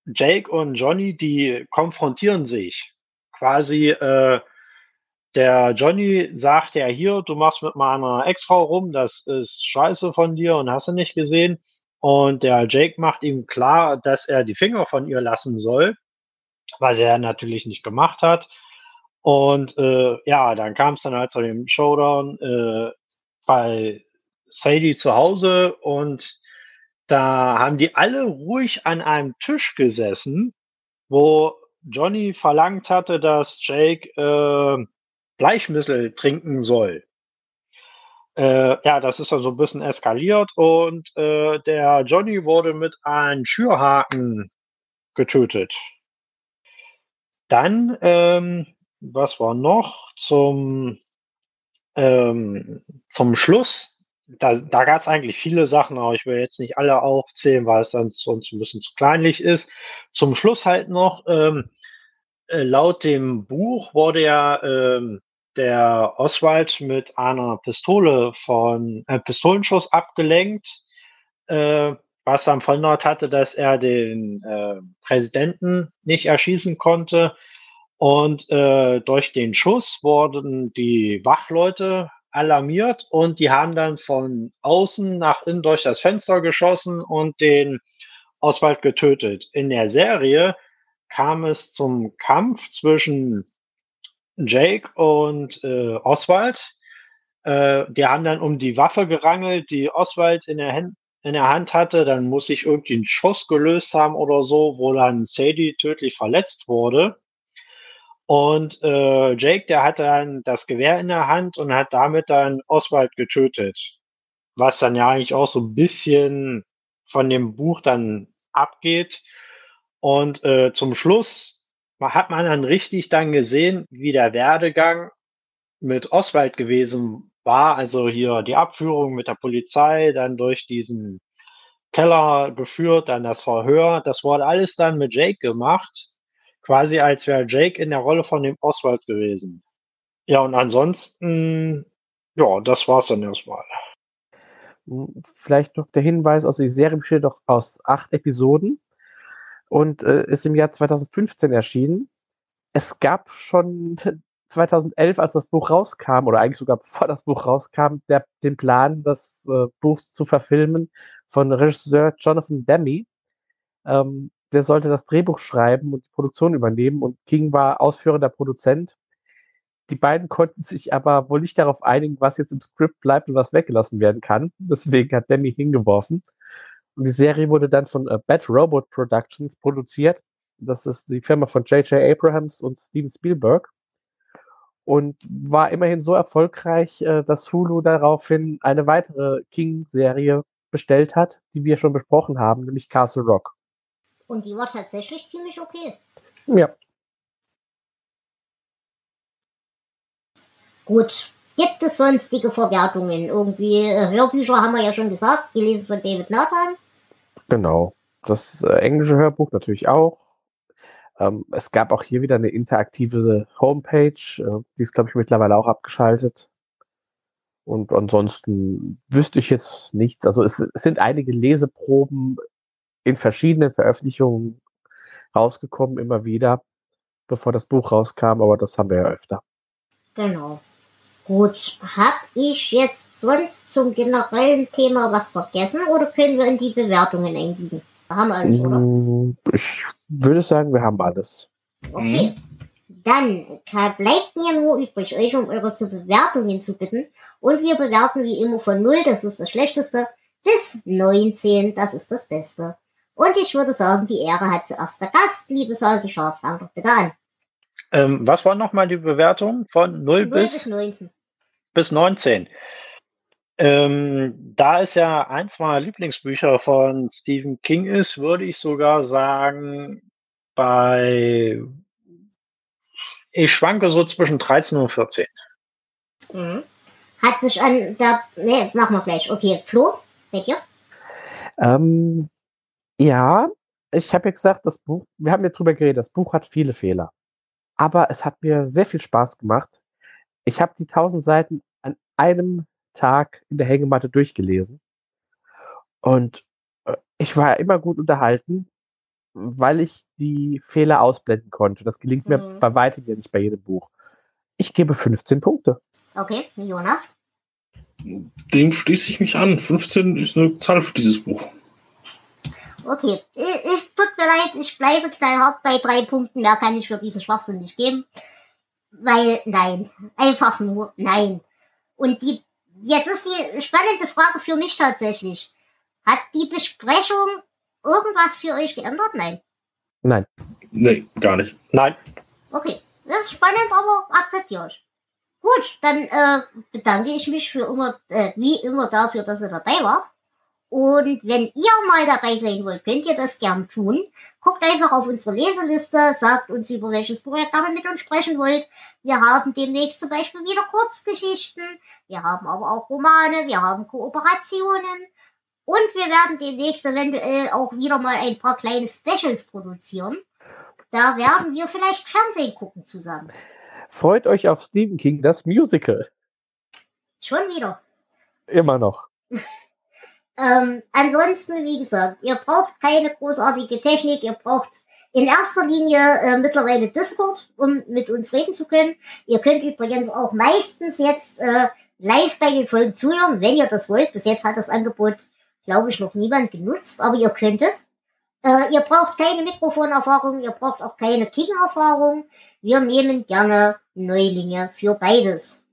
Jake und Johnny, die konfrontieren sich. Quasi äh, der Johnny sagt ja hier, du machst mit meiner Ex-Frau rum, das ist scheiße von dir und hast du nicht gesehen. Und der Jake macht ihm klar, dass er die Finger von ihr lassen soll, was er natürlich nicht gemacht hat. Und äh, ja, dann kam es dann halt zu dem Showdown äh, bei Sadie zu Hause und da haben die alle ruhig an einem Tisch gesessen, wo Johnny verlangt hatte, dass Jake äh, Bleichmittel trinken soll. Äh, ja, das ist dann so ein bisschen eskaliert und äh, der Johnny wurde mit einem Schürhaken getötet. Dann, ähm, was war noch? Zum, ähm, zum Schluss. Da, da gab es eigentlich viele Sachen, aber ich will jetzt nicht alle aufzählen, weil es dann sonst ein bisschen zu kleinlich ist. Zum Schluss halt noch, ähm, laut dem Buch wurde ja ähm, der Oswald mit einer Pistole von äh, Pistolenschuss abgelenkt, äh, was dann verhindert hatte, dass er den äh, Präsidenten nicht erschießen konnte. Und äh, durch den Schuss wurden die Wachleute alarmiert und die haben dann von außen nach innen durch das Fenster geschossen und den Oswald getötet. In der Serie kam es zum Kampf zwischen Jake und äh, Oswald. Äh, die haben dann um die Waffe gerangelt, die Oswald in der, Hand, in der Hand hatte. Dann muss sich irgendwie ein Schuss gelöst haben oder so, wo dann Sadie tödlich verletzt wurde. Und äh, Jake, der hat dann das Gewehr in der Hand und hat damit dann Oswald getötet. Was dann ja eigentlich auch so ein bisschen von dem Buch dann abgeht. Und äh, zum Schluss hat man dann richtig dann gesehen, wie der Werdegang mit Oswald gewesen war. Also hier die Abführung mit der Polizei, dann durch diesen Keller geführt, dann das Verhör. Das wurde alles dann mit Jake gemacht. Quasi als wäre Jake in der Rolle von dem Oswald gewesen. Ja, und ansonsten, ja, das war's dann erstmal. Vielleicht noch der Hinweis, also die Serie besteht doch aus acht Episoden und äh, ist im Jahr zweitausendfünfzehn erschienen. Es gab schon zweitausendelf, als das Buch rauskam, oder eigentlich sogar bevor das Buch rauskam, der, den Plan, das äh, Buch zu verfilmen von Regisseur Jonathan Demme. Ähm, Der sollte das Drehbuch schreiben und die Produktion übernehmen und King war ausführender Produzent. Die beiden konnten sich aber wohl nicht darauf einigen, was jetzt im Skript bleibt und was weggelassen werden kann. Deswegen hat Demme hingeworfen. Und die Serie wurde dann von uh, Bad Robot Productions produziert. Das ist die Firma von J J Abrams und Steven Spielberg. Und war immerhin so erfolgreich, uh, dass Hulu daraufhin eine weitere King-Serie bestellt hat, die wir schon besprochen haben, nämlich Castle Rock. Und die war tatsächlich ziemlich okay. Ja. Gut. Gibt es sonstige Verwertungen? Irgendwie Hörbücher haben wir ja schon gesagt, gelesen von David Nathan. Genau. Das äh, englische Hörbuch natürlich auch. Ähm, es gab auch hier wieder eine interaktive Homepage. Äh, die ist, glaube ich, mittlerweile auch abgeschaltet. Und ansonsten wüsste ich jetzt nichts. Also es, es sind einige Leseproben in verschiedenen Veröffentlichungen rausgekommen, immer wieder, bevor das Buch rauskam, aber das haben wir ja öfter. Genau. Gut, habe ich jetzt sonst zum generellen Thema was vergessen oder können wir in die Bewertungen eingehen? Wir haben alles, oder? Ich würde sagen, wir haben alles. Okay, mhm. Dann bleibt mir nur übrig, euch um eure Bewertungen zu bitten. Und wir bewerten wie immer von null, das ist das Schlechteste, bis neunzehn, das ist das Beste. Und ich würde sagen, die Ehre hat zuerst der Gast. Liebes Haselschaf, fang doch bitte an. Ähm, was war nochmal die Bewertung? Von null, null bis, bis neunzehn. Bis neunzehn. Ähm, da es ja eins meiner Lieblingsbücher von Stephen King ist, würde ich sogar sagen, bei... Ich schwanke so zwischen dreizehn und vierzehn. Mhm. Hat sich an der... Ne, machen wir gleich. Okay, Flo, bei dir? Ähm, ja, ich habe ja gesagt, das Buch... Wir haben ja drüber geredet, das Buch hat viele Fehler. Aber es hat mir sehr viel Spaß gemacht. Ich habe die tausend Seiten an einem Tag in der Hängematte durchgelesen. Und ich war immer gut unterhalten, weil ich die Fehler ausblenden konnte. Das gelingt mir mhm. bei weitem ja nicht bei jedem Buch. Ich gebe fünfzehn Punkte. Okay, Jonas? Dem schließe ich mich an. fünfzehn ist eine Zahl für dieses Buch. Okay, es tut mir leid, ich bleibe knallhart bei drei Punkten, da kann ich für diesen Schwachsinn nicht geben. Weil, nein, einfach nur nein. Und die jetzt ist die spannende Frage für mich tatsächlich. Hat die Besprechung irgendwas für euch geändert? Nein. Nein. Nee, gar nicht. Nein. Okay, das ist spannend, aber akzeptiere ich. Gut, dann äh, bedanke ich mich für immer, äh, wie immer dafür, dass ihr dabei wart. Und wenn ihr mal dabei sein wollt, könnt ihr das gern tun. Guckt einfach auf unsere Leseliste, sagt uns, über welches Buch ihr gerne mit uns sprechen wollt. Wir haben demnächst zum Beispiel wieder Kurzgeschichten, wir haben aber auch Romane, wir haben Kooperationen und wir werden demnächst eventuell auch wieder mal ein paar kleine Specials produzieren. Da werden wir vielleicht Fernsehen gucken zusammen. Freut euch auf Stephen King, das Musical. Schon wieder. Immer noch. Ähm, ansonsten, wie gesagt, ihr braucht keine großartige Technik, ihr braucht in erster Linie äh, mittlerweile Discord, um mit uns reden zu können. Ihr könnt übrigens auch meistens jetzt äh, live bei den Folgen zuhören, wenn ihr das wollt. Bis jetzt hat das Angebot, glaube ich, noch niemand genutzt, aber ihr könntet. Äh, ihr braucht keine Mikrofonerfahrung, ihr braucht auch keine King-Erfahrung. Wir nehmen gerne Neulinge für beides.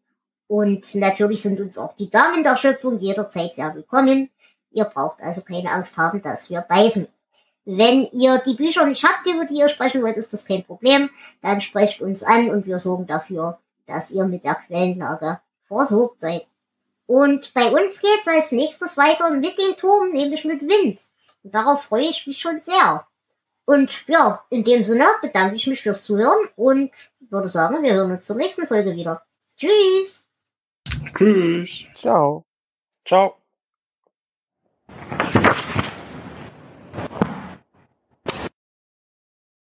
Und natürlich sind uns auch die Damen der Schöpfung jederzeit sehr willkommen. Ihr braucht also keine Angst haben, dass wir beißen. Wenn ihr die Bücher nicht habt, über die ihr sprechen wollt, ist das kein Problem. Dann sprecht uns an und wir sorgen dafür, dass ihr mit der Quellenlage versorgt seid. Und bei uns geht's als nächstes weiter mit dem Turm, nämlich mit Wind. Und darauf freue ich mich schon sehr. Und ja, in dem Sinne bedanke ich mich fürs Zuhören und würde sagen, wir hören uns zur nächsten Folge wieder. Tschüss! Tschüss! Ciao! Ciao! You